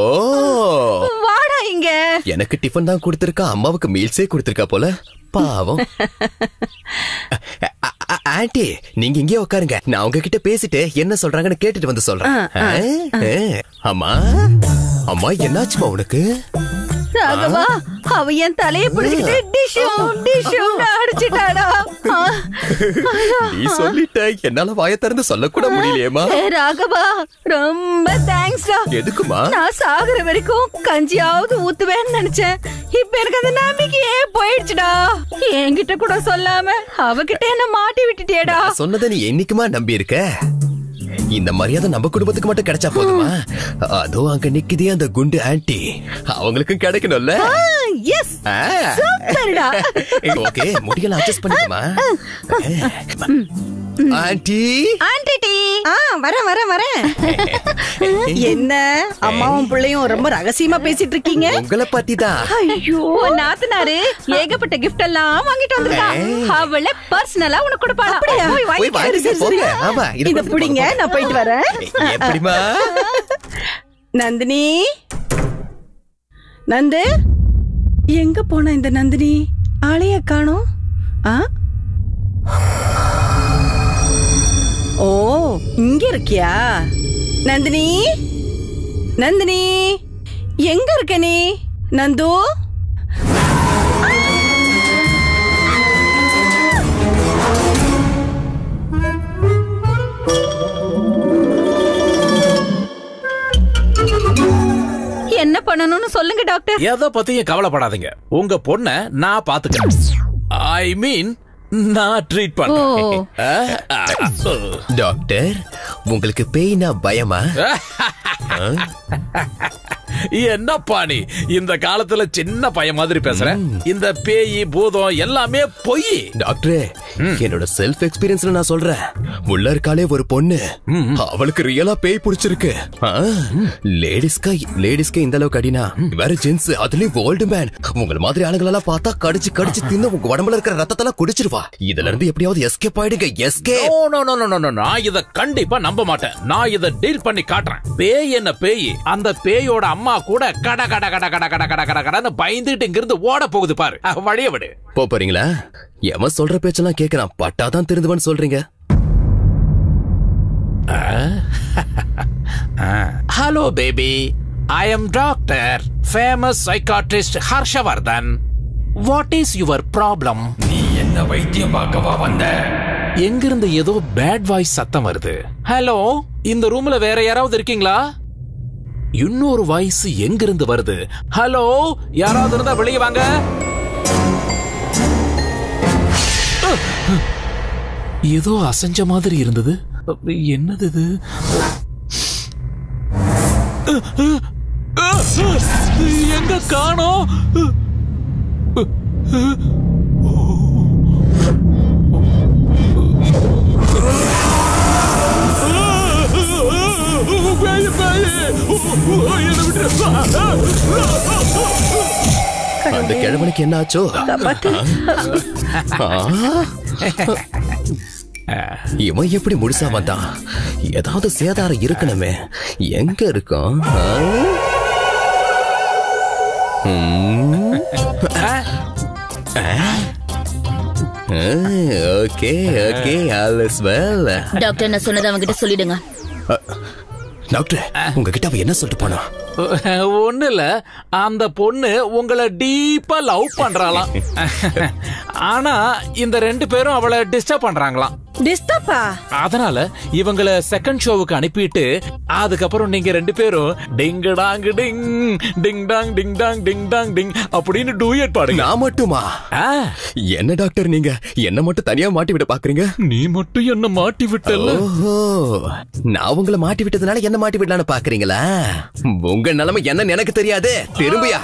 வாடா இங்க. எனக்கு டிஃபன் தான் கொடுத்திருக்கா, அம்மாவுக்கு மீல்ஸே கொடுத்திருக்கா போல, பாவம். ஆண்டி நீங்க இங்கே உட்காருங்க, நான் உங்ககிட்ட பேசிட்டு என்ன சொல்றாங்கன்னு கேட்டுட்டு வந்து சொல்றேன். அம்மா அம்மா, என்னாச்சுமா உனக்கு? ராகவா, அவ என் தலையை பிடிச்சிட்டு டிஷு டிஷுன்னு அடிச்சிட்டாடா. நீ சொல்லிட்ட, என்னால வாயை திறந்து சொல்ல கூட முடியலையேமா. ராகவா ரொம்ப தேங்க்ஸ்டா. எதுக்குமா? நான் சாகுற வரைக்கும் கஞ்சியாவது ஊத்துவேன்னு நினைச்சேன். இப்ப எனக்கு அந்த நம்பிக்கையே போயிடுச்சுடா. என்கிட்ட கூட சொல்லாம அவகிட்ட என்ன மாட்டி விட்டுட்டேடா. சொன்னதை நீ என்னைக்குமா நம்பி இருக்க? இந்த மரியாதை நம்ம குடும்பத்துக்கு மட்டும் கிடைச்சா போதுமா? அதோ அங்க நிக்குதே அந்த குண்டு ஆன்ட்டி, அவங்களுக்கும் கிடைக்கணும்ல. எஸ் சூப்பர்டா. ஓகே, முடியல அட்ஜஸ்ட் பண்ணிடுமா ஆன்ட்டி. ஆன்ட்டி டீ. ஆ வர வர வர. என்ன அம்மாவும் பிள்ளையும் ரொம்ப ரகசியமா பேசிட்டு இருக்கீங்க? உங்களை பத்திதான். ஐயோ, நாத்தனாரு ஏகப்பட்ட கிஃப்ட் எல்லாம் வாங்கிட்டு வந்திருக்கா. அவளை பர்சனலா உனக்கு கொடுப்பாளா? போய் வாங்கிட்டு போங்க. ஆமா, இத புடிங்க, நான் போயிட்டு வரேன். எப்படிமா? நந்தினி, நந்து எங்க போனா? இந்த நந்தினி ஆளைய காணோம். ஆ, ஓ இங்க இருக்கியா நந்தினி? நந்தினி எங்க இருக்க நீ? நந்து என்ன பண்ணணும்னு சொல்லுங்க டாக்டர். எதை பத்தியும் கவலைப்படாதீங்க, உங்க பொண்ணை நான் பாத்துக்கிறேன். ஐ மீன் நான் ட்ரீட் பண்ணுவேன். டாக்டர், உங்களுக்கு பேய்னா பயமா? என்ன பாணி, இந்த காலத்துல சின்ன பையன் மாதிரி பேசுறேன். இந்த பேய் பூதம் எல்லாமே பொய். டாக்டர், என்னோட செல்ஃப் எக்ஸ்பீரியன்ஸ்ல நான் சொல்றேன். உள்ள இருக்காலே ஒரு பொண்ணு, அவளுக்கு ரியலா பேய் பிடிச்சிருக்கு. லேடிஸ்கா லேடிஸ்க்கு இந்த அளவுக்கு அடினா வேற ஜென்ஸ், அதுலயும் ஓல்டு மேன் உங்களை மாதிரி ஆளுங்களெல்லாம் பார்த்தா கடிச்சு கடிச்சு தின்னு உங்க உடம்புல இருக்கிற ரத்தத்தெல்லாம் குடிச்சிருவா. இதுல இருந்து எப்படியாவது எஸ்கேப் ஆயிடுங்க. Escape? No no no no, நான் இத கண்டிப்பா நம்ப மாட்டேன். நான் இத டீல் பண்ணி காட்டுறேன். பேய் என்ன பேய், அந்த பேயோட அம்மா கூட கட கட கட கட கட கட கட கடன்னு பயந்துட்டு இங்கிருந்து ஓட போகுது பாரு. வழிய விடு. போறீங்களா? எவன் சொல்ற பேச்செல்லாம் கேக்குறான், பட்டாதான் திருந்துவன்னு சொல்றீங்க. Hello baby, I am doctor famous psychiatrist Harshavardhan. What is your problem? நீ என்ன வைத்தியம் பார்க்கவா வந்த? எங்கிருந்து ஏதோ பேட் வாய்ஸ் சத்தம் வருது. ஹலோ, இந்த ரூம்ல வேற யாராவது இருக்கீங்களா? இன்னொரு வாய்ஸ் எங்கிருந்து வருது. ஹலோ, யாராவது இருந்தா வெளியே வாங்க. ஏதோ அசஞ்ச மாதிரி இருந்தது. என்னது இது? எங்க காணோம்? அந்த கிழவனுக்கு என்ன ஆச்சோ? இவன் எப்படி முடிசா வந்தான்? ஏதாவது சேதாரம் இருக்கணுமே, எங்க இருக்கும்? Okay okay all is well doctor ना சொன்னத அவங்க கிட்ட சொல்லிடுங்க டாக்டர் உங்க கிட்ட என்ன சொல்லிட்டு போனா ஒண்ணு இல்ல அந்த பொண்ணு உங்களை டீப்பா லவ் பண்றாளாம் ஆனா இந்த ரெண்டு பேரும் அவளை டிஸ்டர்ப் பண்றாங்களாம் டிஸ்டர்பா அதனால இவங்களை செகண்ட் ஷோவுக்கு அனுப்பிட்டு அதுக்கு அப்புறம் நீங்க ரெண்டு பேரும் ding dong ding ding dong ding dong ding dong ding அப்படினு டூயட் பாடுங்க நான் மட்டுமா என்ன டாக்டர் நீங்க என்ன மட்டும் தனியா மாட்டி விட பாக்குறீங்க நீ மட்டும் என்ன மாட்டி விட்டல ஓஹோ நான் உங்களை மாட்டி விட்டதனால என்ன மாட்டி விடலாம்னு பாக்குறீங்களா உங்க நிலைமை என்னன்னு எனக்கு தெரியாது திரும்பியா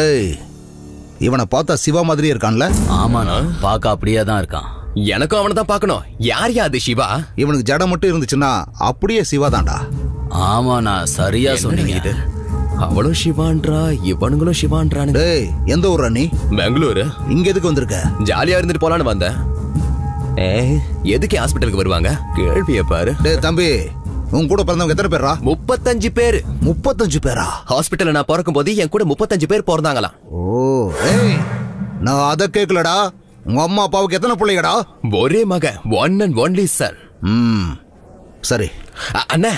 ஏய் இவனை பார்த்தா சிவா மாதிரி இருக்கான்ல ஆமாண்ணா பார்க்க அப்படியே தான் இருக்கான் எனக்கும் அவனை தான் பார்க்கணும் யார் யாது சிவா இவனுக்கு ஜட மட்டும் இருந்துச்சுன்னா அப்படியே சிவா தான்டா ஆமாண்ணா சரியா சொன்னீங்க இது அவளும் சிவான்றா இவனுங்களும் சிவான்றானு டேய் எந்த ஊரா நீ பெங்களூரு இங்க எதுக்கு வந்திருக்க ஜாலியா இருந்துட்டு போலான்னு வந்தேன் ஏய் எதுக்கு ஹாஸ்பிடலுக்கு வருவாங்க கேள்வியே பாரு டேய் தம்பி உன் கூட பிறந்தவங்க எத்தனை பேரா முப்பத்தஞ்சு பேர் முப்பத்தஞ்சு பேரா ஹாஸ்பிட்டல்ல நான் பிறக்கும் போது என் கூட முப்பத்தஞ்சு பேர் பிறந்தாங்களா ஓ ஏய் நான் அத கேக்கலடா உங்க அம்மா அப்பாவுக்கு எத்தனை பிள்ளைங்கடா ஒரே மகன் ஒன் அண்ட் ஒன்லி சன் ம் சரி அண்ணா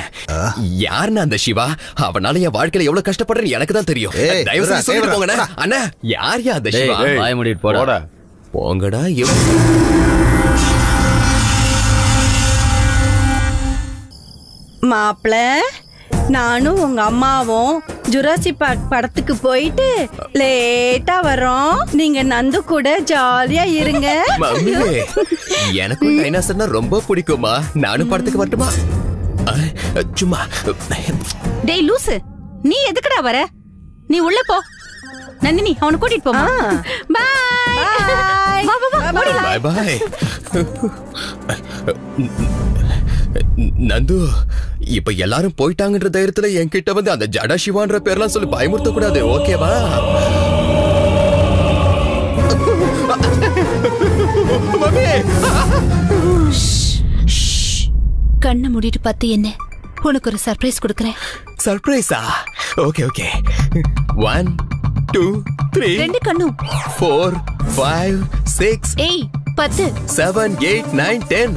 யாருன்னா அந்த சிவா அவனால என் வாழ்க்கையில எவ்வளவு கஷ்டப்படுறேன்னு எனக்கு தான் தெரியும் தயவு செஞ்சு சொல்லிட்டு போங்கடா அண்ணா யார் யா அந்த சிவா வாய் மூடிட்டு போடா போங்கடா மாப்ள நானும் உங்க அம்மாவும் ஜுராசி பார்க் படத்துக்கு போயிட்டு லேட்டா வரோம் நீங்க நந்து கூட ஜாலியா இருங்க எனக்கும் டைனோசர்னா ரொம்ப பிடிக்குமா நானும் படத்துக்கு வரட்டுமா சும்மா டேய் லூசு நீ எதுக்குடா வர நீ உள்ள போ நந்தினி அவனை கூட்டிட்டு போமா பாய் பாய் பாய் நந்து இப்ப எல்லாரும் போயிட்டாங்கன்ற தைரியத்துல என்கிட்ட வந்து அந்த ஜடா சிவான்ற பேர்லாம் சொல்லி பயமுறுத்த கூடாது ஓகேவா கண்ணை மூடிட்டு பார்த்து என்ன உனக்கு ஒரு சர்ப்ரைஸ் கொடுக்கறேன் சர்ப்ரைஸா okay okay one two three ரெண்டு கண்ணும் ஃபோர் ஃபைவ் சிக்ஸ் எய் பத்து seven eight nine ten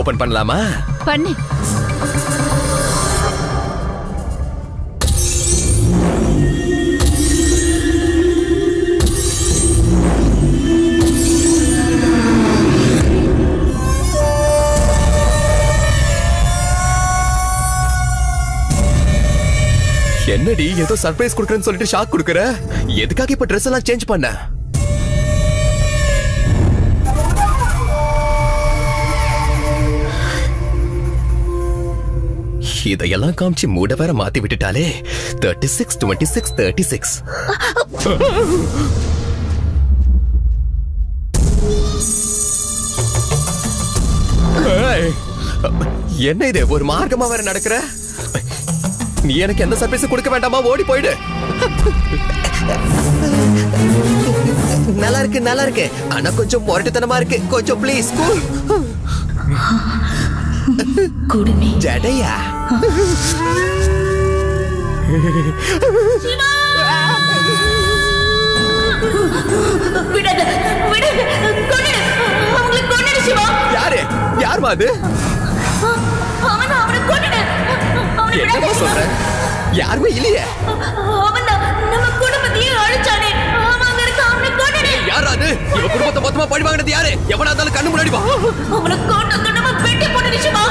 open பண்ணலாமா பண்ணு என்னடி ஏதோ சர்ப்ரைஸ் கொடுக்கறேன்னு சொல்லிட்டு ஷாக் கொடுக்கற எதுக்காக இப்ப ட்ரெஸ் எல்லாம் சேஞ்ச் பண்ண இதையெல்லாம் காமிச்சு மூட வேற மாத்தி விட்டுட்டாலே thirty six twenty six thirty six என்ன இது ஒரு மார்க்கமா வேற நடக்கிற நீ எனக்கு எந்த சர்ப்ரைஸ் கொடுக்க வேண்டாமா ஓடி போயிடு நல்லா இருக்கு நல்லா இருக்கு ஆனா கொஞ்சம் முரட்டுத்தனமா இருக்கு கொஞ்சம் பிளீஸ் கூல் குடுமி ஜடையா சிவா விடாத விடாத கொன்னிடு அவங்கள கொன்னிடு சிவா யாரு யார்மா அது அவன் அவனை கொன்னிடு அவனை என்ன சொல்ற யாருமே இல்லையே அவன் நம்ம குடும்பத்தையே அழிச்சானே அவன் இருக்க அவனை கொன்னிடு யார் அது இவ குடும்பத்தை மொத்தமா பழி வாங்குனது யாரு எவனா இருந்தாலும் கண்ணு முன்னாடி வா அவனை கொன்னு கொன்னு வெட்டி போடுறீ சிவா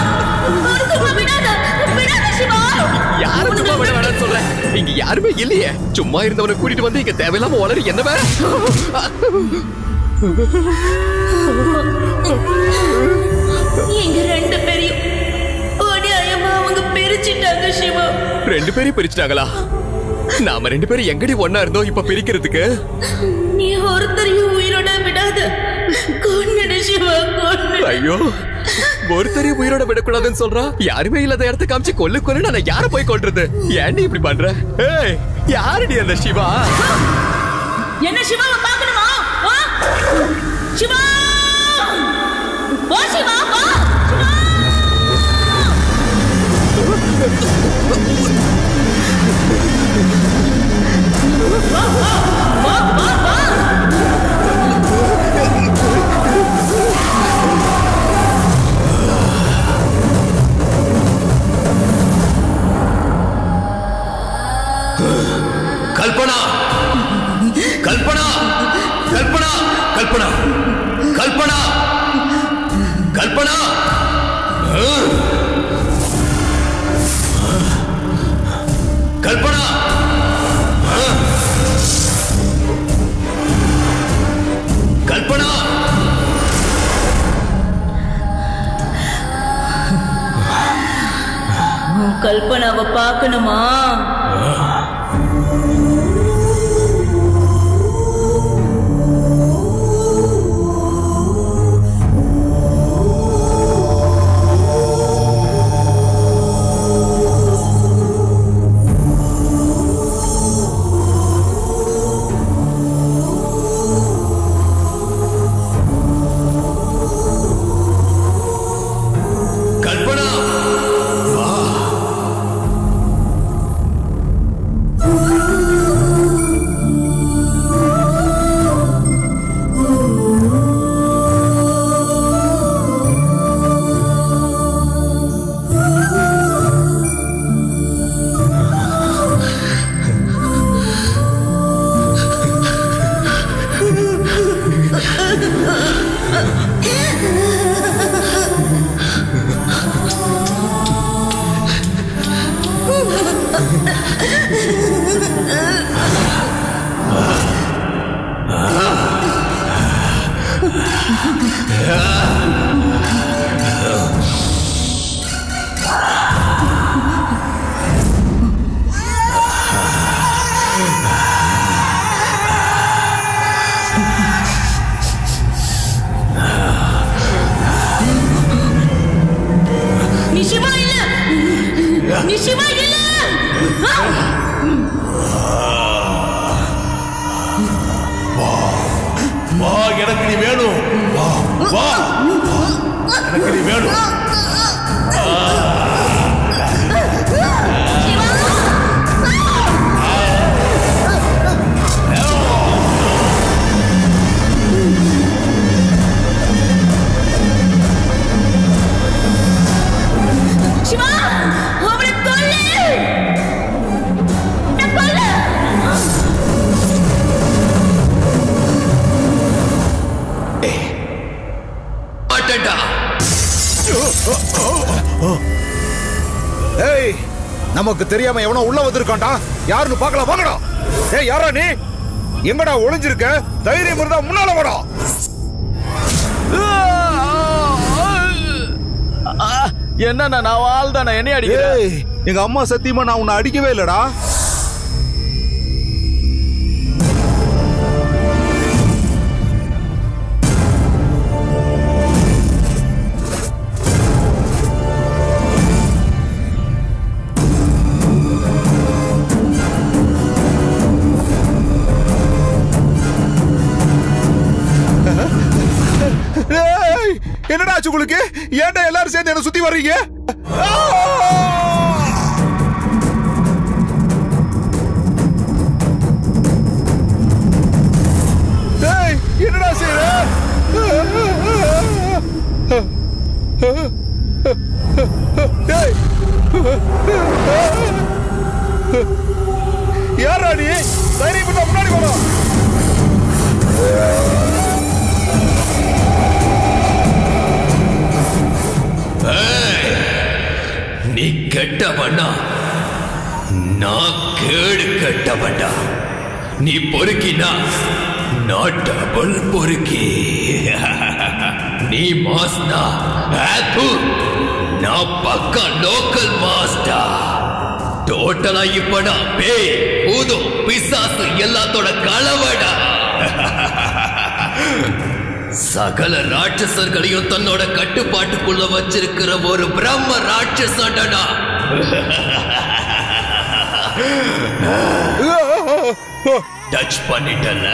யாருமே இல்லையே சும்மா இருந்தவனை கூட்டிட்டு வந்து இங்க தேவையில்லாம வளரு என்ன வேற ரெண்டு பேரையும் அவங்க பிரிச்சுட்டாங்க சிவா ரெண்டு பேரையும் பிரிச்சுட்டாங்களா நாம ரெண்டு பேரும் எங்கடி ஒன்னா இருந்தோம் இப்ப பிரிக்கிறதுக்கு நீ ஒருத்தரையும் உயிரோட விடாத ஐயோ ஒருத்தரே உயிரோட விடக்கூடாதுன்னு சொல்றா. யாருமே இல்லாத இடத்து காமிச்சு கொல்லு கொல்லுன்னு நான் யாரை போய் கொல்றது? ஏன்டி இப்படி பண்ற? ஏய், யாருடி அந்த சிவா? என்ன சிவாவை பார்க்கணுமா? வா சிவா, வா சிவா, வா சிவா. வா வா வா வா வா. कल्पना, कल्पना, कल्पना, कल्पना, कल्पना, कल्पना, कल्पना, कल्पना, कल्पना व पाकनुमा தெரியாம எவனோ உள்ள வந்திருக்கான்டா. யாருன்னு பார்க்கலாம் வாங்கடா. ஏய் யாரா நீ? எங்கடா ஒளிஞ்சிருக்க? தைரியம் இருந்தா முன்னால வாடா. என்னன்னா நான் ஆள் தானே, என்னைய அடிக்கிற? ஏய் எங்க அம்மா சத்தியமா நான் உன்னை அடிக்கவே இல்லடா. உங்களுக்கு ஏன்டா எல்லாரும் சேர்ந்து என்ன சுத்தி வர்றீங்க? டேய் என்னடா செய்ற? டேய் யாரா நீ? தைரியமா முன்னாடி வா. நீ கெட்டவனா? நான் கேடு கெட்டவனா? நீ பொறுக்கினா நான் டபுள் பொறுக்கி. நீ மாஸ்னா நான் பக்கா லோக்கல் மாஸ்டா. டோட்டலா இப்படா பேய் பூதம் பிசாசு எல்லாத்தோட கலவடா. सकल राक्षसர்களையும் தன்னோட கட்டுப்பாட்டுக்குள்ள வச்சிருக்கிற ஒரு பிரம்ம ராட்சசடடா. டச் பண்ணிட்டல,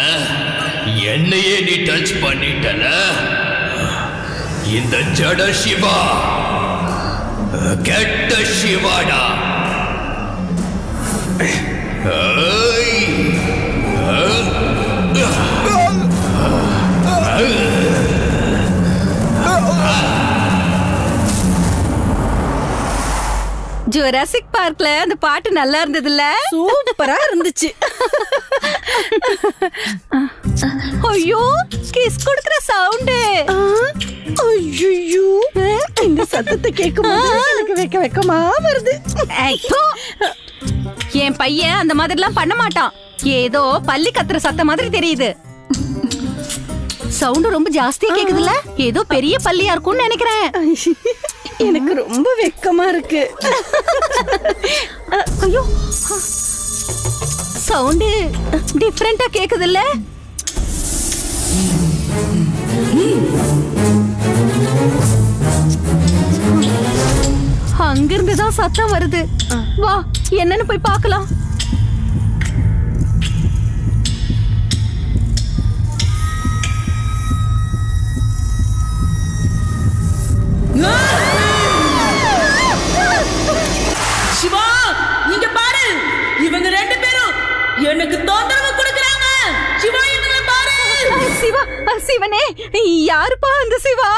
என்னையே நீ டச் பண்ணிட்டல. இந்த ஜட சிவா கெட்ட சிவாடா. ஏய் ஜுராசிக் பார்க்ல அந்த பாட்டு நல்லா இருந்ததுல, சூப்பரா இருந்துச்சு. ஐயோ கிஸ் கொடுக்கிற சவுண்ட், ஐயோ இந்த சத்தத்தை கேக்கும்போது எனக்கு வெக்க வெக்கமா வருது. என் பையன் அந்த மாதிரி எல்லாம் பண்ண மாட்டான், ஏதோ பல்லி கத்துற சத்த மாதிரி தெரியுது. சவுண்ட் ரொம்ப ஜாஸ்தியா கேக்குதுல, ஏதோ பெரிய பல்லியா இருக்கும்னு நினைக்கிறேன். எனக்கு ரொம்ப வெக்கமா இருக்கு. ஐயோ சவுண்ட் டிஃபரண்டா கேக்குதுல. அங்கிருந்து தான் சத்தம் வருது. வா என்னன்னு போய் பார்க்கலாம். சிவா நீங்க பாரு, இவங்க ரெண்டு பேரும் எனக்கு தொந்தரவு கொடுக்கறாங்க. சிவா இவங்க பாரு. சிவா சிவனே, யாருப்பா அந்த சிவா?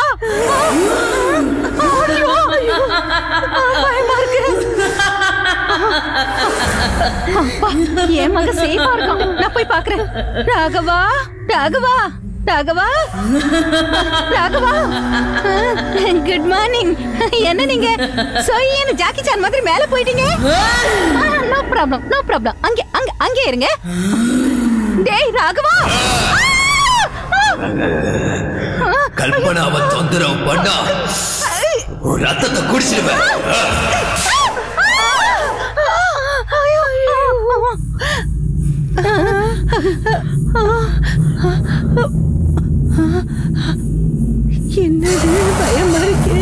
ஐயோ பயமா இருக்கு. அப்பா என் மகன் சேஃபா இருக்கான், நான் போய் பாக்குறேன். Raghava Raghava Raghava Raghava, good morning. என்ன நீங்க சொய்யன்னு ஜாக்கி சான் மாதிரி மேல போயிட்டீங்க? நோ ப்ராப்ளம் நோ ப்ராப்ளம், அங்கே அங்கே அங்கே இருங்க. டேய் ராகவா, கல்பனாவை தொந்தரவு பண்ணா ரத்தத்தை குடிச்சிடுவேன். என்னது பயமா இருக்கு.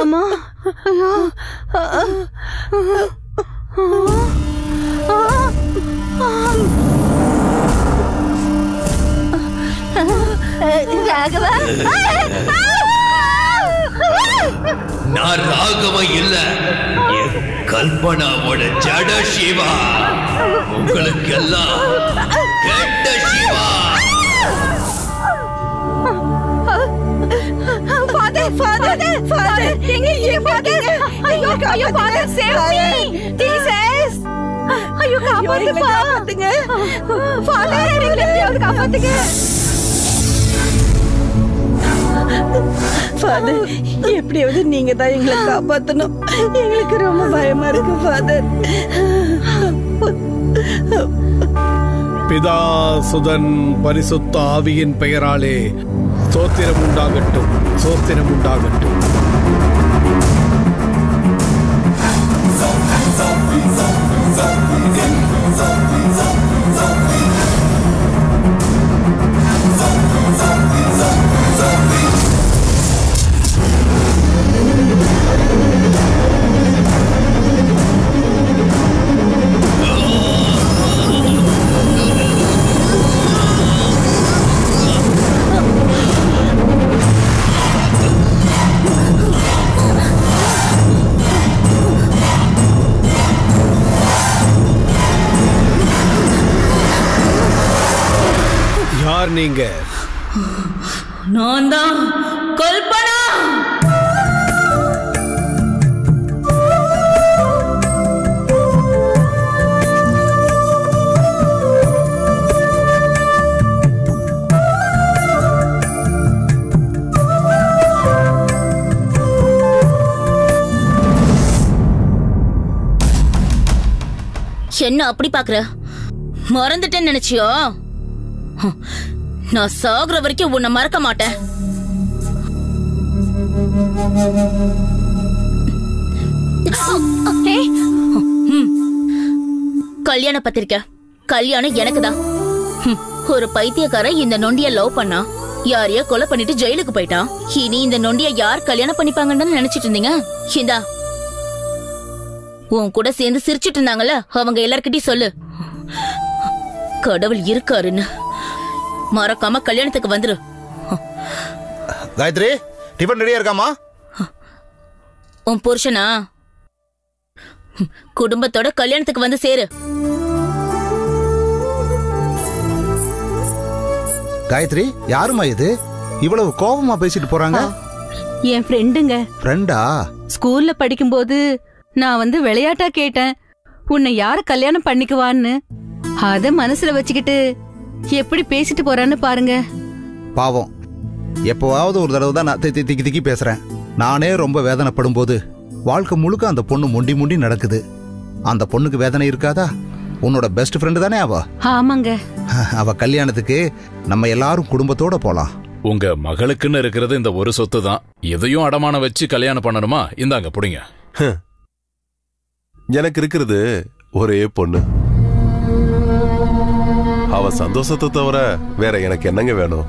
அம்மா ஐயோ ராகவா, நான் ராகவா இல்ல, கல்பனாவோட ஜட சிவா. உங்களுக்கு எல்லாம் கெட்ட Siva. Father, father, can you father? Ayo, ayo, father, save me, Jesus! Ayo, kapat ka pa? Father, ayo, kapat ka? Father, எப்படி வந்து நீங்க தான் எங்களை காப்பாத்தணும். எங்களுக்கு ரொம்ப பயமா இருக்கு ஃபாதர். பிதா சுதன் பரிசுத்த ஆவியின் பெயராலே சோத்திரம் உண்டாகட்டும், சோத்திரம் உண்டாகட்டும். நீங்க நான் தான் கல்பனா. என்ன அப்படி பாக்குற? மறந்துட்டேன்னு நினைச்சியோ? நான் சாகுற வரைக்கும் உன்னை மறக்க மாட்டேன். கல்யாண பத்திரிக்கை கல்யாணம் எனக்குதான். ஒரு பைத்தியக்கார இந்த நொண்டிய லவ் பண்ணா, யாரையா கொலை பண்ணிட்டு ஜெயிலுக்கு போயிட்டான். இனி இந்த நொண்டிய யார் கல்யாணம் பண்ணிப்பாங்கன்னு நினைச்சிட்டு இருந்தீங்க? இந்தா உன் கூட சேர்ந்து சிரிச்சிட்டு இருந்தாங்கல்ல, அவங்க எல்லார்கிட்டயும் சொல்லு கடவுள் இருக்காருன்னு. மறக்காம கல்யாணத்துக்கு வந்துரு. காயத்ரி, டிபன் ரெடியா இருக்காமா? உன் புருஷனா குடும்பத்தோட கல்யாணத்துக்கு வந்து சேரு. காயத்ரி, யாருமா இது இவ்வளவு கோபமா பேசிட்டு போறாங்க? என் ஃப்ரெண்டுங்க. ஃப்ரெண்டா? ஸ்கூல்ல படிக்கும்போது நான் வந்து விளையாட்டா கேட்டேன் உன்னை யாரு கல்யாணம் பண்ணிக்குவான்னு. அத மனசுல வச்சுக்கிட்டு எப்படி பேசிட்டு போறான்னு பாருங்க. பாவம், எப்பவாவது ஒரு தடவை தான் நான் திக்கி திக்கி பேசுறேன். நானே ரொம்ப வேதனைப்படும் போது வாழ்க்கை முழுக்க அந்த பொண்ணு முண்டி முண்டி நடக்குது. அந்த பொண்ணுக்கு வேதனை இருக்காதா? உன்னோட பெஸ்ட் ஃப்ரெண்டு தானே அவ? ஆமாங்க. அவ கல்யாணத்துக்கு நம்ம எல்லாரும் குடும்பத்தோட போலாம். உங்க மகளுக்குன்னு இருக்கிறது இந்த ஒரு சொத்து தான். எதையும் அடமான வச்சு கல்யாணம் பண்ணணுமா? இந்தாங்க புடிங்க. எனக்கு இருக்கிறது ஒரே பொண்ணு. அவ சந்தோஷத்தை தவிர வேற எனக்கு என்னங்க வேணும்?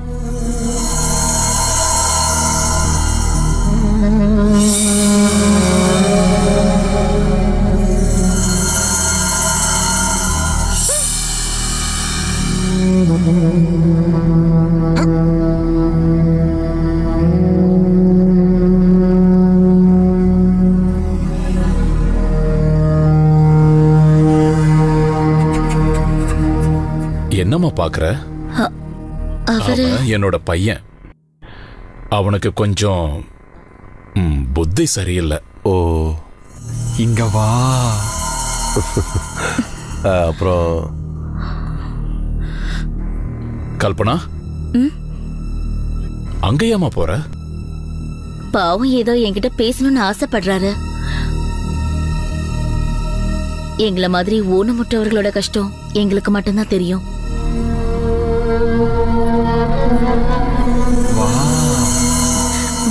என்னமா பாக்குற? என்னோட பையன். அவனுக்கு கொஞ்சம் புத்தி சரியில்லை. ஓ, இங்க வா. அப்புறம் கல்பனா, அங்கேயாமா போற? பாவம், ஏதோ என்கிட்ட பேசணும்னு ஆசைப்படுறாரு. எங்களை மாதிரி ஊனமுற்றவர்களோட கஷ்டம் எங்களுக்கு மட்டும்தான் தெரியும்.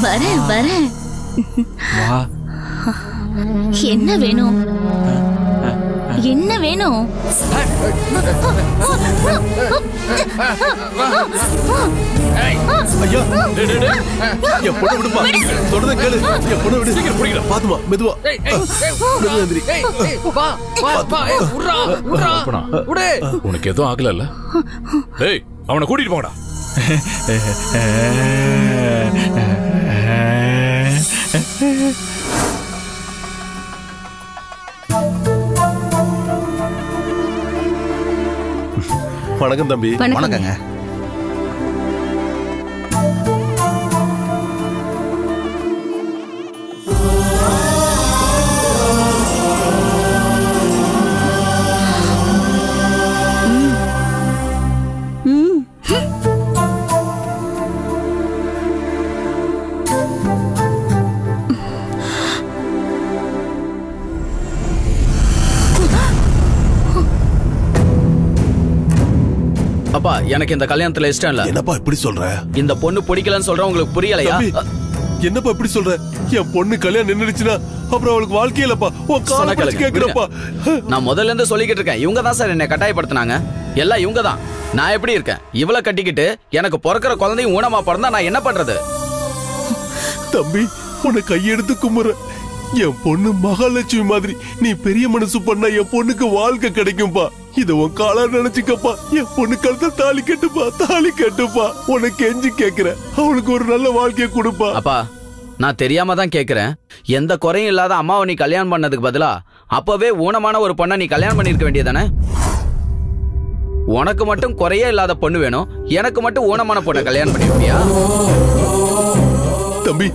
வர வர என்ன வேணும்? என்ன வேணும்? உனக்கு எதுவும் ஆகல? அவனை கூட்டிட்டு போங்கடா. வணக்கம் தம்பி. வணக்கங்க. எனக்கு இந்த கல்யாணத்துல இஷ்டம் இல்ல. என்னப்பா இப்படி சொல்ற? இந்த பொண்ணு பிடிக்கலன்னு சொல்ற உங்களுக்கு புரியலையா? என்னப்பா இப்படி சொல்ற? என் பொண்ணு கல்யாணம் நின்னுடுச்சுனா அப்புறம் அவளுக்கு வாழ்க்கை இல்லப்பா. ஓ கால கழிச்சு கேக்குறப்பா. நான் முதல்ல இருந்து சொல்லிக்கிட்டு இருக்கேன், இவங்க தான் சார் என்னை கட்டாயப்படுத்தினாங்க. எல்லாம் இவங்க தான். நான் எப்படி இருக்கேன்? இவளை கட்டிக்கிட்டு எனக்கு பிறக்கிற குழந்தையும் ஊனமா பிறந்தா நான் என்ன பண்றது? தம்பி, உன்னை கையெடுத்து கும்புற. என் பொண்ணு மகாலட்சுமி மாதிரி. நீ பெரிய மனசு பண்ண என் பொண்ணுக்கு வாழ்க்கை கிடைக்கும்பா. இத உன் காலா நினைச்சுக்கப்பா. என் பொண்ணு கழுத்த தாலி கட்டுப்பா, தாலி கட்டுப்பா. உனக்கு எஞ்சி கேக்குற, அவனுக்கு ஒரு நல்ல வாழ்க்கையை கொடுப்பா. அப்பா, நான் தெரியாம தான் கேக்குறேன். எந்த குறையும் இல்லாத அம்மாவை நீ கல்யாணம் பண்ணதுக்கு பதிலா அப்பவே ஊனமான ஒரு பொண்ணை நீ கல்யாணம் பண்ணிருக்க வேண்டியதானே? உனக்கு மட்டும் குறையே இல்லாத பொண்ணு வேணும், எனக்கு மட்டும் ஊனமான பொண்ணை கல்யாணம் பண்ணிருப்பியா? தம்பி,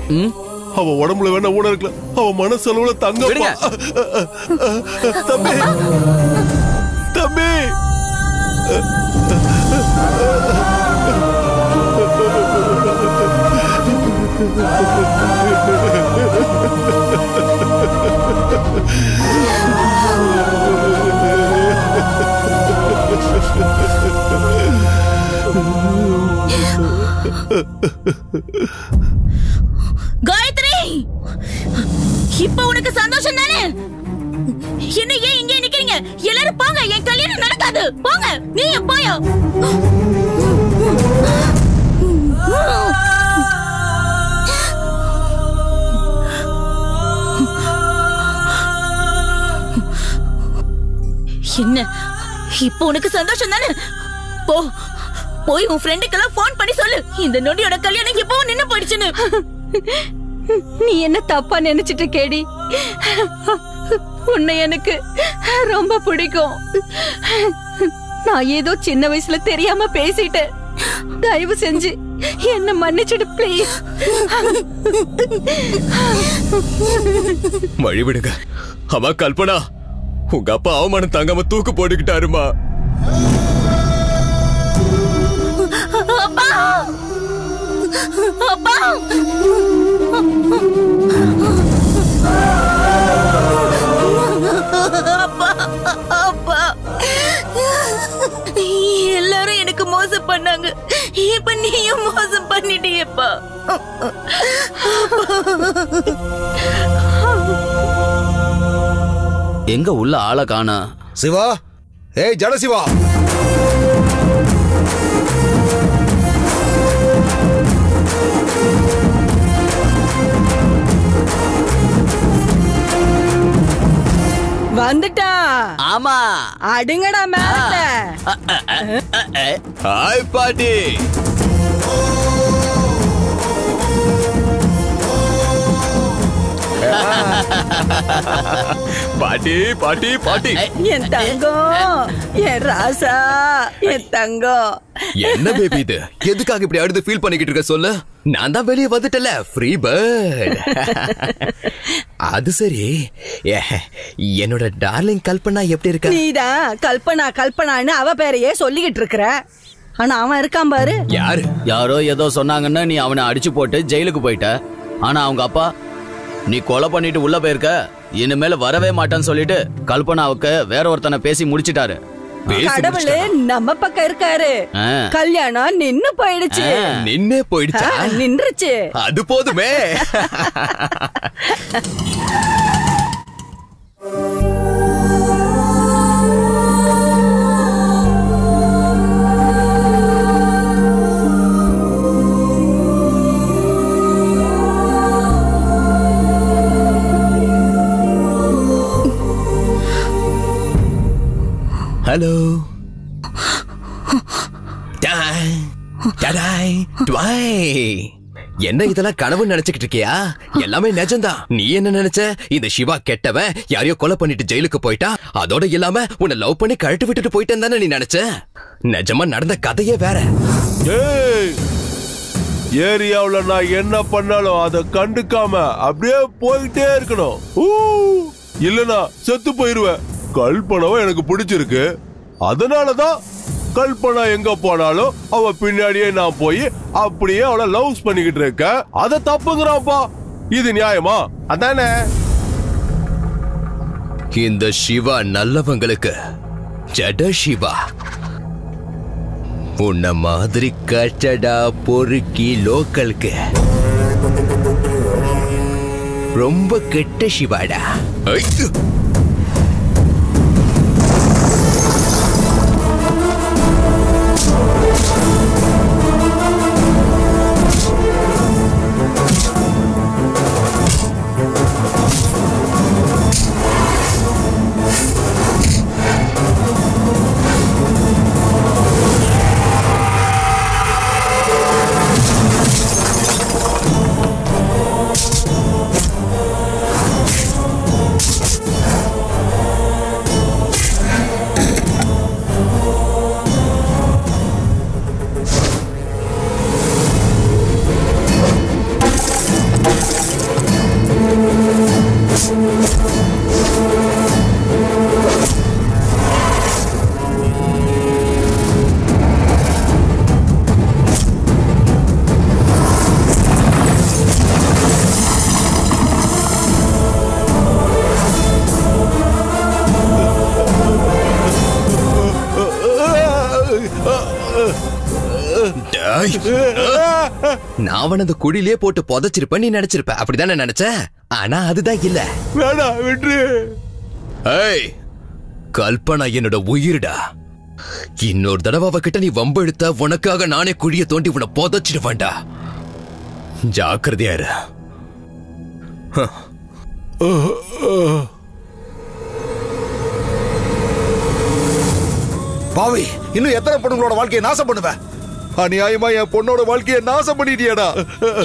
அவ உடம்புல வேணா ஊன இருக்கல, அவ மனசளவுல தங்கப்பா. தம்பி தம்பி गायत्री, இப்போ உனக்கு சந்தோஷம் தானே? என்ன ஏன் இங்கே நிக்கிறீங்க? எல்லாரும் போங்க, என் கல்யாணம் நடக்காது. போங்க, நீங்க போயோ. என்ன இப்போ உனக்கு சந்தோஷம் தானே? போ போய் உன் ஃப்ரெண்டுக்கெல்லாம் ஃபோன் பண்ணி சொல்லு, இந்த நொடியோட கல்யாணம் இப்போ நின்னு போயிடுச்சுன்னு. நீ என்ன தப்பா நினைச்சிட்டு கேடி, உன்னை எனக்கு ரொம்ப பிடிக்கும். நான் ஏதோ சின்ன வயசுல தெரியாம பேசிட்டேன். தயவு செஞ்சு என்ன மன்னிச்சிடு ப்ளீஸ். வழி விடுங்க அம்மா. கல்பனா, உங்க அப்பா அவமானம் தாங்காம தூக்கு போட்டுக்கிட்டாருமா. அப்பா, அப்பா, எல்லாரும் எனக்கு மோசம் பண்ணாங்க. இப்ப நீயும் மோசம் பண்ணிட்டியப்பா. எங்க உள்ள ஆளை காணா? சிவா, ஏய் ஜடசிவா, வந்துட்டா? ஆமா, அடுங்கடா மேல. ஹாய் பாட்டி. பாட்டி பாட்டி பாட்டி, என் தங்கம், என் ராசா, என் தங்கம். என்ன பேபி இது? எதுக்காக இப்படி அடுத்து ஃபீல் பண்ணிக்கிட்டு இருக்க சொல்லு? நான் தான் வெளியே வந்துட்டல, ஃப்ரீ பேர்ட். அது சரி, என்னோட டார்லிங் கல்பனா எப்படி இருக்கா? நீதான் கல்பனா கல்பனான்னு அவ பேரையே சொல்லிக்கிட்டு இருக்கிற. ஆனா அவன் இருக்கான் பாரு. யாரு? யாரோ ஏதோ சொன்னாங்கன்னா நீ அவனை அடிச்சு போட்டு ஜெயிலுக்கு போயிட்ட. ஆனா அவங்க அப்பா, நீ கொலை பண்ணிட்டு உள்ள போயிருக்க, இனிமேல வரவே மாட்டான்னு சொல்லிட்டு கல்பனாவுக்கு வேற ஒருத்தனை பேசி முடிச்சிட்டாரு. கடவுளே நம்ம பக்கம் இருக்காரு. கல்யாணம் நின்னு போயிடுச்சு. நின்னே போயிடுச்சா? நின்றுச்சு, அது போதுமே. ஹலோ, என்ன இதெல்லாம் கனவு நினைச்சுக்கிட்டு இருக்கியா? எல்லாமே நிஜம்தான். நீ என்ன நினைச்ச? இந்த சிவா கெட்டவன், யாரையோ கொலை பண்ணிட்டு ஜெயிலுக்கு போயிட்டா, அதோட இல்லாம உன்னை லவ் பண்ணி கழட்டி விட்டுட்டு போயிட்டேன்னு தானே நீ நினைச்ச? நிஜமா நடந்த கதையே வேற. ஏரியாவில் நான் என்ன பண்ணாலும் அதை கண்டுக்காம அப்படியே போயிட்டே இருக்கணும், இல்லனா செத்து போயிருவேன். கல்பனாவை எனக்கு பிடிச்சிருக்கு, அதனாலதான் கல்பனா எங்க போனாலும் அவ பின்னாடியே நான் போய் அப்படியே அவளை லவ்ஸ் பண்ணிக்கிட்டு இருக்க. அதை தப்புங்கிறாப்பா, இது நியாயமா? அதானே, இந்த சிவா நல்லவங்களுக்கு ஜட சிவா. உன்ன மாதிரி கச்சடா பொறுக்கி லோக்கலுக்கு ரொம்ப கெட்ட சிவாடா. கல்பனா என்னோட உயிர்டா இன்னொரு தடவை அவகிட்ட நீ வம்பெடுத்தா உனக்காக நானே குழியை தோண்டி உன புதைச்சிடுவேன்டா ஜாக்கிரதையா இரு பாவி இன்னும் எத்தனை பொண்ணுங்களோட வாழ்க்கையை நாசம் பண்ணுவ அநியாயமா என் பொண்ணோட வாழ்க்கையை நாசம் பண்ணிட்டியடா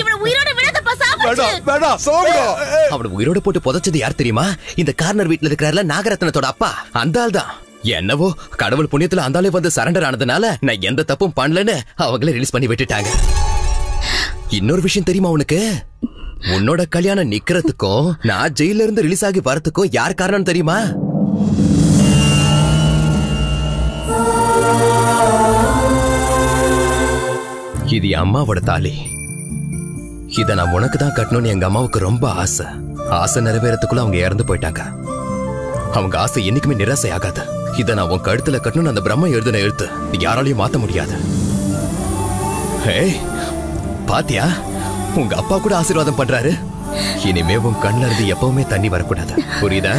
இவன் உயிரோட விடதப்பா சாப்பிடு வேடா சாவுடா அவன் உயிரோட போட்டு புதைச்சது யார் தெரியுமா இந்த கார்னர் வீட்ல இருக்கறல நாகரத்னத்தோட அப்பா அந்த ஆளு தான் என்னவோ கடவுள் புண்ணியத்துல அந்த ஆளே வந்து சரண்டர் ஆனதனால நான் எந்த தப்பும் பண்ணலன்னு அவங்களே ரிலீஸ் பண்ணி விட்டுட்டாங்க இன்னொரு விஷயம் தெரியுமா உனக்கு உன்னோட கல்யாணம் நிக்கிறதுக்கும் நான் ஜெயில இருந்து ரிலீஸ் ஆகி வரதுக்கும் யார் காரணம் தெரியுமா இது அம்மாவோட தாலி இதை நான் உனக்கு தான் கட்டணும்னு எங்க அம்மாவுக்கு ரொம்ப ஆசை ஆசை நிறைவேறதுக்குள்ள அவங்க இறந்து போயிட்டாங்க அவங்க ஆசை என்னைக்குமே நிராசை ஆகாது இதை நான் உன் கழுத்துல கட்டணும்னு அந்த பிரம்ம எழுதுன எழுத்து யாராலையும் மாத்த முடியாது ஏய் பாத்தியா உங்க அப்பா கூட ஆசீர்வாதம் பண்றாரு இனிமே உன் கண்ணுல இருந்து எப்பவுமே தண்ணி வரக்கூடாது புரியுதா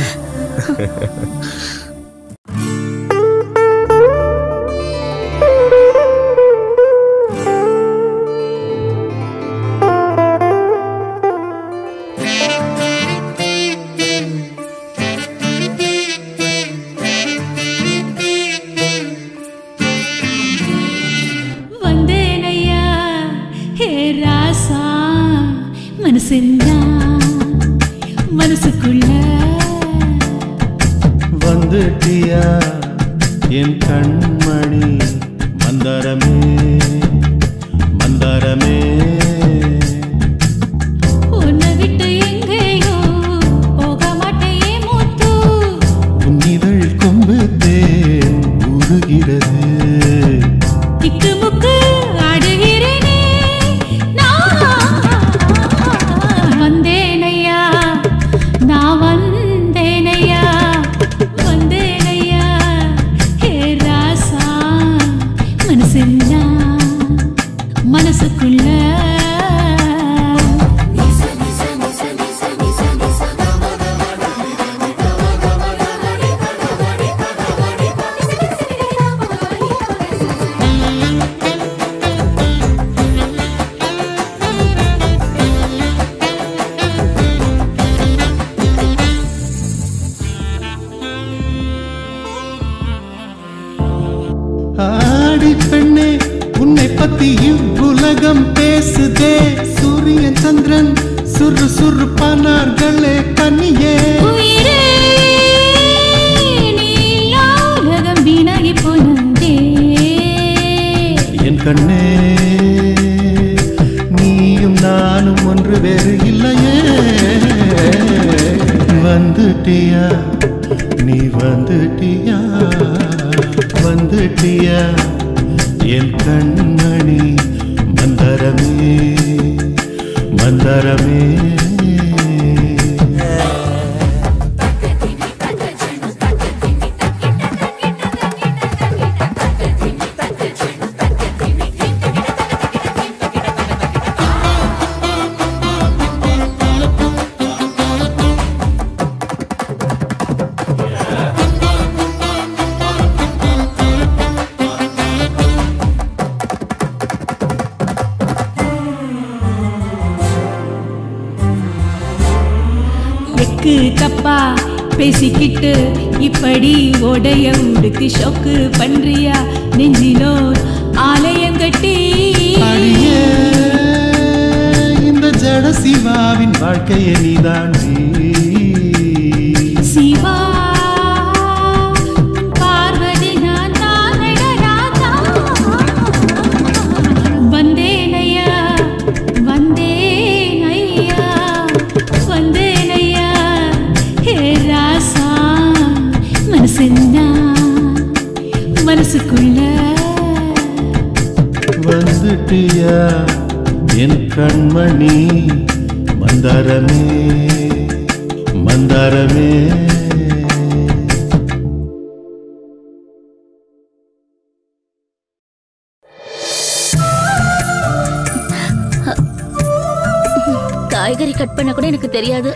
காய்கறி கட் பண்ண கூட எனக்கு தெரியாது.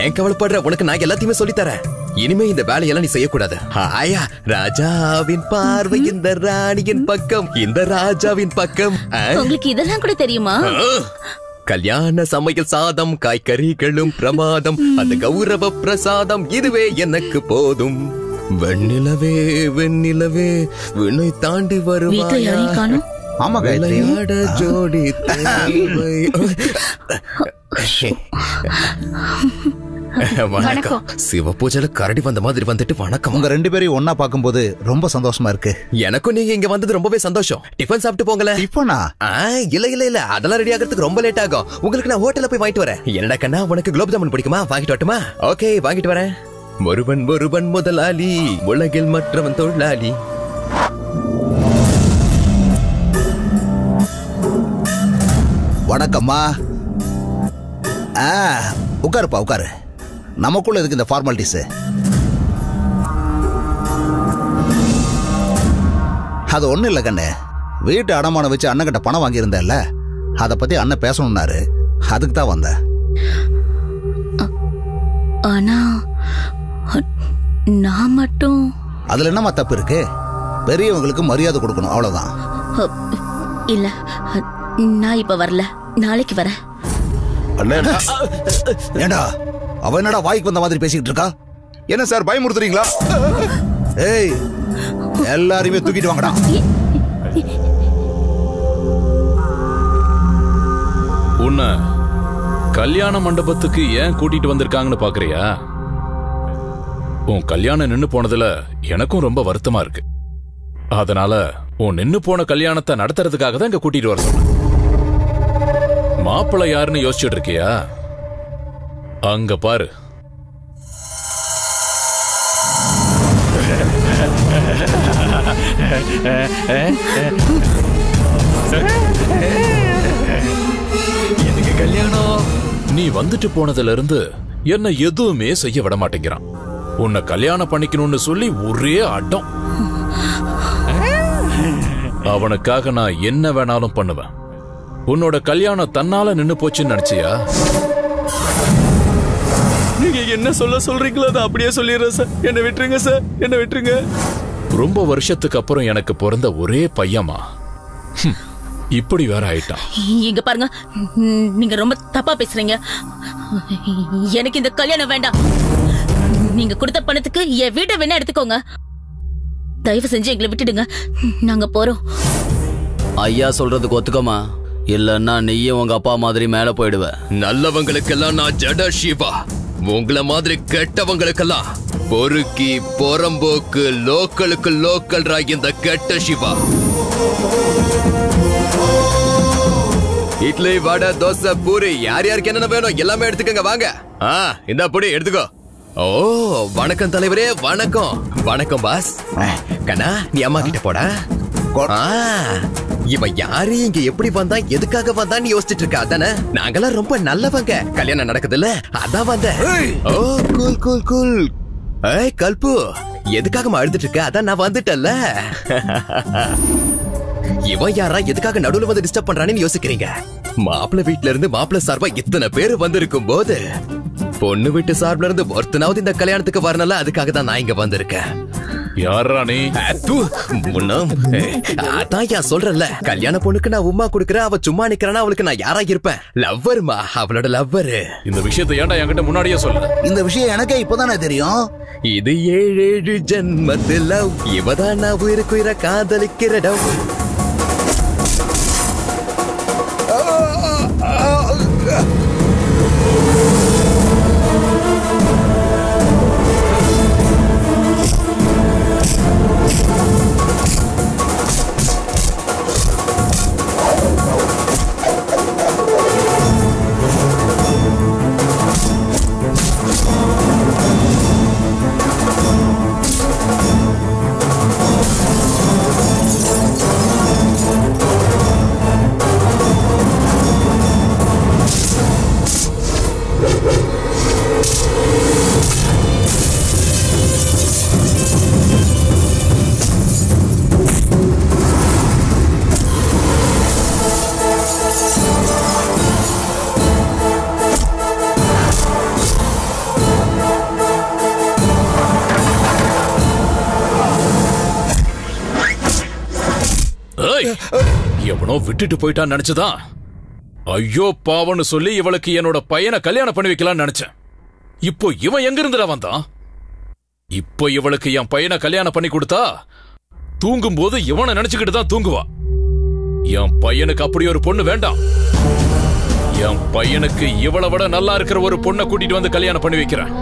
ஏன் கவலைப்படுற, உனக்கு நான் எல்லாத்தையுமே சொல்லி தரேன். இனிமே இந்த வேலையெல்லாம் நீ செய்யக்கூடாது. ஆயா, ராஜாவின் பார்வை இந்த ராணியின் பக்கம், இந்த ராஜாவின் பக்கம். உங்களுக்கு இதெல்லாம் கூட தெரியுமா? கல்யாண சமையல் சாதம், காய்கறிகளும் பிரமாதம், அந்த கௌரவ பிரசாதம் இதுவே எனக்கு போதும். வெண்ணிலவே வெண்ணிலவே வினை தாண்டி வருவாயா. ஆமா காயத்ரி, ஜோடி தேவை. வணக்கம். சிவ பூஜையில கரடி வந்த மாதிரி வந்துட்டு வணக்கம். உங்க ரெண்டு பேரும் ஒன்னா பாக்கும்போது ரொம்ப சந்தோஷமா இருக்கு. எனக்கும் நீங்க இங்க வந்தது ரொம்பவே சந்தோஷம். டிஃபன் சாப்பிட்டு போங்களே. டிஃபனா? இல்ல இல்ல இல்ல, அதெல்லாம் ரெடி ஆகிறதுக்கு ரொம்ப லேட் ஆகும். உங்களுக்கு நான் ஹோட்டல்ல போய் வாங்கிட்டு வரேன். என்னடா கண்ணா, உனக்கு குலோப் ஜாமுன் பிடிக்குமா? வாங்கிட்டு வரட்டுமா? ஓகே, வாங்கிட்டு வரேன். ஒருவன் ஒருவன் முதலாளி, உலகில் மற்றவன் தொழிலாளி. வணக்கம்மா. ஆ, உட்காருப்பா உட்காரு. நமக்குள்ள இருக்கு இந்த ஃபார்மாலிட்டிஸு, அது ஒன்றும் இல்லை கண்ணு. வீட்டு அடமானம் வச்சு அண்ணன்கிட்ட பணம் வாங்கியிருந்தேன்ல, அதை பற்றி அண்ணன் பேசணுன்னாரு, அதுக்கு தான் வந்தேன். ஆனால் நான் மட்டும் அதில் என்னம்மா தப்பு இருக்கு? பெரியவங்களுக்கு மரியாதை கொடுக்கணும், அவ்வளோதான். இல்லை, நான் இப்போ வரல, நாளைக்கு வரேன். ஏண்டா, அவ என்னடா வாய்க்கு வந்த மாதிரி பேசிக்கிட்டு இருக்கா? என்ன சார் பயமுறுத்துறீங்களா? ஏய், எல்லாரையுமே தூக்கிட்டு வாங்கடா. உன்ன கல்யாண மண்டபத்துக்கு ஏன் கூட்டிட்டு வந்திருக்காங்கன்னு பாக்குறியா? உன் கல்யாணம் நின்னு போனதுல எனக்கும் ரொம்ப வருத்தமா இருக்கு. அதனால உன் நின்னு போன கல்யாணத்தை நடத்துறதுக்காக தான் இங்க கூட்டிட்டு வர சொன்னேன். மாப்பிள்ள யாருன்னு யோசிச்சுட்டு இருக்கியா? அங்க பாரு. எனக்கு கல்யாணம். நீ வந்துட்டு போனதுல இருந்து என்ன எதுவுமே செய்ய விட மாட்டேங்கிறான். உன்னை கல்யாணம் பண்ணிக்கணும்னு சொல்லி ஒரே அடம். அவனுக்காக நான் என்ன வேணாலும் பண்ணுவேன். உன்னோட கல்யாணம் தன்னால நின்னு போச்சுன்னு நினைச்சியா? நீங்க என்ன சொல்ல சொல்றீங்களோ அதை அப்படியே சொல்லிடுறேன் சார். என்ன விட்டுருங்க சார், என்ன விட்டுருங்க. ரொம்ப வருஷத்துக்கு அப்புறம் எனக்கு பிறந்த ஒரே பையமா இப்படி வேற ஆயிட்டான். இங்க பாருங்க, நீங்க ரொம்ப தப்பா பேசுறீங்க. எனக்கு இந்த கல்யாணம் வேண்டாம். நீங்க கொடுத்த பணத்துக்கு என் வீட்டை வேணா எடுத்துக்கோங்க. தயவு செஞ்சு எங்களை விட்டுடுங்க, நாங்க போறோம். ஐயா சொல்றதுக்கு ஒத்துக்கோமா, இல்லன்னா நீயும் உங்க அப்பா மாதிரி மேல போயிடுவ. நல்லவங்களுக்கெல்லாம் நான் ஜட சிவா, உங்களை மாதிரி கெட்டவங்களுக்கெல்லாம் பொறுக்கி பொறம்போக்கு லோக்கலுக்கு லோக்கல் ராகி இந்த கெட்ட சிவா. இட்லி வடை தோசை பூரி யார் யாருக்கு என்னென்ன வேணும் எல்லாமே எடுத்துக்கங்க. வாங்க, ஆ இந்த அப்படி எடுத்துக்கோ. ஓ, வணக்கம் தலைவரே. வணக்கம் வணக்கம் பாஸ். கண்ணா, நீ அம்மா கிட்ட போடா. இவன் யாரு, இங்க எப்படி வந்தா, எதுக்காக வந்தான்னு யோசிச்சுட்டு இருக்கா தானே? நாங்கெல்லாம் ரொம்ப நல்லவங்க, கல்யாணம் நடக்குதுல்ல அதான் வந்த. Oh cool cool cool. ஏய் கல்பு, எதுக்காகமா அழுதுட்டு இருக்க? அதான் நான் வந்துட்டேன்ல. இவன் யாரா, எதுக்காக நடுவுல வந்து டிஸ்டர்ப் பண்றானேன்னு யோசிக்கிறீங்க. மாப்பிள்ள வீட்டுல இருந்து மாப்பிள்ள சார்பா இத்தனை பேரு வந்திருக்கும் போது பொண்ணு வீட்டு சார்பில இருந்து ஒருத்தனாவது இந்த கல்யாணத்துக்கு வரணும்ல, அதுக்காக தான் நான் இங்க வந்திருக்கேன். யாரா நீ? அதான் யா சொல்றல, கல்யாண பொண்ணுக்கு நான் உமா குடுக்கற, அவ சும்மா நிக்கிறனா அவளுக்கு நான் யாரா இருப்பேன்? லவ்வர்மா, அவளோட லவ்வர். இந்த விஷயத்தை ஏன்டா என்கிட்ட முன்னாடியே சொல்ல? இந்த விஷயம் எனக்கே இப்பதானே தெரியும். இது ஏழு ஏழு ஜென்மத்துல இவதான் நான் உயிருக்குயிர காதலிக்கிற டவ். எவனோ விட்டுட்டு போயிட்டான்னு நினைச்சதா ஐயோ பாவன்னு சொல்லி இவளுக்கு என்னோட பையனை கல்யாணம் பண்ணி வைக்கலாம்னு நினைச்சேன். இப்போ இவன் எங்க இருந்துடா வந்தான்? இப்போ இவளுக்கு என் பையனை கல்யாணம் பண்ணி கொடுத்தா தூங்கும் போது இவனை நினைச்சுக்கிட்டு தான் தூங்குவா. என் பையனுக்கு அப்படி ஒரு பொண்ணு வேண்டாம். என் பையனுக்கு இவளை விட நல்லா இருக்கிற ஒரு பொண்ணை கூட்டிட்டு வந்து கல்யாணம் பண்ணி வைக்கிறேன்.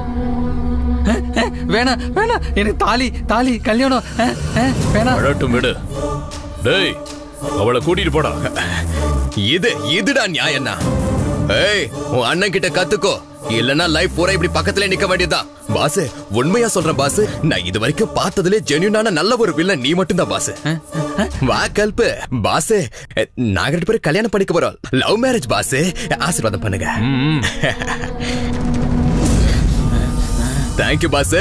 வேணா வேணா எனக்கு தாலி தாலி கல்யாணம் வேணாட்டும் விடு. டேய் அவளை கூட்டிட்டு போடா. இது இதுடா நியாயம்னா? ஏய் உன் அண்ணன் கிட்ட கத்துக்கோ, இல்லன்னா லைஃப் பூரா இப்படி பக்கத்துல நிக்க வேண்டியதா. பாஸ் உண்மையா சொல்றேன் பாஸ், நான் இது வரைக்கும் பார்த்ததுல ஜென்யூனான நல்ல ஒரு வில்லன் நீ மட்டும் தான் பாஸ். வா கல்பு பாஸ், நாங்க ரெண்டு பேரும் கல்யாணம் பண்ணிக்க போறோம். லவ் மேரேஜ் பாஸ், ஆசீர்வாதம் பண்ணுங்க. Thank you boss.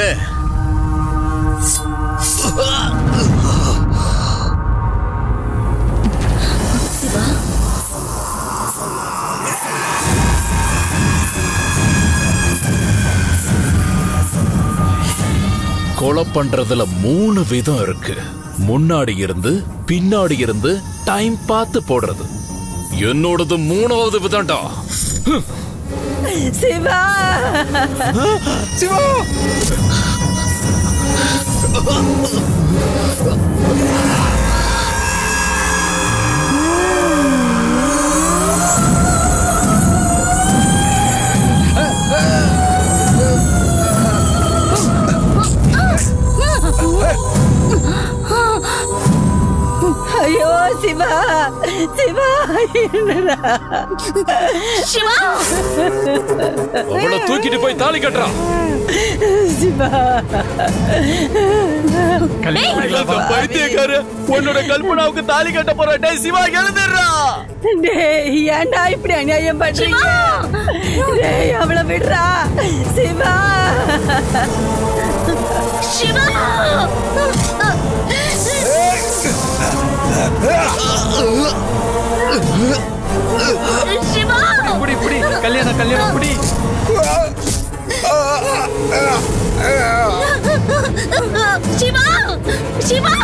கொலை பண்றதுல மூணு விதம் இருக்கு. முன்னாடி இருந்து, பின்னாடி இருந்து, டைம் பார்த்து போடுறது. என்னோடது மூணாவது விதம்டா. சிவா சிவா ஐயோ சிவா சிவா என்னடா சிவா அவளை தூக்கிட்டு போய் தாலி கட்டறா. சிவா கல்பனா பைத்தியக்கார உன்னோட கல்பனாவுக்கு தாலி கட்ட போற. டேய் சிவா எழுந்திரடா. டேய் ஏன்டா இப்படி அநியாயம் பண்றீங்க? டேய் அவளை விடுடா. சிவா சிவா சிவா புடி புடி கல்யாண கல்யாண புடி. சிவா சிவா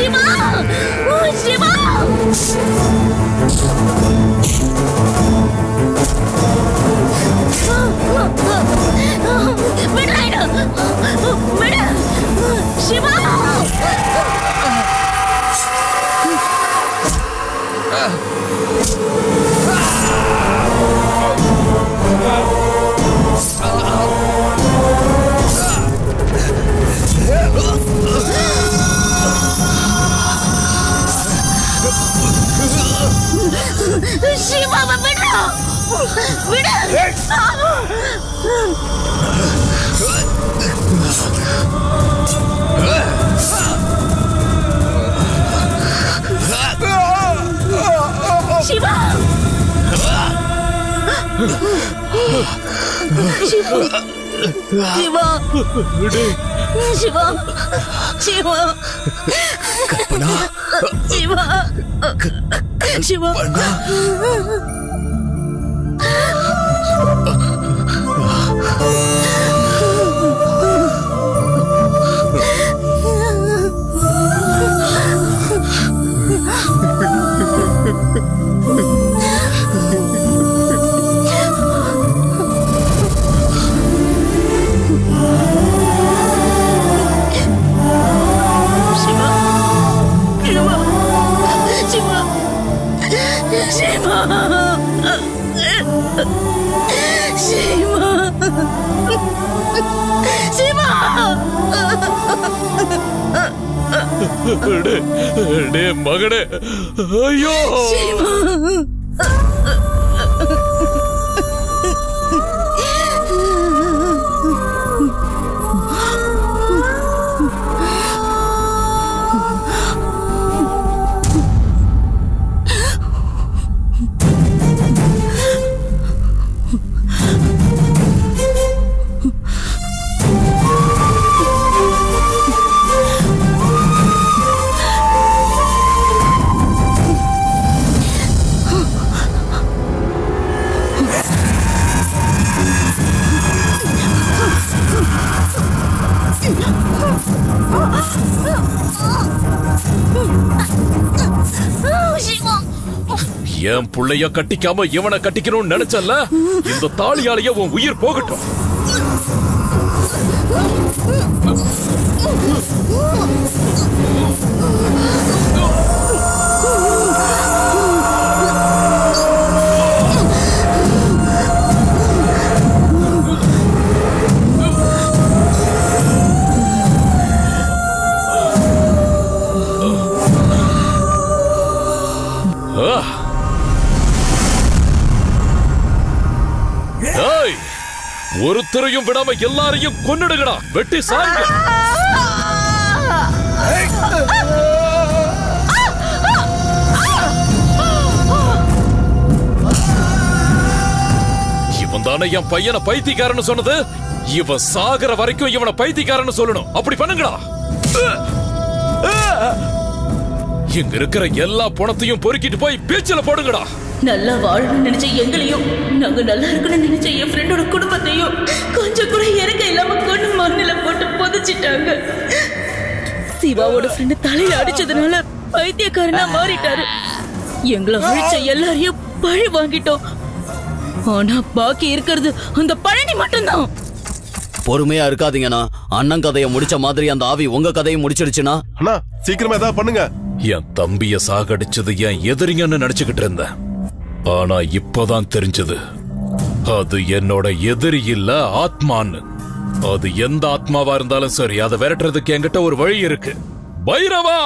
சிவா சிவா விடாயிடு விடு சிவா. शिवा बेटा बेटा शिवा शिवा शिवा शिवा कल्पना शिवा शिवा மகனே ஐயோ என் புள்ளைய கட்டிக்காம இவனை கட்டிக்கணும்னு நினைச்சல்ல, இந்த தாலியாலயே உன் உயிர் போகட்டும். ஒருத்தரையும் விடாம எல்லாரையும் கொன்னுடுங்கடா, வெட்டி சாங்க. இவன் தானே என் பையனை பைத்தியக்காரன்னு சொன்னது, இவன் சாகர வரைக்கும் இவனை பைத்தியக்காரன்னு சொல்லணும். அப்படி பண்ணுங்கடா. இங்க இருக்கிற எல்லா பணத்தையும் பொறுக்கிட்டு போய் பீச்சில போடுங்கடா. நல்லா வாழணும்னு நினைச்ச எங்களையும், நாங்க நல்லா இருக்கணும்னு நினைச்ச என் ஃப்ரெண்டோட குடும்பத்தையும் கொஞ்சம் கூட இறக்க இல்லாம கொண்டு மண்ணில போட்டு புதைச்சிட்டாங்க. சிவாவோட ஃப்ரெண்டு தலையில அடிச்சதுனால பைத்தியக்காரனா மாறிட்டாரு. எங்களை அழிச்ச எல்லாரையும் பழி வாங்கிட்டோம். ஆனா பாக்கி இருக்கிறது அந்த பழனி மட்டும்தான். பொறுமையா இருக்காதீங்கண்ணா. அண்ணன் கதையை முடிச்ச மாதிரி அந்த ஆவி உங்க கதையை முடிச்சிருச்சுன்னா அண்ணா சீக்கிரமா ஏதாவது பண்ணுங்க. என் தம்பிய சாகடிச்சது என் எதிரிங்கன்னு நினைச்சுக்கிட்டு இருந்தேன். ஆனா இப்பதான் தெரிஞ்சது அது என்னோட எதிரி இல்ல, ஆத்மான்னு. அது எந்த ஆத்மாவா இருந்தாலும் சரி, அதை விரட்டுறதுக்கு என்கிட்ட ஒரு வழி இருக்கு. பைரவா,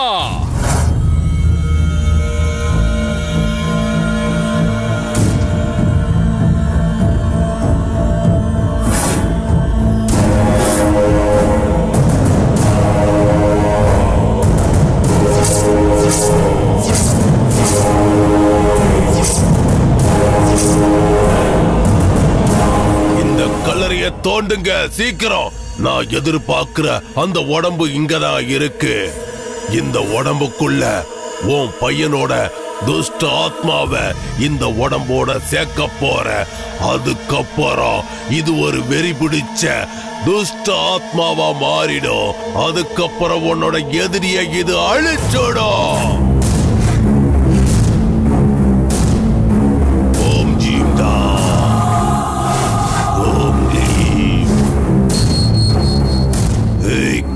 இந்த கல்லறையை தோண்டுங்க சீக்கிரம். நான் எதிர்பார்க்கிற அந்த உடம்பு இங்கதான் இருக்கு. இந்த உடம்புக்குள்ள உன் பையனோட துஷ்ட ஆத்மாவை இந்த உடம்போட சேர்க்க போற. அதுக்கப்புறம் இது ஒரு வெறி பிடிச்ச துஷ்ட ஆத்மாவா மாறிடும். அதுக்கப்புறம் உன்னோட எதிரியை இது அழிச்சிடும்.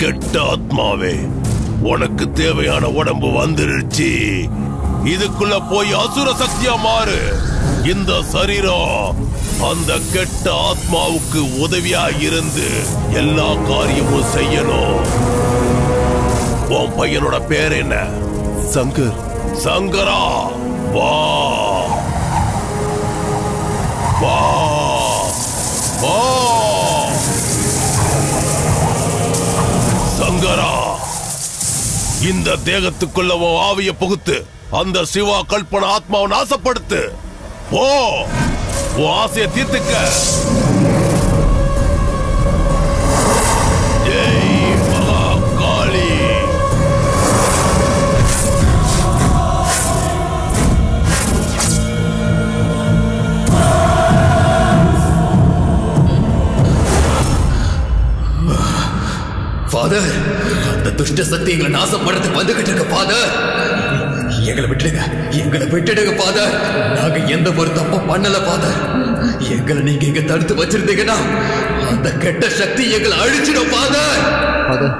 கெட்ட ஆத்மாவே, உனக்கு தேவையான உடம்பு வந்துருச்சு. இதுக்குள்ள போய் அசுர சக்தியா மாறு. இந்த சரீரம் அந்த கெட்ட ஆத்மாவுக்கு உதவியா இருந்து எல்லா காரியமும் செய்யணும். உன் பையனோட பேர் என்ன? சங்கர். சங்கரா வா வா வா சங்கரா. இந்த தேகத்துக்குள்ள உன் ஆவிய புகுத்து அந்த சிவா கல்பனா ஆத்மாவை நாசப்படுத்து. போ, உன் ஆசையை தீர்த்துக்க. ஜெய் மகா காளி. ஃபாதர், அந்த துஷ்ட சக்தி எங்களை நாசப்படுறதுக்கு வந்துகிட்டு இருக்க ஃபாதர். எங்களை விட்டுடுங்க, எங்களை விட்டுடுங்க ஃபாதர். நாங்க எந்த ஒரு தப்ப பண்ணல ஃபாதர். எங்களை நீங்க இங்க தடுத்து வச்சிருந்தீங்கன்னா அந்த கெட்ட சக்தி எங்களை அழிச்சிடும் ஃபாதர். ஃபாதர்,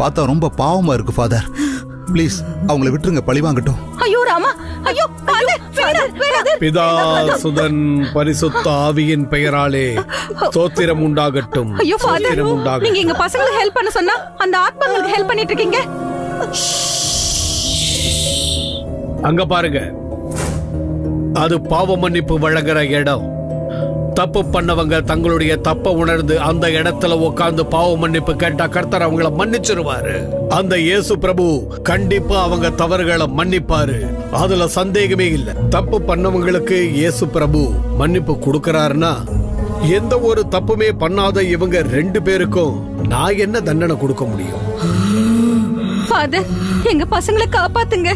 பார்த்தா ரொம்ப பாவமா இருக்கு ஃபாதர். ப்ளீஸ் அவங்களை விட்டுருங்க, பழி வாங்கட்டும். ஐயோ ராமா, ஐயோ ஃபாதர். பிதா சுதன் பரிசுத்த ஆவியின் பெயராலே ஸ்தோத்திரம் உண்டாகட்டும். ஐயோ ஃபாதர், நீங்க எங்க பசங்களுக்கு ஹெல்ப் பண்ண சொன்னா அந்த ஆத்மாங்களுக்கு ஹெல்ப் பண்ணிட்டு இருக்கீங்க. அங்க பாருங்க, அது பாவ மன்னிப்பு வழங்குற இடம். தப்பு பண்ணவங்க தங்களுடைய தப்ப உணர்ந்து அந்த இடத்துல உட்கார்ந்து பாவ மன்னிப்பு கேட்டா கர்த்தர் அவங்கள மன்னிச்சிருவாரு. அந்த இயேசு பிரபு கண்டிப்பா அவங்க தவறுகளை மன்னிப்பாரு, அதுல சந்தேகமே இல்லை. தப்பு பண்ணவங்களுக்கு இயேசு பிரபு மன்னிப்பு கொடுக்கறாருன்னா எந்த ஒரு தப்புமே பண்ணாத இவங்க ரெண்டு பேருக்கும் நான் என்ன தண்டனை கொடுக்க முடியும்? ஃபாதர், எங்க பசங்களை காப்பாத்துங்க.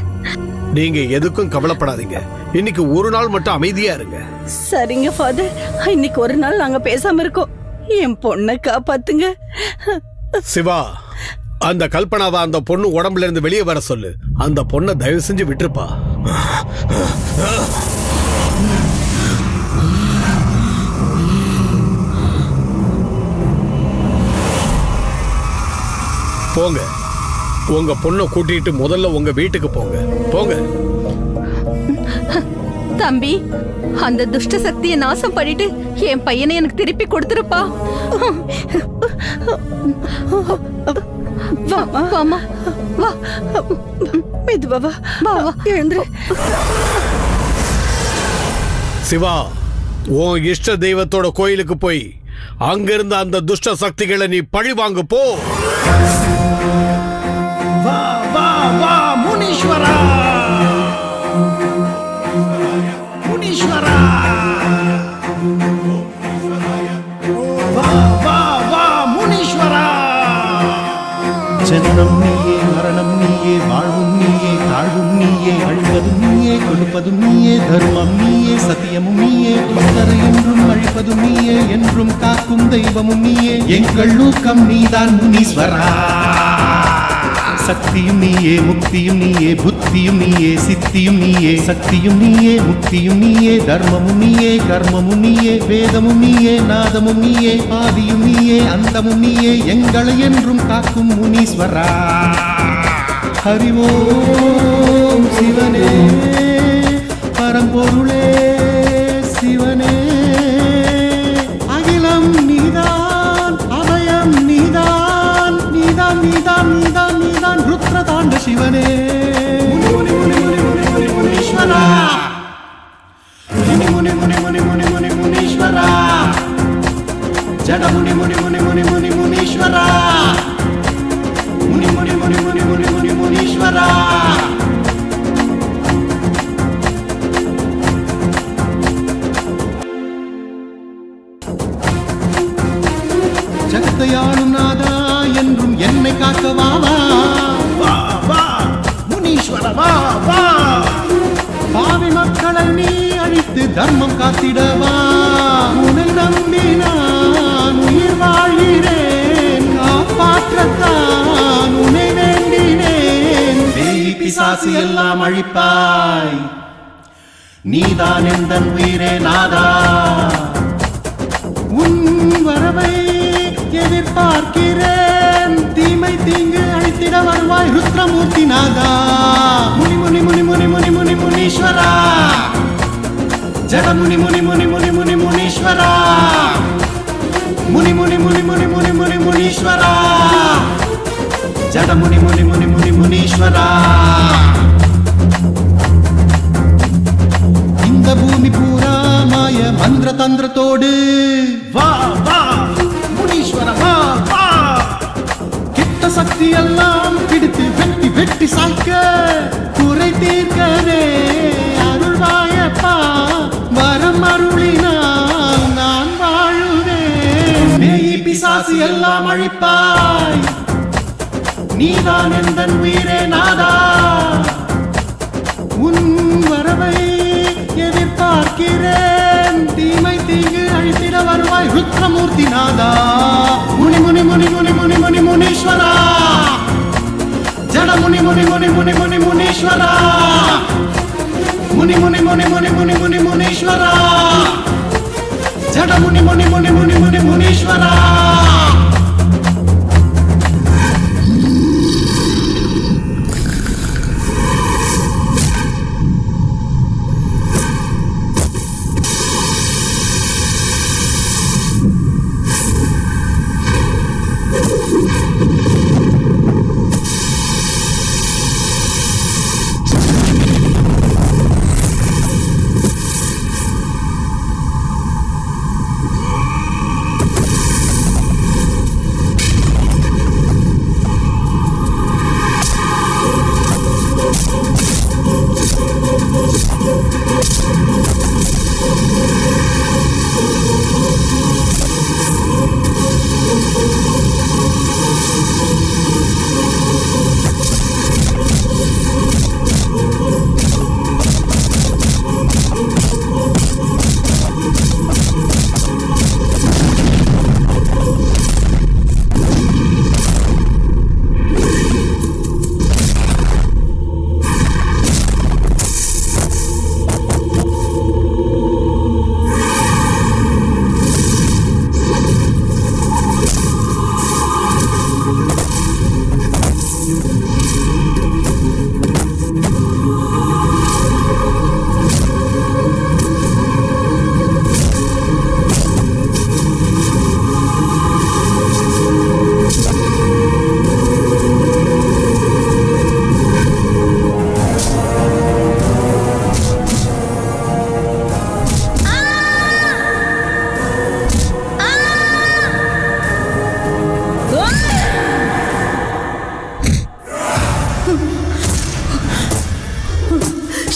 நீங்க எதுக்கும் கவலைப்படாதீங்க. இன்னைக்கு ஒரு நாள் மட்டும் அமைதியா இருங்க. சரிங்க ஃபாதர், இன்னைக்கு ஒரு நாள் நாங்க பேசாம இருக்கோம். என் பொண்ணை காப்பாத்துங்க. சிவா, அந்த கல்பனாவை அந்த பொண்ணு உடம்புல இருந்து வெளியே வர சொல்லு. அந்த பொண்ணை தயவு செஞ்சு விட்டுருப்பா. போங்க, உங்க பொண்ணை கூட்டிட்டு முதல்ல உங்க வீட்டுக்கு போங்க. போங்க தம்பி, அந்த துஷ்ட சக்தியை நாசம் பண்ணிட்டு என் பையனை எனக்கு திருப்பி கொடுத்துருப்பா. சிவா, உன் இஷ்ட தெய்வத்தோட கோயிலுக்கு போய் அங்கிருந்த அந்த துஷ்ட சக்திகளை நீ பழி வாங்க போ. வா வா வா முனீஸ்வரா, முனீஸ்வரா, வா வா வா முனீஸ்வரா. ஜனனம் நீயே, மரணம் நீயே, வாழ்வும் நீயே, தாழ்வும் நீயே, அழிப்பதும் நீயே, கொழுப்பதும் நீயே, தர்மம் நீயே, சத்தியமும் நீயே, துன்பரை என்றும் அழிப்பதும் நீயே, என்றும் காக்கும் தெய்வமும் நீயே, எங்கள் ஊக்கம் நீதான் முனீஸ்வரா. சக்தியும் நீயே, முக்தியும் நீயே, புத்தியும் நீயே, சித்தியும் நீயே, சக்தியும் நீயே, முக்தியும் நீயே, தர்மமும் நீயே, கர்மமும் நீயே, வேதமும் நீயே, நாதமும் நீயே, ஆதியும் நீயே, அந்தமும் நீயே, எங்களை என்றும் காக்கும் முனீஸ்வரா. ஹரிவோம் சிவனே, பரம்பொருளே சிவனே, அகிலம் நீதான், அபயம் நீதான், நீதான் நீதான் நீதான் தாண்ட சிவனே முனீஸ்வரா, முனி முனி முனி முனி முனி முனி முனீஸ்வரா, ஜட முனி முனி முனி முனி முனி முனீஸ்வரா, முனி முனி முனி முனி முனி முனி முனீஸ்வரா. ஜகத்தையாளும் நாதா என்றும் என்னை காக்கவாவா. பாவி மக்களை நீ அழித்து தர்மம் காத்திடவா. உன்னை நம்பி நான் உயிர் வாழ்கிறேன், காப்பாற்றத்தான் உன்னை வேண்டினேன். பேய் பிசாசு எல்லாம் அழிப்பாய், நீதான் எந்தன் உயிரே நாதா. உன் வரவை எதிர்பார்க்கிறேன், தீமை தீங்கு அழித்திட வருவாய் ருத்ரமூர்த்தி நாதா. முனி முனி முனி முனி முனி முனி முனீஸ்வரா, ஜட முனி முனி முனி முனி முனி முனீஸ்வரா, முனி முனி முனி முனி முனி முனி முனீஸ்வரா, ஜட முனி முனி முனி முனி முனீஸ்வரா. இந்த பூமி பூரா மாய மந்திர தந்திரத்தோடு வா வா முனீஸ்வரா வா வா. கிட்ட சக்தி எல்லாம் பிடித்து வெட்டி வெட்டி சாய்க்க குறை தீர்க்கவே அருள்வாயப்பா. வரம் அருளினால் நான் வாழுவேன், பேய் பிசாசு எல்லாம் அழிப்பாய், நீதான் எந்தன் உயிரே நாதா. உன் வரவை எதிர்பார்க்கிறேன், தீமை தீங்கு அழித்திட வருவாய் ருத்ரமூர்த்தி நாதா. முனி முனி முனி முனி முனி முனி முனீஸ்வரா, ஜட முனி முனி முனி முனி முனி முனீஸ்வரா, முனி முனி முனி முனி முனி முனி முனீஸ்வரா, ஜட முனி முனி முனி முனி முனி முனீஸ்வரா.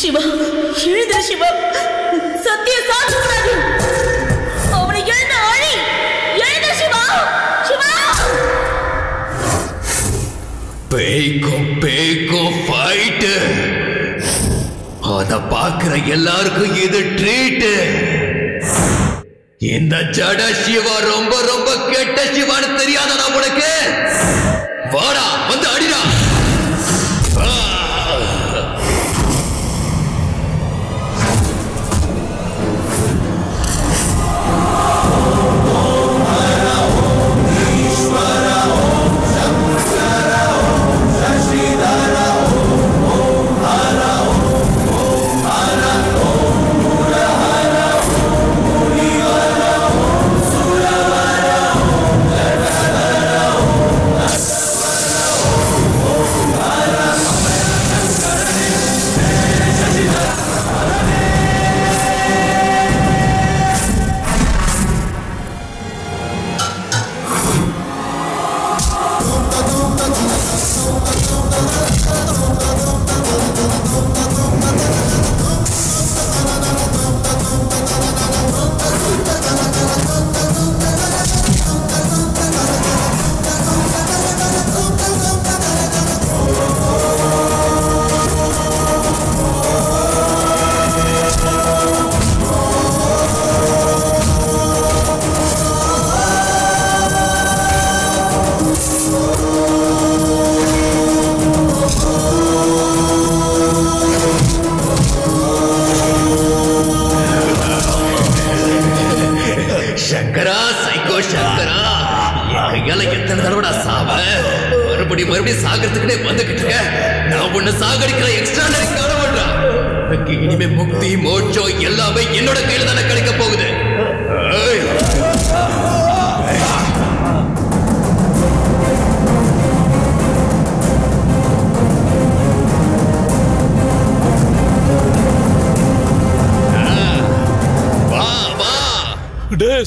ಶಿವ ಹೇಳಿದ ಶಿವ ಸತ್ಯ ಸಾಕ್ಷಿಯಾಗಿ ಅವರಿಗೆ ನಾಳಿ ಹೇಳಿದ ಶಿವ ಶಿವ ಬೇಕೋ ಬೇಕೋ ಫೈಟ್ ಅದ ಪಾಕರ ಎಲ್ಲಾರ್ಗೂ ಇದು ಟ್ರೀಟ್ இந்த ஜட சிவ ரொம்ப ரொம்ப கெட்ட சிவான்னு தெரியாதடா உங்களுக்கு வாடா வந்து அடிடா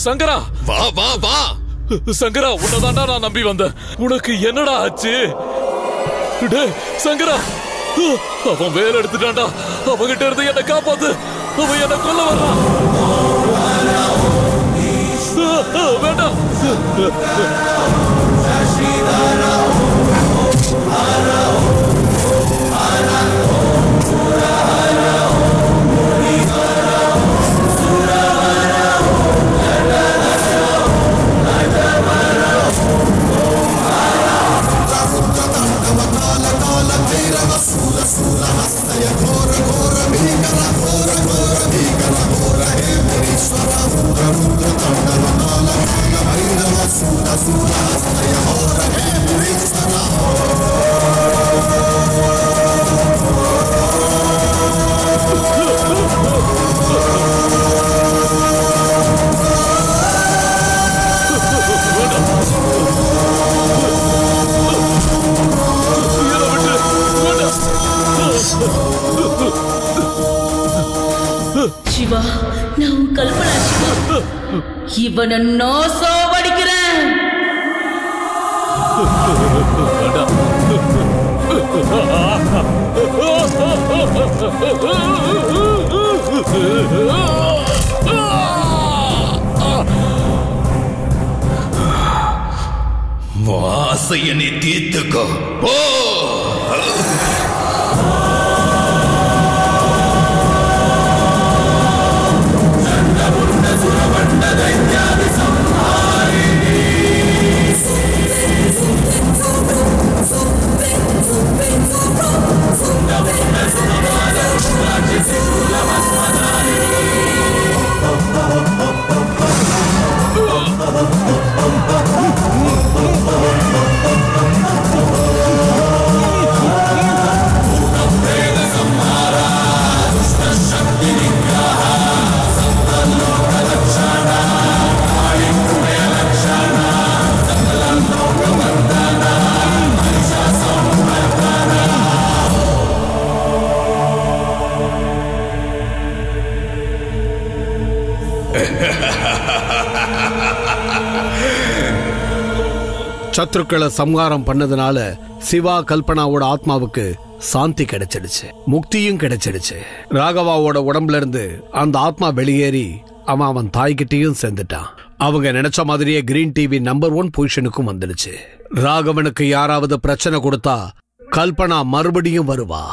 சங்கரா வா வா வா சங்கரா உன்னதாண்டா நான் நம்பி வந்த உனக்கு என்னடா ஆச்சு டேய் சங்கரா அவன் வேலை எடுத்துட்டான்டா அவங்கிட்ட இருந்து என்ன காப்பாத்து அவன் என்ன கொல்ல வர்றான் வேண்டாம் शिवा ना कल्पना शिवा इवन नो वासयनी तीत को शत्रुक्कल संहारम पन्नदनाल शिवा कल्पनावोड आत्मावुक्कु சாந்தி கிடைச்சிடுச்சு, முக்தியும் கிடைச்சிடுச்சு. ராகவாவோட உடம்புல இருந்து அந்த ஆத்மா வெளியேறி அவன் அவன் தாய்கிட்டையும் சேர்ந்துட்டான். அவங்க நினைச்ச மாதிரியே கிரீன் டிவி நம்பர் ஒன் பொசிஷனுக்கும் வந்துடுச்சு. ராகவனுக்கு யாராவது பிரச்சனை கொடுத்தா கல்பனா மறுபடியும் வருவா.